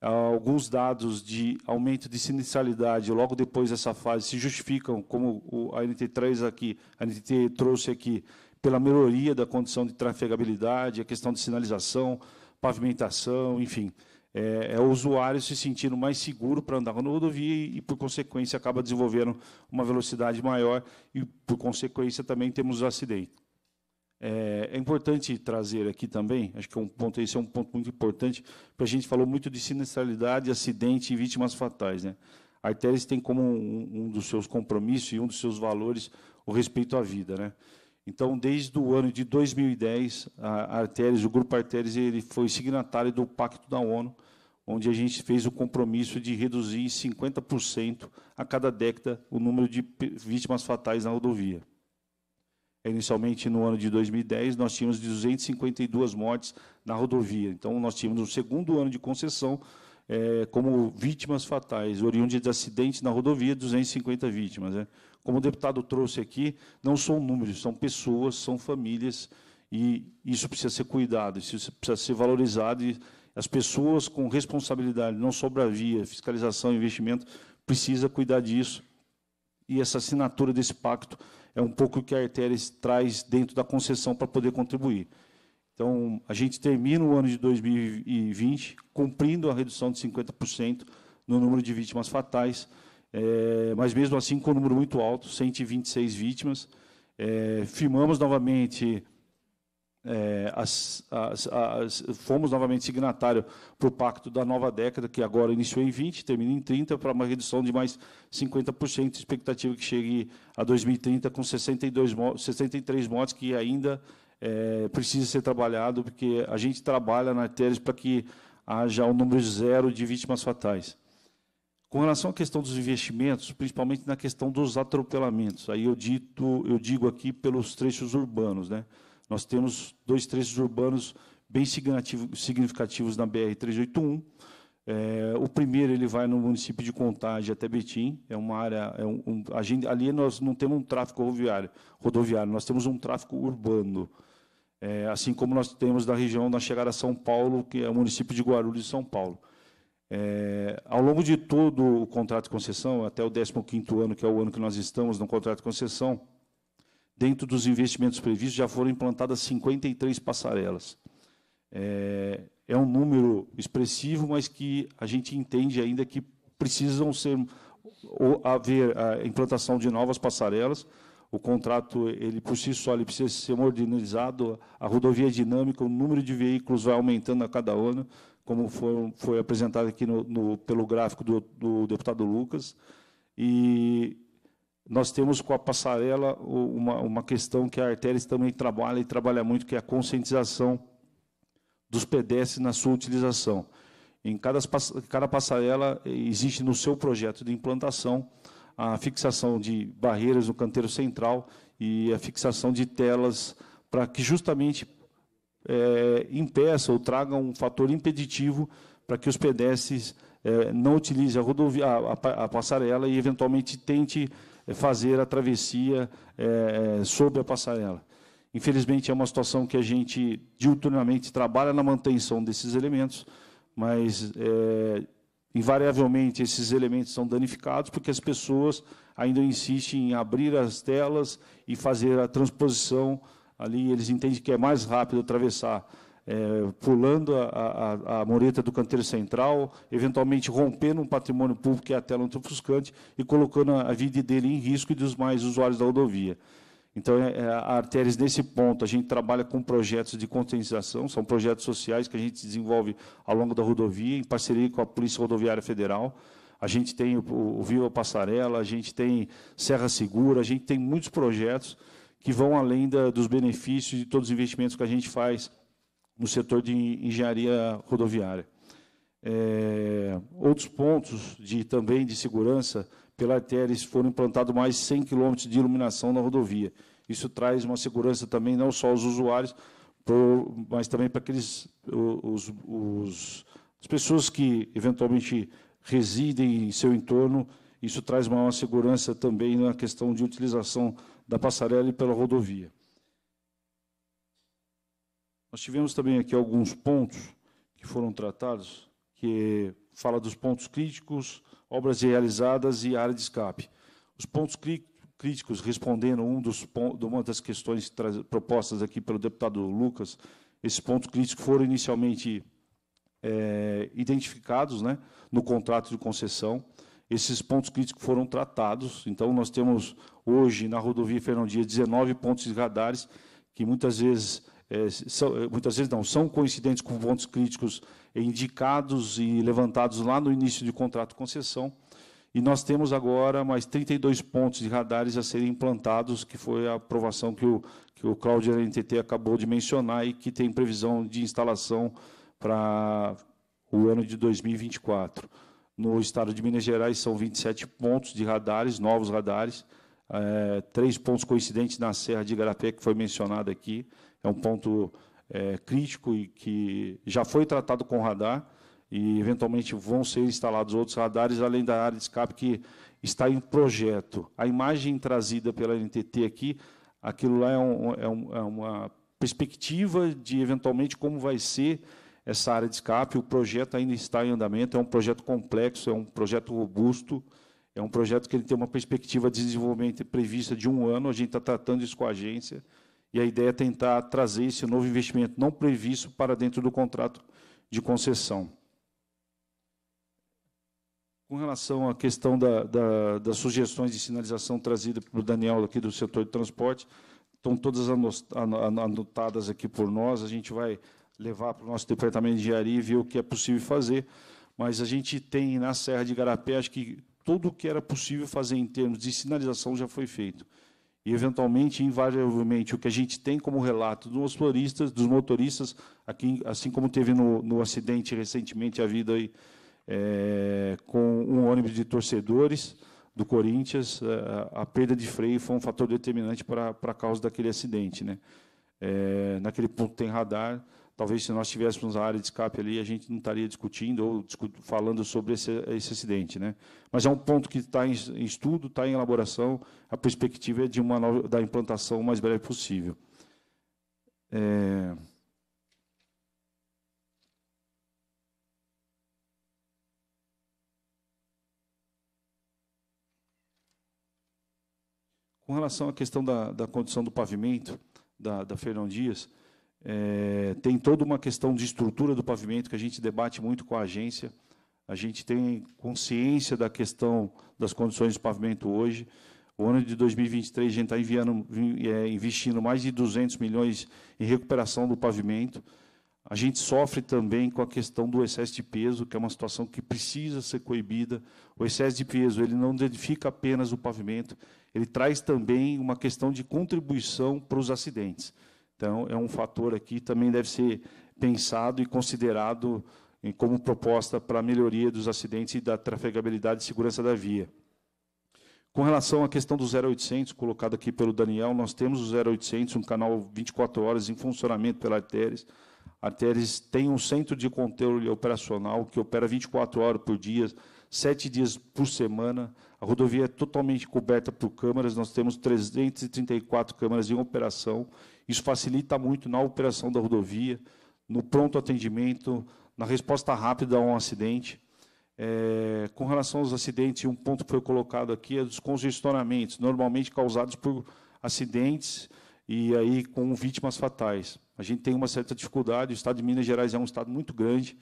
Alguns dados de aumento de sinistralidade logo depois dessa fase se justificam, como a ANTT trouxe aqui, pela melhoria da condição de trafegabilidade, a questão de sinalização, pavimentação, enfim. É o usuário se sentindo mais seguro para andar na rodovia e, por consequência, acaba desenvolvendo uma velocidade maior e, por consequência, também temos acidente. É importante trazer aqui também, acho que esse é um ponto muito importante, porque a gente falou muito de sinistralidade, acidente e vítimas fatais, né? A Arteris tem como um dos seus compromissos e um dos seus valores o respeito à vida, né? Então, desde o ano de 2010, a Arteris, o Grupo Arteris, ele foi signatário do Pacto da ONU, onde a gente fez o compromisso de reduzir em 50% a cada década o número de vítimas fatais na rodovia. Inicialmente, no ano de 2010, nós tínhamos 252 mortes na rodovia. Então, nós tínhamos no segundo ano de concessão, como vítimas fatais, oriundas de acidente na rodovia, 250 vítimas, né? Como o deputado trouxe aqui, não são números, são pessoas, são famílias, e isso precisa ser cuidado, isso precisa ser valorizado, e as pessoas com responsabilidade, não sobre a via, fiscalização e investimento, precisa cuidar disso, e essa assinatura desse pacto é um pouco o que a Arteris traz dentro da concessão para poder contribuir. Então, a gente termina o ano de 2020 cumprindo a redução de 50% no número de vítimas fatais, mas, mesmo assim, com um número muito alto, 126 vítimas. Firmamos novamente, fomos novamente signatário para o Pacto da Nova Década, que agora iniciou em 20, termina em 30, para uma redução de mais 50%, expectativa que chegue a 2030 com 63 mortes, que ainda precisa ser trabalhado, porque a gente trabalha na Arteris para que haja um número zero de vítimas fatais. Com relação à questão dos investimentos, principalmente na questão dos atropelamentos, aí eu digo aqui pelos trechos urbanos, né? Nós temos 2 trechos urbanos bem significativos na BR-381. O primeiro ele vai no município de Contagem até Betim, é uma área, ali nós não temos um tráfego rodoviário, nós temos um tráfego urbano. Assim como nós temos da região na chegada a São Paulo, que é o município de Guarulhos, São Paulo. Ao longo de todo o contrato de concessão, até o 15º ano, que é o ano que nós estamos no contrato de concessão, dentro dos investimentos previstos já foram implantadas 53 passarelas. É um número expressivo, mas que a gente entende ainda que precisam haver a implantação de novas passarelas. O contrato, ele por si só, ele precisa ser modernizado, a rodovia é dinâmica, o número de veículos vai aumentando a cada ano, como foi apresentado aqui pelo gráfico do deputado Lucas. E nós temos com a passarela uma questão que a Arteris também trabalha, e trabalha muito, que é a conscientização dos pedestres na sua utilização. Em cada passarela existe no seu projeto de implantação a fixação de barreiras no canteiro central e a fixação de telas para que justamente impeça ou traga um fator impeditivo para que os pedestres não utilizem a rodovia, a passarela, e eventualmente tente fazer a travessia sob a passarela. Infelizmente, é uma situação que a gente diuturnamente trabalha na manutenção desses elementos, mas invariavelmente esses elementos são danificados porque as pessoas ainda insistem em abrir as telas e fazer a transposição ali. Eles entendem que é mais rápido atravessar pulando a mureta do canteiro central, eventualmente rompendo um patrimônio público, que é a tela ofuscante, e colocando a vida dele em risco e dos mais usuários da rodovia. Então, a Arteris, nesse ponto, a gente trabalha com projetos de conscientização, são projetos sociais que a gente desenvolve ao longo da rodovia, em parceria com a Polícia Rodoviária Federal. A gente tem o Viva Passarela, a gente tem Serra Segura, a gente tem muitos projetos que vão além dos benefícios e todos os investimentos que a gente faz no setor de engenharia rodoviária. Outros pontos também de segurança, pela Arteris foram implantados mais 100 km de iluminação na rodovia. Isso traz uma segurança também, não só aos usuários, mas também para aqueles, as pessoas que eventualmente residem em seu entorno. Isso traz maior segurança também na questão de utilização da passarela e pela rodovia. Nós tivemos também aqui alguns pontos que foram tratados, que fala dos pontos críticos, obras realizadas e área de escape. Os pontos críticos, respondendo uma das questões propostas aqui pelo deputado Lucas, esses pontos críticos foram inicialmente identificados, né, no contrato de concessão. Esses pontos críticos foram tratados. Então, nós temos hoje, na rodovia Fernão Dias, 19 pontos de radares, que muitas vezes... são coincidentes com pontos críticos indicados e levantados lá no início de contrato de concessão. E nós temos agora mais 32 pontos de radares a serem implantados, que foi a aprovação que o Cláudio ANTT acabou de mencionar e que tem previsão de instalação para o ano de 2024. No estado de Minas Gerais, são 27 pontos de radares, novos radares, 3 pontos coincidentes na Serra de Garapé, que foi mencionada aqui. É um ponto crítico e que já foi tratado com radar e, eventualmente, vão ser instalados outros radares, além da área de escape que está em projeto. A imagem trazida pela ANTT aqui, aquilo lá é uma perspectiva de, eventualmente, como vai ser essa área de escape. O projeto ainda está em andamento, é um projeto complexo, é um projeto robusto, é um projeto que ele tem uma perspectiva de desenvolvimento prevista de 1 ano, a gente está tratando isso com a agência. E a ideia é tentar trazer esse novo investimento não previsto para dentro do contrato de concessão. Com relação à questão das sugestões de sinalização trazida pelo Daniel aqui do setor de transporte, estão todas anotadas aqui por nós, a gente vai levar para o nosso departamento de engenharia e ver o que é possível fazer, mas a gente tem na Serra de Garapé, acho que tudo o que era possível fazer em termos de sinalização já foi feito. E, eventualmente, invariavelmente, o que a gente tem como relato dos motoristas, aqui, assim como teve no acidente recentemente havido aí, com um ônibus de torcedores do Corinthians, a perda de freio foi um fator determinante para a causa daquele acidente, né? Naquele ponto tem radar, talvez se nós tivéssemos a área de escape ali, a gente não estaria discutindo ou falando sobre esse acidente, né? Mas é um ponto que está em estudo, está em elaboração, a perspectiva é de da implantação o mais breve possível. Com relação à questão da condição do pavimento da Fernão Dias, tem toda uma questão de estrutura do pavimento que a gente debate muito com a agência. A gente tem consciência da questão das condições de pavimento hoje. O ano de 2023, a gente está investindo mais de 200 milhões em recuperação do pavimento. A gente sofre também com a questão do excesso de peso, que é uma situação que precisa ser coibida. O excesso de peso, ele não danifica apenas o pavimento, ele traz também uma questão de contribuição para os acidentes. Então, é um fator aqui que também deve ser pensado e considerado como proposta para a melhoria dos acidentes e da trafegabilidade e segurança da via. Com relação à questão do 0800, colocado aqui pelo Daniel, nós temos o 0800, um canal 24 horas em funcionamento pela Arteris. A Arteris tem um centro de controle operacional que opera 24 horas por dia, 7 dias por semana. A rodovia é totalmente coberta por câmeras, nós temos 334 câmeras em operação. Isso facilita muito na operação da rodovia, no pronto atendimento, na resposta rápida a um acidente. Com relação aos acidentes, um ponto que foi colocado aqui é dos congestionamentos, normalmente causados por acidentes e aí com vítimas fatais. A gente tem uma certa dificuldade, o estado de Minas Gerais é um estado muito grande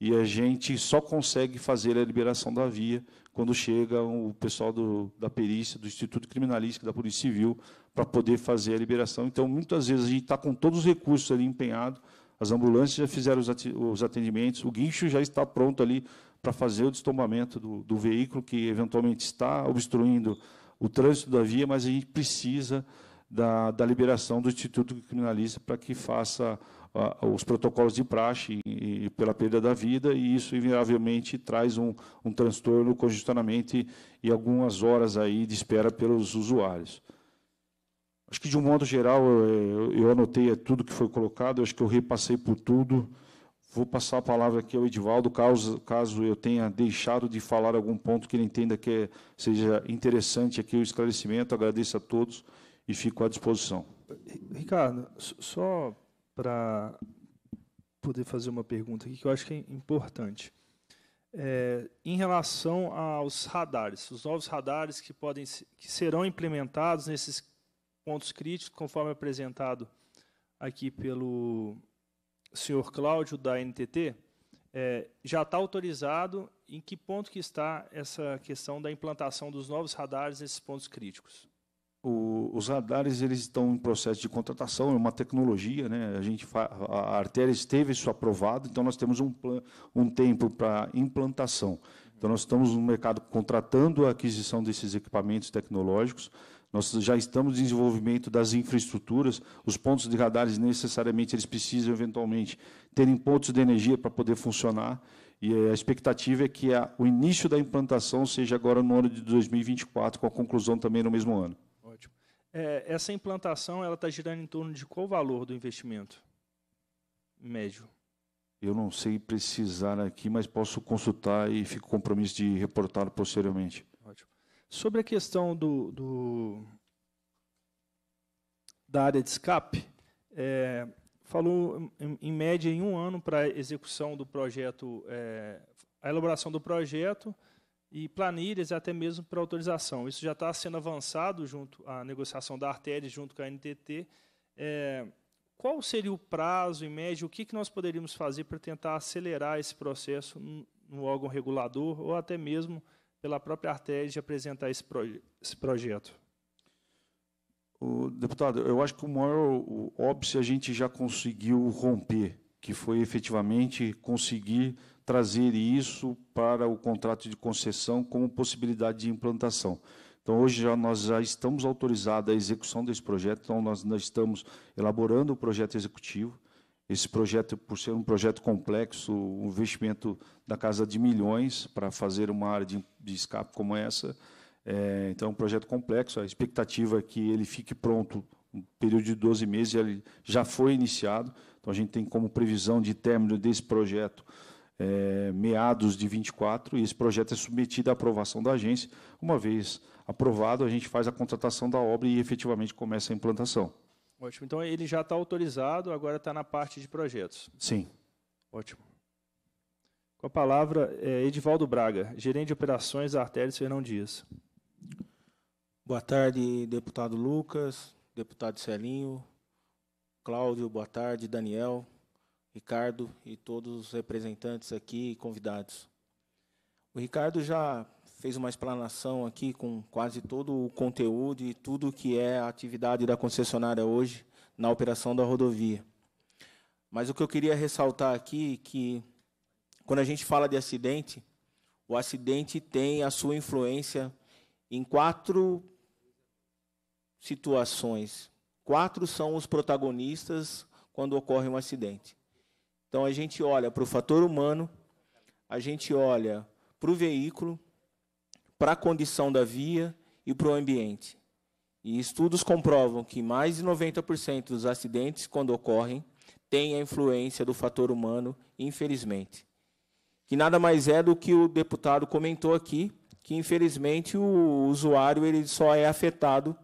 e a gente só consegue fazer a liberação da via quando chega o pessoal da perícia, do Instituto Criminalista, da Polícia Civil, para poder fazer a liberação. Então, muitas vezes, a gente está com todos os recursos ali empenhados, as ambulâncias já fizeram os atendimentos, o guincho já está pronto ali para fazer o destombamento do veículo que, eventualmente, está obstruindo o trânsito da via, mas a gente precisa da liberação do Instituto Criminalista para que faça os protocolos de praxe pela perda da vida, e isso, invariavelmente, traz um transtorno, congestionamento e algumas horas aí de espera pelos usuários. Acho que, de um modo geral, eu anotei tudo que foi colocado, acho que eu repassei por tudo. Vou passar a palavra aqui ao Edivaldo, caso eu tenha deixado de falar algum ponto que ele entenda que seja interessante aqui o esclarecimento. Agradeço a todos e fico à disposição. Ricardo, só para poder fazer uma pergunta aqui, que eu acho que é importante. Em relação aos radares, os novos radares que serão implementados nesses pontos críticos, conforme apresentado aqui pelo senhor Cláudio, da ANTT, já está autorizado? Em que ponto que está essa questão da implantação dos novos radares nesses pontos críticos? Os radares, eles estão em processo de contratação, é uma tecnologia, né? A Arteris teve isso aprovado, então nós temos um tempo para implantação. Então nós estamos no mercado contratando a aquisição desses equipamentos tecnológicos. Nós já estamos em desenvolvimento das infraestruturas, os pontos de radares necessariamente eles precisam eventualmente terem pontos de energia para poder funcionar, e a expectativa é que o início da implantação seja agora no ano de 2024, com a conclusão também no mesmo ano. Ótimo. Essa implantação ela está girando em torno de qual valor do investimento médio? Eu não sei precisar aqui, mas posso consultar e fico com compromisso de reportar posteriormente. Sobre a questão da área de escape, falou em média em um ano para a execução do projeto, a elaboração do projeto e planilhas, até mesmo para autorização. Isso já está sendo avançado junto à negociação da Arteris, junto com a ANTT. Qual seria o prazo, em média, o que nós poderíamos fazer para tentar acelerar esse processo no órgão regulador ou até mesmo pela própria Arteris de apresentar esse projeto? Deputado, eu acho que o maior óbice a gente já conseguiu romper, que foi efetivamente conseguir trazer isso para o contrato de concessão como possibilidade de implantação. Então, hoje, nós já estamos autorizados à execução desse projeto, então nós estamos elaborando o projeto executivo. Esse projeto, por ser um projeto complexo, um investimento da casa de milhões para fazer uma área de escape como essa, então é um projeto complexo. A expectativa é que ele fique pronto um período de 12 meses, ele já foi iniciado, então a gente tem como previsão de término desse projeto meados de 24, e esse projeto é submetido à aprovação da agência. Uma vez aprovado, a gente faz a contratação da obra e efetivamente começa a implantação. Ótimo. Então, ele já está autorizado, agora está na parte de projetos. Sim. Ótimo. Com a palavra, Edivaldo Braga, gerente de operações da Arteris Fernão Dias. Boa tarde, deputado Lucas, deputado Celinho, Cláudio, boa tarde, Daniel, Ricardo e todos os representantes aqui e convidados. O Ricardo já fez uma explanação aqui com quase todo o conteúdo e tudo que é a atividade da concessionária hoje na operação da rodovia. Mas o que eu queria ressaltar aqui é que, quando a gente fala de acidente, o acidente tem a sua influência em quatro situações. Quatro são os protagonistas quando ocorre um acidente. Então, a gente olha para o fator humano, a gente olha para o veículo, para a condição da via e para o ambiente. E estudos comprovam que mais de 90% dos acidentes, quando ocorrem, têm a influência do fator humano, infelizmente. Que nada mais é do que o deputado comentou aqui, que, infelizmente, o usuário ele só é afetado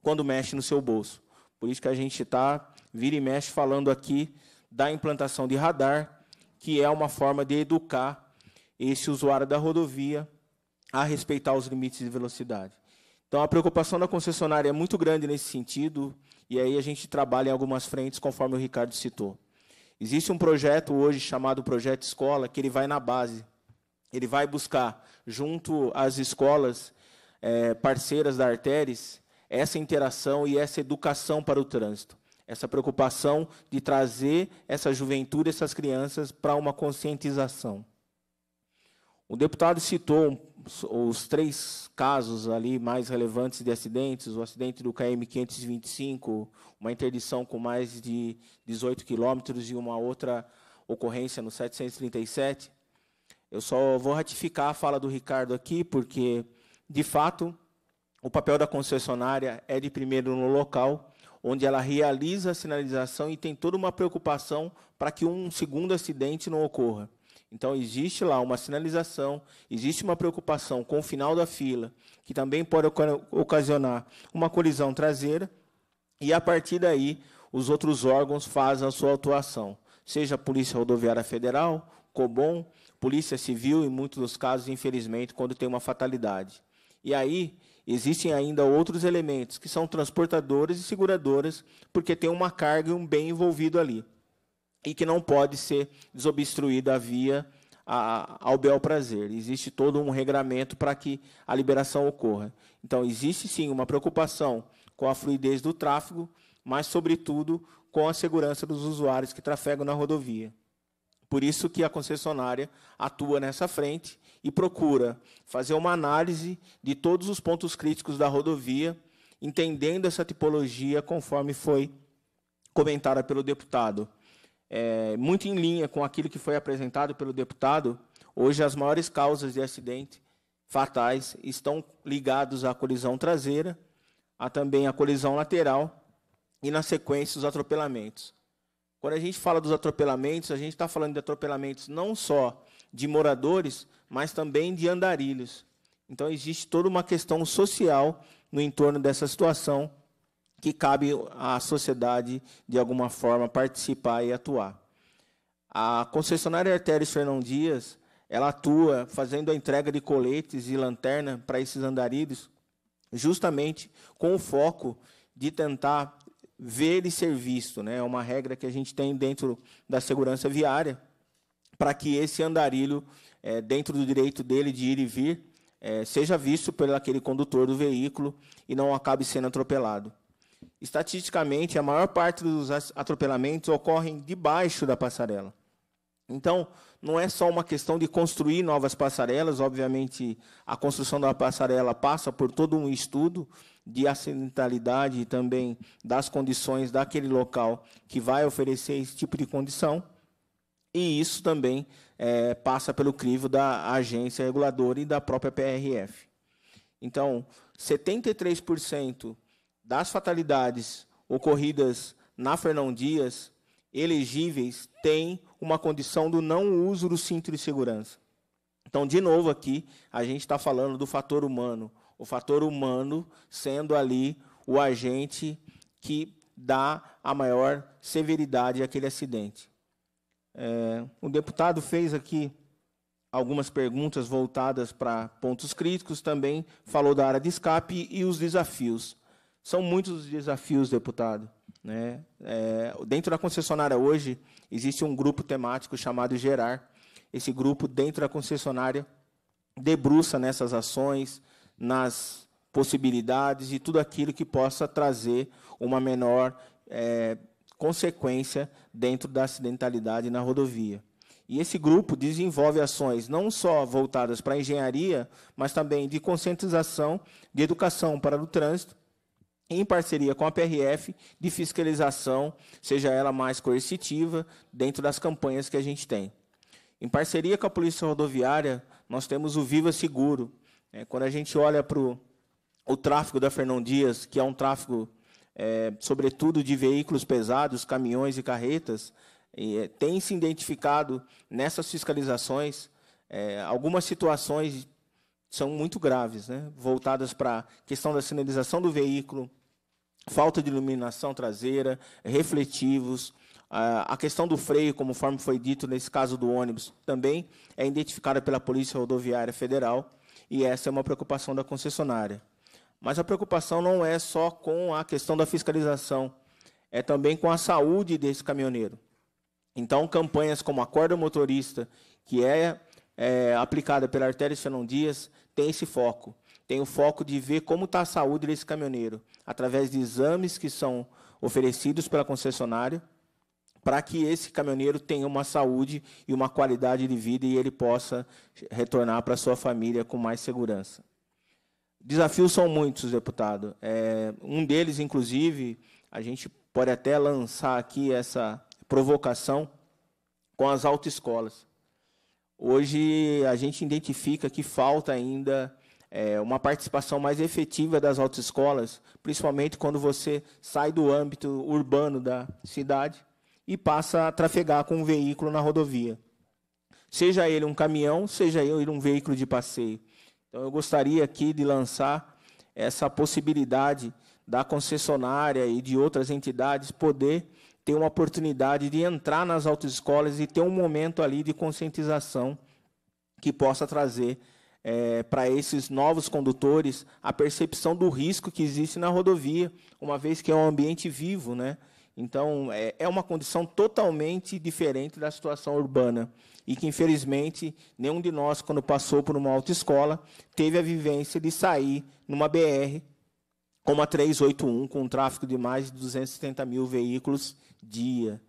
quando mexe no seu bolso. Por isso que a gente está, vira e mexe, falando aqui da implantação de radar, que é uma forma de educar esse usuário da rodovia a respeitar os limites de velocidade. Então, a preocupação da concessionária é muito grande nesse sentido, e aí a gente trabalha em algumas frentes, conforme o Ricardo citou. Existe um projeto hoje chamado Projeto Escola, que ele vai na base. Ele vai buscar, junto às escolas parceiras da Arteris, essa interação e essa educação para o trânsito. Essa preocupação de trazer essa juventude, essas crianças, para uma conscientização. O deputado citou os três casos ali mais relevantes de acidentes, o acidente do KM 525, uma interdição com mais de 18 quilômetros e uma outra ocorrência no 737. Eu só vou ratificar a fala do Ricardo aqui, porque, de fato, o papel da concessionária é de primeiro no local, onde ela realiza a sinalização e tem toda uma preocupação para que um segundo acidente não ocorra. Então, existe lá uma sinalização, existe uma preocupação com o final da fila, que também pode ocasionar uma colisão traseira, e, a partir daí, os outros órgãos fazem a sua atuação, seja a Polícia Rodoviária Federal, COBOM, Polícia Civil, em muitos dos casos, infelizmente, quando tem uma fatalidade. E aí, existem ainda outros elementos, que são transportadoras e seguradoras, porque tem uma carga e um bem envolvido ali, e que não pode ser desobstruída a via ao bel prazer. Existe todo um regramento para que a liberação ocorra. Então, existe, sim, uma preocupação com a fluidez do tráfego, mas, sobretudo, com a segurança dos usuários que trafegam na rodovia. Por isso que a concessionária atua nessa frente e procura fazer uma análise de todos os pontos críticos da rodovia, entendendo essa tipologia conforme foi comentada pelo deputado. Muito em linha com aquilo que foi apresentado pelo deputado, hoje as maiores causas de acidente fatais estão ligados à colisão traseira, a também à colisão lateral e, na sequência, os atropelamentos. Quando a gente fala dos atropelamentos, a gente está falando de atropelamentos não só de moradores, mas também de andarilhos. Então, existe toda uma questão social no entorno dessa situação, que cabe à sociedade, de alguma forma, participar e atuar. A concessionária Arteris Fernão Dias, ela atua fazendo a entrega de coletes e lanterna para esses andarilhos, justamente com o foco de tentar ver ele ser visto, né? É uma regra que a gente tem dentro da segurança viária, para que esse andarilho, dentro do direito dele de ir e vir, seja visto por aquele condutor do veículo e não acabe sendo atropelado. Estatisticamente, a maior parte dos atropelamentos ocorrem debaixo da passarela. Então, não é só uma questão de construir novas passarelas, obviamente, a construção da passarela passa por todo um estudo de acidentalidade e também das condições daquele local que vai oferecer esse tipo de condição, e isso também passa pelo crivo da agência reguladora e da própria PRF. Então, 73% das fatalidades ocorridas na Fernão Dias, elegíveis, tem uma condição do não uso do cinto de segurança. Então, de novo aqui, a gente está falando do fator humano. O fator humano sendo ali o agente que dá a maior severidade àquele acidente. O deputado fez aqui algumas perguntas voltadas para pontos críticos, também falou da área de escape e os desafios. São muitos os desafios, deputado, né? Dentro da concessionária hoje, existe um grupo temático chamado Gerar. Esse grupo, dentro da concessionária, debruça nessas ações, nas possibilidades e tudo aquilo que possa trazer uma menor consequência dentro da acidentalidade na rodovia. E esse grupo desenvolve ações não só voltadas para a engenharia, mas também de conscientização, de educação para o trânsito, em parceria com a PRF, de fiscalização, seja ela mais coercitiva, dentro das campanhas que a gente tem. Em parceria com a Polícia Rodoviária, nós temos o Viva Seguro. Quando a gente olha para o tráfego da Fernão Dias, que é um tráfego, sobretudo, de veículos pesados, caminhões e carretas, tem se identificado nessas fiscalizações algumas situações são muito graves, né? Voltadas para a questão da sinalização do veículo, falta de iluminação traseira, refletivos, a questão do freio, conforme foi dito nesse caso do ônibus, também é identificada pela Polícia Rodoviária Federal, e essa é uma preocupação da concessionária. Mas a preocupação não é só com a questão da fiscalização, é também com a saúde desse caminhoneiro. Então, campanhas como Acorda o Motorista, que é aplicada pela Arteris Fernão Dias, tem esse foco. Tem o foco de ver como está a saúde desse caminhoneiro, através de exames que são oferecidos pela concessionária, para que esse caminhoneiro tenha uma saúde e uma qualidade de vida e ele possa retornar para a sua família com mais segurança. Desafios são muitos, deputado. Um deles, inclusive, a gente pode até lançar aqui essa provocação com as autoescolas. Hoje, a gente identifica que falta ainda uma participação mais efetiva das autoescolas, principalmente quando você sai do âmbito urbano da cidade e passa a trafegar com um veículo na rodovia. Seja ele um caminhão, seja ele um veículo de passeio. Então, eu gostaria aqui de lançar essa possibilidade da concessionária e de outras entidades poder ter uma oportunidade de entrar nas autoescolas e ter um momento ali de conscientização que possa trazer para esses novos condutores a percepção do risco que existe na rodovia, uma vez que é um ambiente vivo, né? Então, é uma condição totalmente diferente da situação urbana e que, infelizmente, nenhum de nós, quando passou por uma autoescola, teve a vivência de sair numa BR como a 381, com um tráfego de mais de 270 mil veículos dia.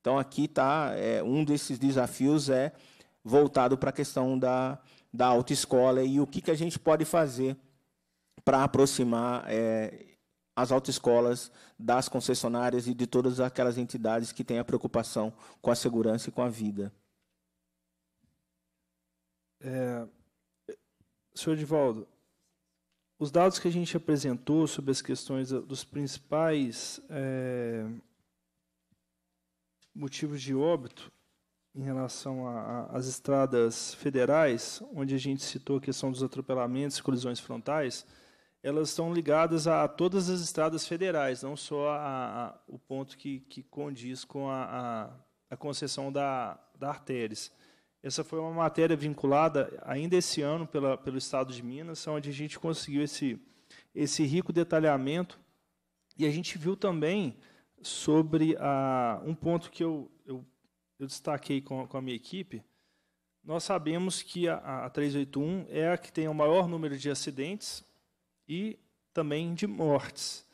Então, aqui está, um desses desafios voltado para a questão da autoescola e o que a gente pode fazer para aproximar as autoescolas das concessionárias e de todas aquelas entidades que têm a preocupação com a segurança e com a vida. Senhor Edivaldo, os dados que a gente apresentou sobre as questões dos principais motivos de óbito em relação às estradas federais, onde a gente citou a questão dos atropelamentos e colisões frontais, elas estão ligadas a todas as estradas federais, não só o ponto que condiz com a concessão da Arteris. Essa foi uma matéria vinculada ainda esse ano pelo Estado de Minas, onde a gente conseguiu esse rico detalhamento. E a gente viu também sobre um ponto que eu destaquei com a minha equipe. Nós sabemos que a 381 é a que tem o maior número de acidentes e também de mortes.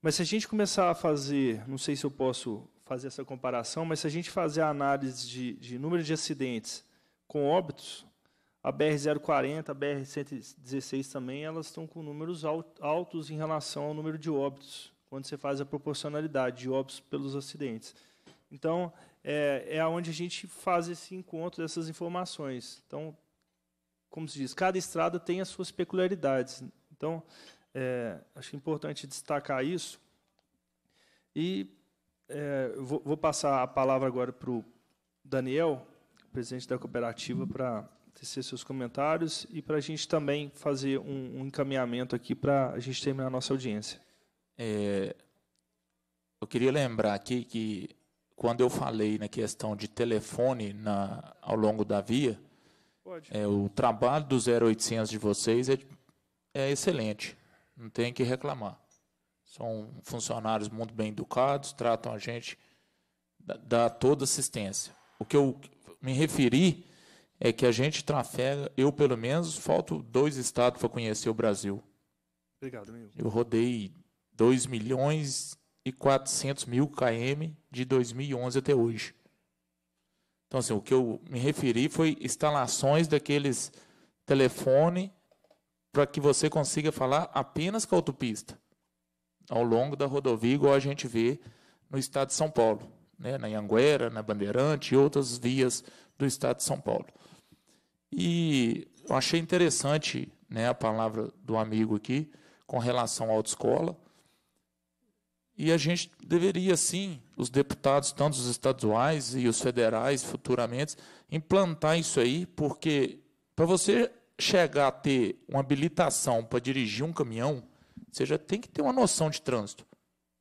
Mas se a gente começar a fazer, não sei se eu posso fazer essa comparação, mas se a gente fazer a análise de número de acidentes com óbitos, a BR-040, a BR-116 também, elas estão com números altos em relação ao número de óbitos, quando você faz a proporcionalidade de óbitos pelos acidentes. Então, é onde a gente faz esse encontro dessas informações. Então, como se diz, cada estrada tem as suas peculiaridades. Então, acho importante destacar isso. E vou passar a palavra agora para o Daniel, presidente da cooperativa, para tecer seus comentários e para a gente também fazer um encaminhamento aqui para a gente terminar a nossa audiência. Eu queria lembrar aqui que, quando eu falei na questão de telefone ao longo da via, o trabalho do 0800 de vocês é excelente, não tem que reclamar. São funcionários muito bem educados, tratam a gente, dá toda assistência. O que eu me referi é que a gente trafega, eu pelo menos, falto 2 estados para conhecer o Brasil. Obrigado, meu. Eu rodei 2.400.000 km de 2011 até hoje. Então, assim, o que eu me referi foi instalações daqueles telefones para que você consiga falar apenas com a autopista, ao longo da rodovia, igual a gente vê no estado de São Paulo, né? Na Anhanguera, na Bandeirante e outras vias do estado de São Paulo. E eu achei interessante, né, a palavra do amigo aqui com relação à autoescola. E a gente deveria, sim, os deputados, tanto os estaduais e os federais, futuramente, implantar isso aí, porque para você chegar a ter uma habilitação para dirigir um caminhão, você já tem que ter uma noção de trânsito.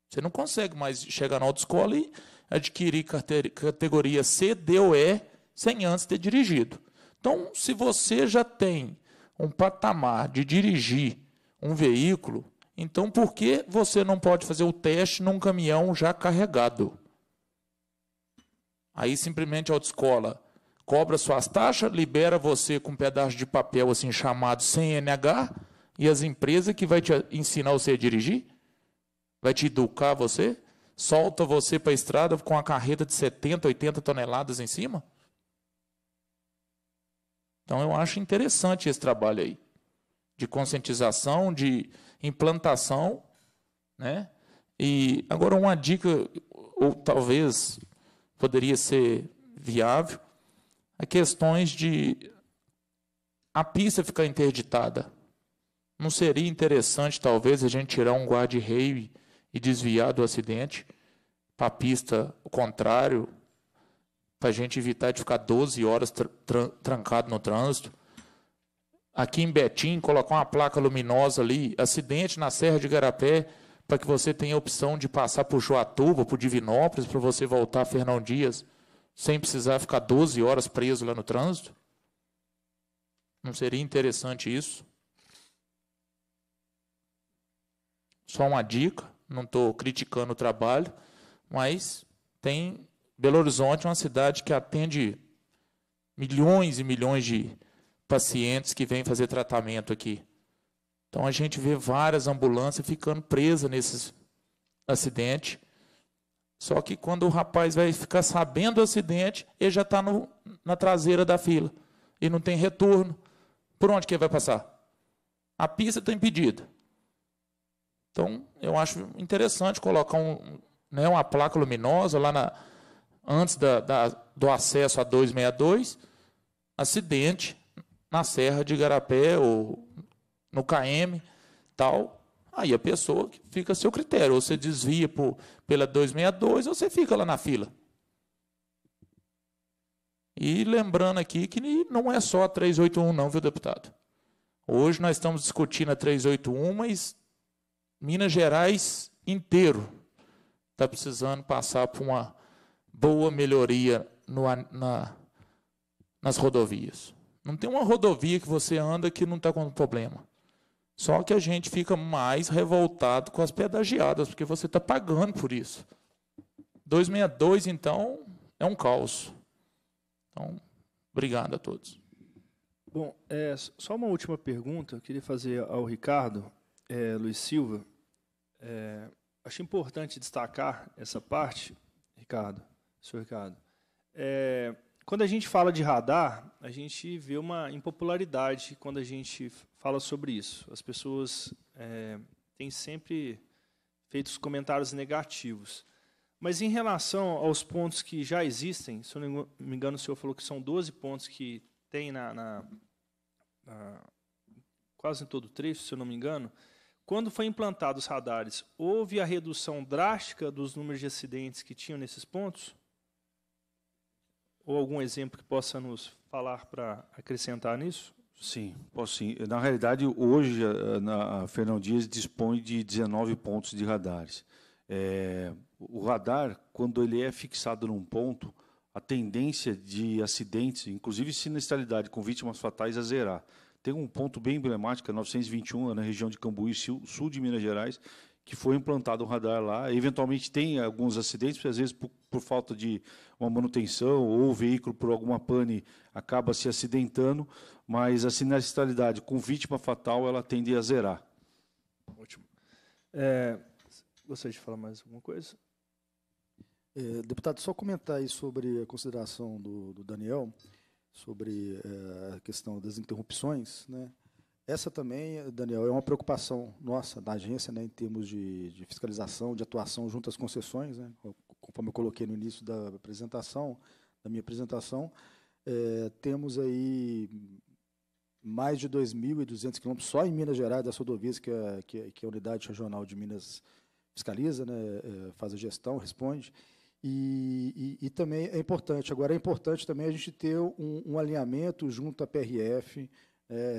Você não consegue mais chegar na autoescola e adquirir categoria C, D ou E sem antes ter dirigido. Então, se você já tem um patamar de dirigir um veículo, então, por que você não pode fazer o teste num caminhão já carregado? Aí, simplesmente, a autoescola cobra suas taxas, libera você com um pedaço de papel assim chamado CNH, e as empresas que vai te ensinar você a dirigir, vai te educar você, solta você para a estrada com a carreta de 70, 80 toneladas em cima. Então, eu acho interessante esse trabalho aí, de conscientização, de implantação, né? E agora uma dica, ou talvez poderia ser viável, a questões de a pista ficar interditada. Não seria interessante, talvez, a gente tirar um guarda-reio e desviar do acidente para a pista o contrário, para a gente evitar de ficar 12 horas trancado no trânsito. Aqui em Betim, colocar uma placa luminosa ali, acidente na Serra de Garapé, para que você tenha a opção de passar por Joatuba, por Divinópolis, para você voltar a Fernão Dias, sem precisar ficar 12 horas preso lá no trânsito? Não seria interessante isso? Só uma dica, não estou criticando o trabalho, mas tem Belo Horizonte, uma cidade que atende milhões e milhões de pacientes que vêm fazer tratamento aqui. Então, a gente vê várias ambulâncias ficando presas nesses acidentes. Só que, quando o rapaz vai ficar sabendo do acidente, ele já está na traseira da fila e não tem retorno. Por onde que ele vai passar? A pista está impedida. Então, eu acho interessante colocar uma placa luminosa lá antes do acesso a 262, acidente na Serra de Garapé ou no KM, tal, aí a pessoa fica a seu critério. Ou você desvia pela 262 ou você fica lá na fila. E lembrando aqui que não é só a 381 não, viu, deputado? Hoje nós estamos discutindo a 381, mas Minas Gerais inteiro está precisando passar por uma boa melhoria nas rodovias. Não tem uma rodovia que você anda que não está com problema. Só que a gente fica mais revoltado com as pedagiadas, porque você está pagando por isso. 262, então, é um caos. Então, obrigado a todos. Bom, só uma última pergunta eu queria fazer ao Ricardo Luiz Silva. Acho importante destacar essa parte, Ricardo, senhor Ricardo. Quando a gente fala de radar, a gente vê uma impopularidade quando a gente fala sobre isso. As pessoas têm sempre feito comentários negativos. Mas em relação aos pontos que já existem, se eu não me engano, o senhor falou que são 12 pontos que tem quase em todo o trecho, se eu não me engano. Quando foi implantado os radares, houve a redução drástica dos números de acidentes que tinham nesses pontos? Ou algum exemplo que possa nos falar para acrescentar nisso? Sim, posso sim. Na realidade, hoje, a Fernão Dias dispõe de 19 pontos de radares. O radar, quando ele é fixado num ponto, a tendência de acidentes, inclusive sinistralidade com vítimas fatais, a zerar. Tem um ponto bem emblemático, 921, na região de Cambuí, sul de Minas Gerais, que foi implantado um radar lá. Eventualmente tem alguns acidentes, às vezes por falta de uma manutenção ou o veículo por alguma pane acaba se acidentando, mas a sinistralidade com vítima fatal ela tende a zerar. Ótimo. Gostaria de falar mais alguma coisa? Deputado, só comentar aí sobre a consideração do Daniel, sobre a questão das interrupções, né? Essa também, Daniel, é uma preocupação nossa, da agência, né, em termos de fiscalização, de atuação junto às concessões, né, conforme eu coloquei no início da minha apresentação, temos aí mais de 2.200 quilômetros só em Minas Gerais, das rodovias que a Unidade Regional de Minas fiscaliza, né, faz a gestão, responde, e também é importante, agora é importante também a gente ter um alinhamento junto à PRF,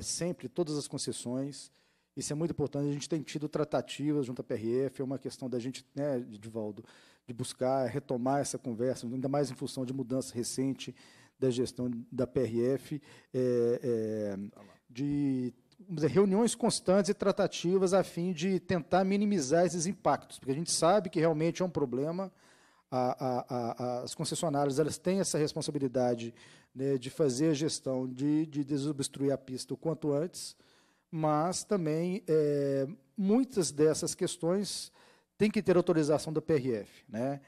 sempre, todas as concessões, isso é muito importante, a gente tem tido tratativas junto à PRF, é uma questão da gente, né, Edivaldo, de buscar retomar essa conversa, ainda mais em função de mudança recente da gestão da PRF, de reuniões constantes e tratativas a fim de tentar minimizar esses impactos, porque a gente sabe que realmente é um problema. As concessionárias elas têm essa responsabilidade, né, de fazer a gestão, de desobstruir a pista o quanto antes, mas também muitas dessas questões têm que ter autorização da PRF, né?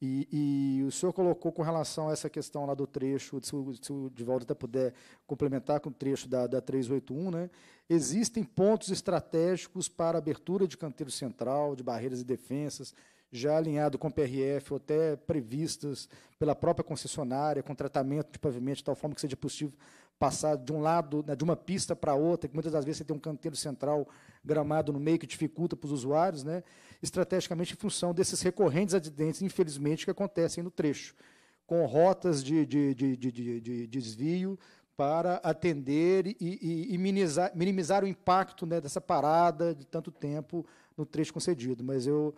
E o senhor colocou com relação a essa questão lá do trecho, se o Edivaldo até puder complementar com o trecho da 381, né? Existem pontos estratégicos para abertura de canteiro central, de barreiras e defensas, já alinhado com o PRF, ou até previstas pela própria concessionária, com tratamento de pavimento, de tal forma que seja possível passar de um lado, né, de uma pista para outra, que muitas das vezes você tem um canteiro central gramado no meio, que dificulta para os usuários, né, estrategicamente em função desses recorrentes acidentes, infelizmente, que acontecem no trecho, com rotas de desvio para atender e minimizar o impacto, né, dessa parada de tanto tempo no trecho concedido. Mas eu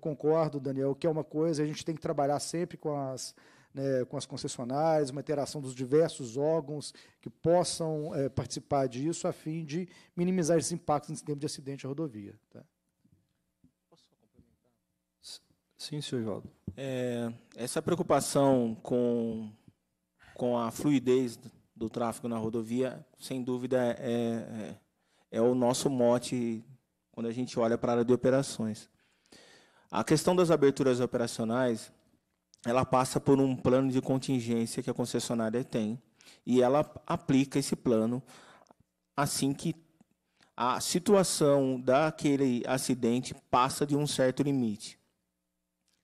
concordo, Daniel, que é uma coisa, a gente tem que trabalhar sempre com as concessionárias, uma interação dos diversos órgãos que possam participar disso, a fim de minimizar esses impactos nesse tempo de acidente à rodovia. Tá? Posso complementar? Sim, senhor Edivaldo. Essa preocupação com a fluidez do tráfego na rodovia, sem dúvida, é o nosso mote quando a gente olha para a área de operações. A questão das aberturas operacionais, ela passa por um plano de contingência que a concessionária tem, e ela aplica esse plano assim que a situação daquele acidente passa de um certo limite.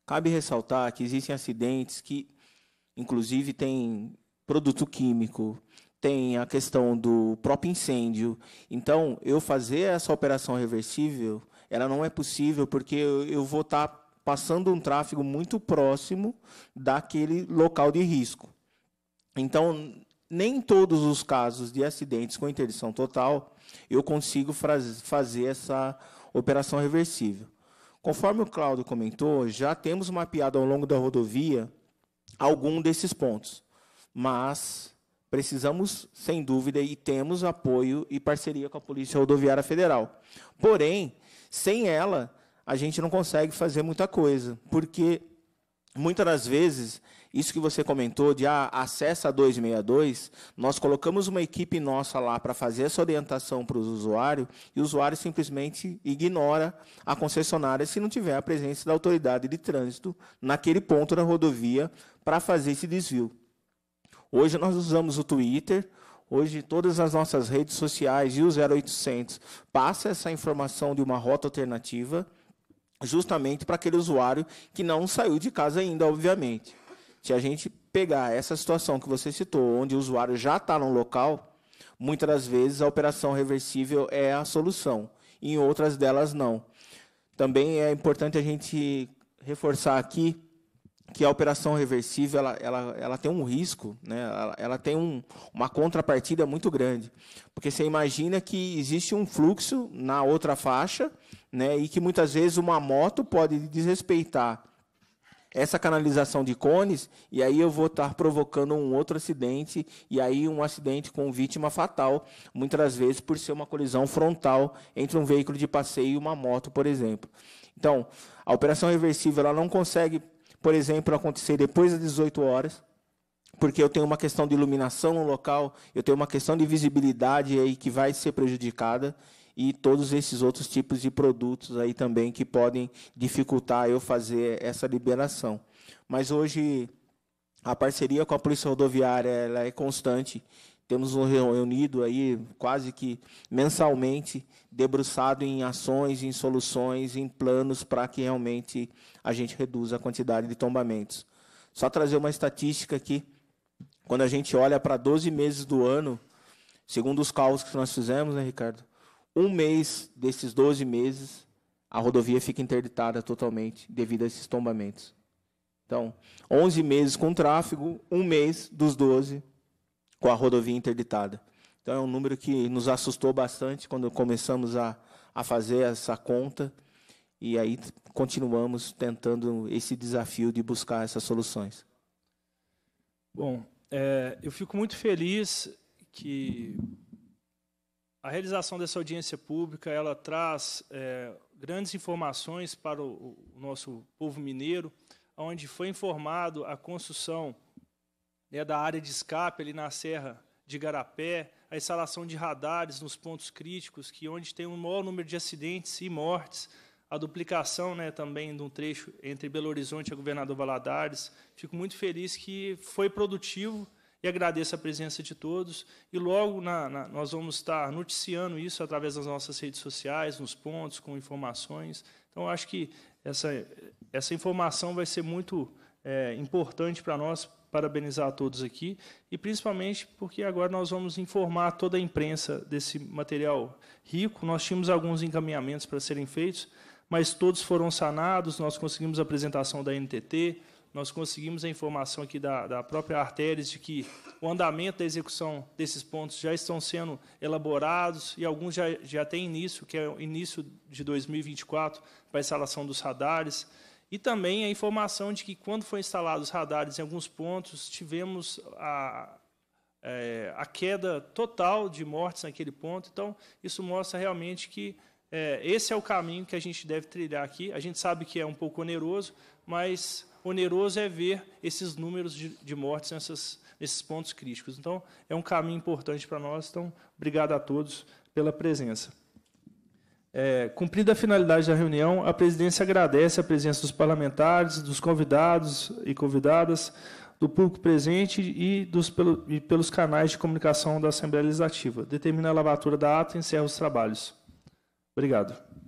Cabe ressaltar que existem acidentes que, inclusive, tem produto químico, tem a questão do próprio incêndio. Então, eu fazer essa operação reversível, ela não é possível, porque eu vou estar passando um tráfego muito próximo daquele local de risco. Então, nem todos os casos de acidentes com interdição total, eu consigo fazer essa operação reversível. Conforme o Cláudio comentou, já temos mapeado ao longo da rodovia algum desses pontos, mas precisamos, sem dúvida, e temos apoio e parceria com a Polícia Rodoviária Federal. Porém, sem ela, a gente não consegue fazer muita coisa, porque, muitas das vezes, isso que você comentou de acesso a 262, nós colocamos uma equipe nossa lá para fazer essa orientação para os usuários, e o usuário simplesmente ignora a concessionária se não tiver a presença da autoridade de trânsito naquele ponto da rodovia para fazer esse desvio. Hoje nós usamos o Twitter. Hoje, todas as nossas redes sociais e o 0800 passa essa informação de uma rota alternativa justamente para aquele usuário que não saiu de casa ainda, obviamente. Se a gente pegar essa situação que você citou, onde o usuário já está no local, muitas das vezes a operação reversível é a solução, em outras delas não. Também é importante a gente reforçar aqui que a operação reversível ela tem um risco, né? ela tem uma contrapartida muito grande, porque você imagina que existe um fluxo na outra faixa, né? E que muitas vezes uma moto pode desrespeitar essa canalização de cones, e aí eu vou estar provocando um outro acidente, e aí um acidente com vítima fatal, muitas vezes por ser uma colisão frontal entre um veículo de passeio e uma moto, por exemplo. Então, a operação reversível ela não consegue, por exemplo, acontecer depois das 18 horas, porque eu tenho uma questão de iluminação no local, eu tenho uma questão de visibilidade aí que vai ser prejudicada, e todos esses outros tipos de produtos aí também que podem dificultar eu fazer essa liberação. Mas hoje a parceria com a Polícia Rodoviária ela é constante. Temos um reunido aí quase que mensalmente, debruçado em ações, em soluções, em planos para que realmente a gente reduza a quantidade de tombamentos. Só trazer uma estatística aqui. Quando a gente olha para 12 meses do ano, segundo os cálculos que nós fizemos, né, Ricardo? Um mês desses 12 meses, a rodovia fica interditada totalmente devido a esses tombamentos. Então, 11 meses com tráfego, um mês dos 12 com a rodovia interditada. Então, é um número que nos assustou bastante quando começamos a fazer essa conta. E aí continuamos tentando esse desafio de buscar essas soluções. Bom, eu fico muito feliz que a realização dessa audiência pública ela traz grandes informações para o nosso povo mineiro, onde foi informado a construção da área de escape ali na Serra de Garapé, a instalação de radares nos pontos críticos, que onde tem um maior número de acidentes e mortes, a duplicação também de um trecho entre Belo Horizonte e Governador Valadares. Fico muito feliz que foi produtivo, e agradeço a presença de todos. E logo nós vamos estar noticiando isso através das nossas redes sociais, nos pontos, com informações. Então, acho que essa informação vai ser muito importante para nós, parabenizar a todos aqui, e principalmente porque agora nós vamos informar toda a imprensa desse material rico. Nós tínhamos alguns encaminhamentos para serem feitos, mas todos foram sanados, nós conseguimos a apresentação da ANTT, nós conseguimos a informação aqui da própria Arteris de que o andamento da execução desses pontos já estão sendo elaborados e alguns já têm início, que é o início de 2024, para a instalação dos radares. E também a informação de que, quando foram instalados os radares em alguns pontos, tivemos a queda total de mortes naquele ponto. Então, isso mostra realmente que esse é o caminho que a gente deve trilhar aqui. A gente sabe que é um pouco oneroso, mas oneroso é ver esses números de mortes nesses pontos críticos. Então, é um caminho importante para nós. Então, obrigado a todos pela presença. Cumprida a finalidade da reunião, a presidência agradece a presença dos parlamentares, dos convidados e convidadas, do público presente e pelos canais de comunicação da Assembleia Legislativa. Determina a lavatura da ata e encerra os trabalhos. Obrigado.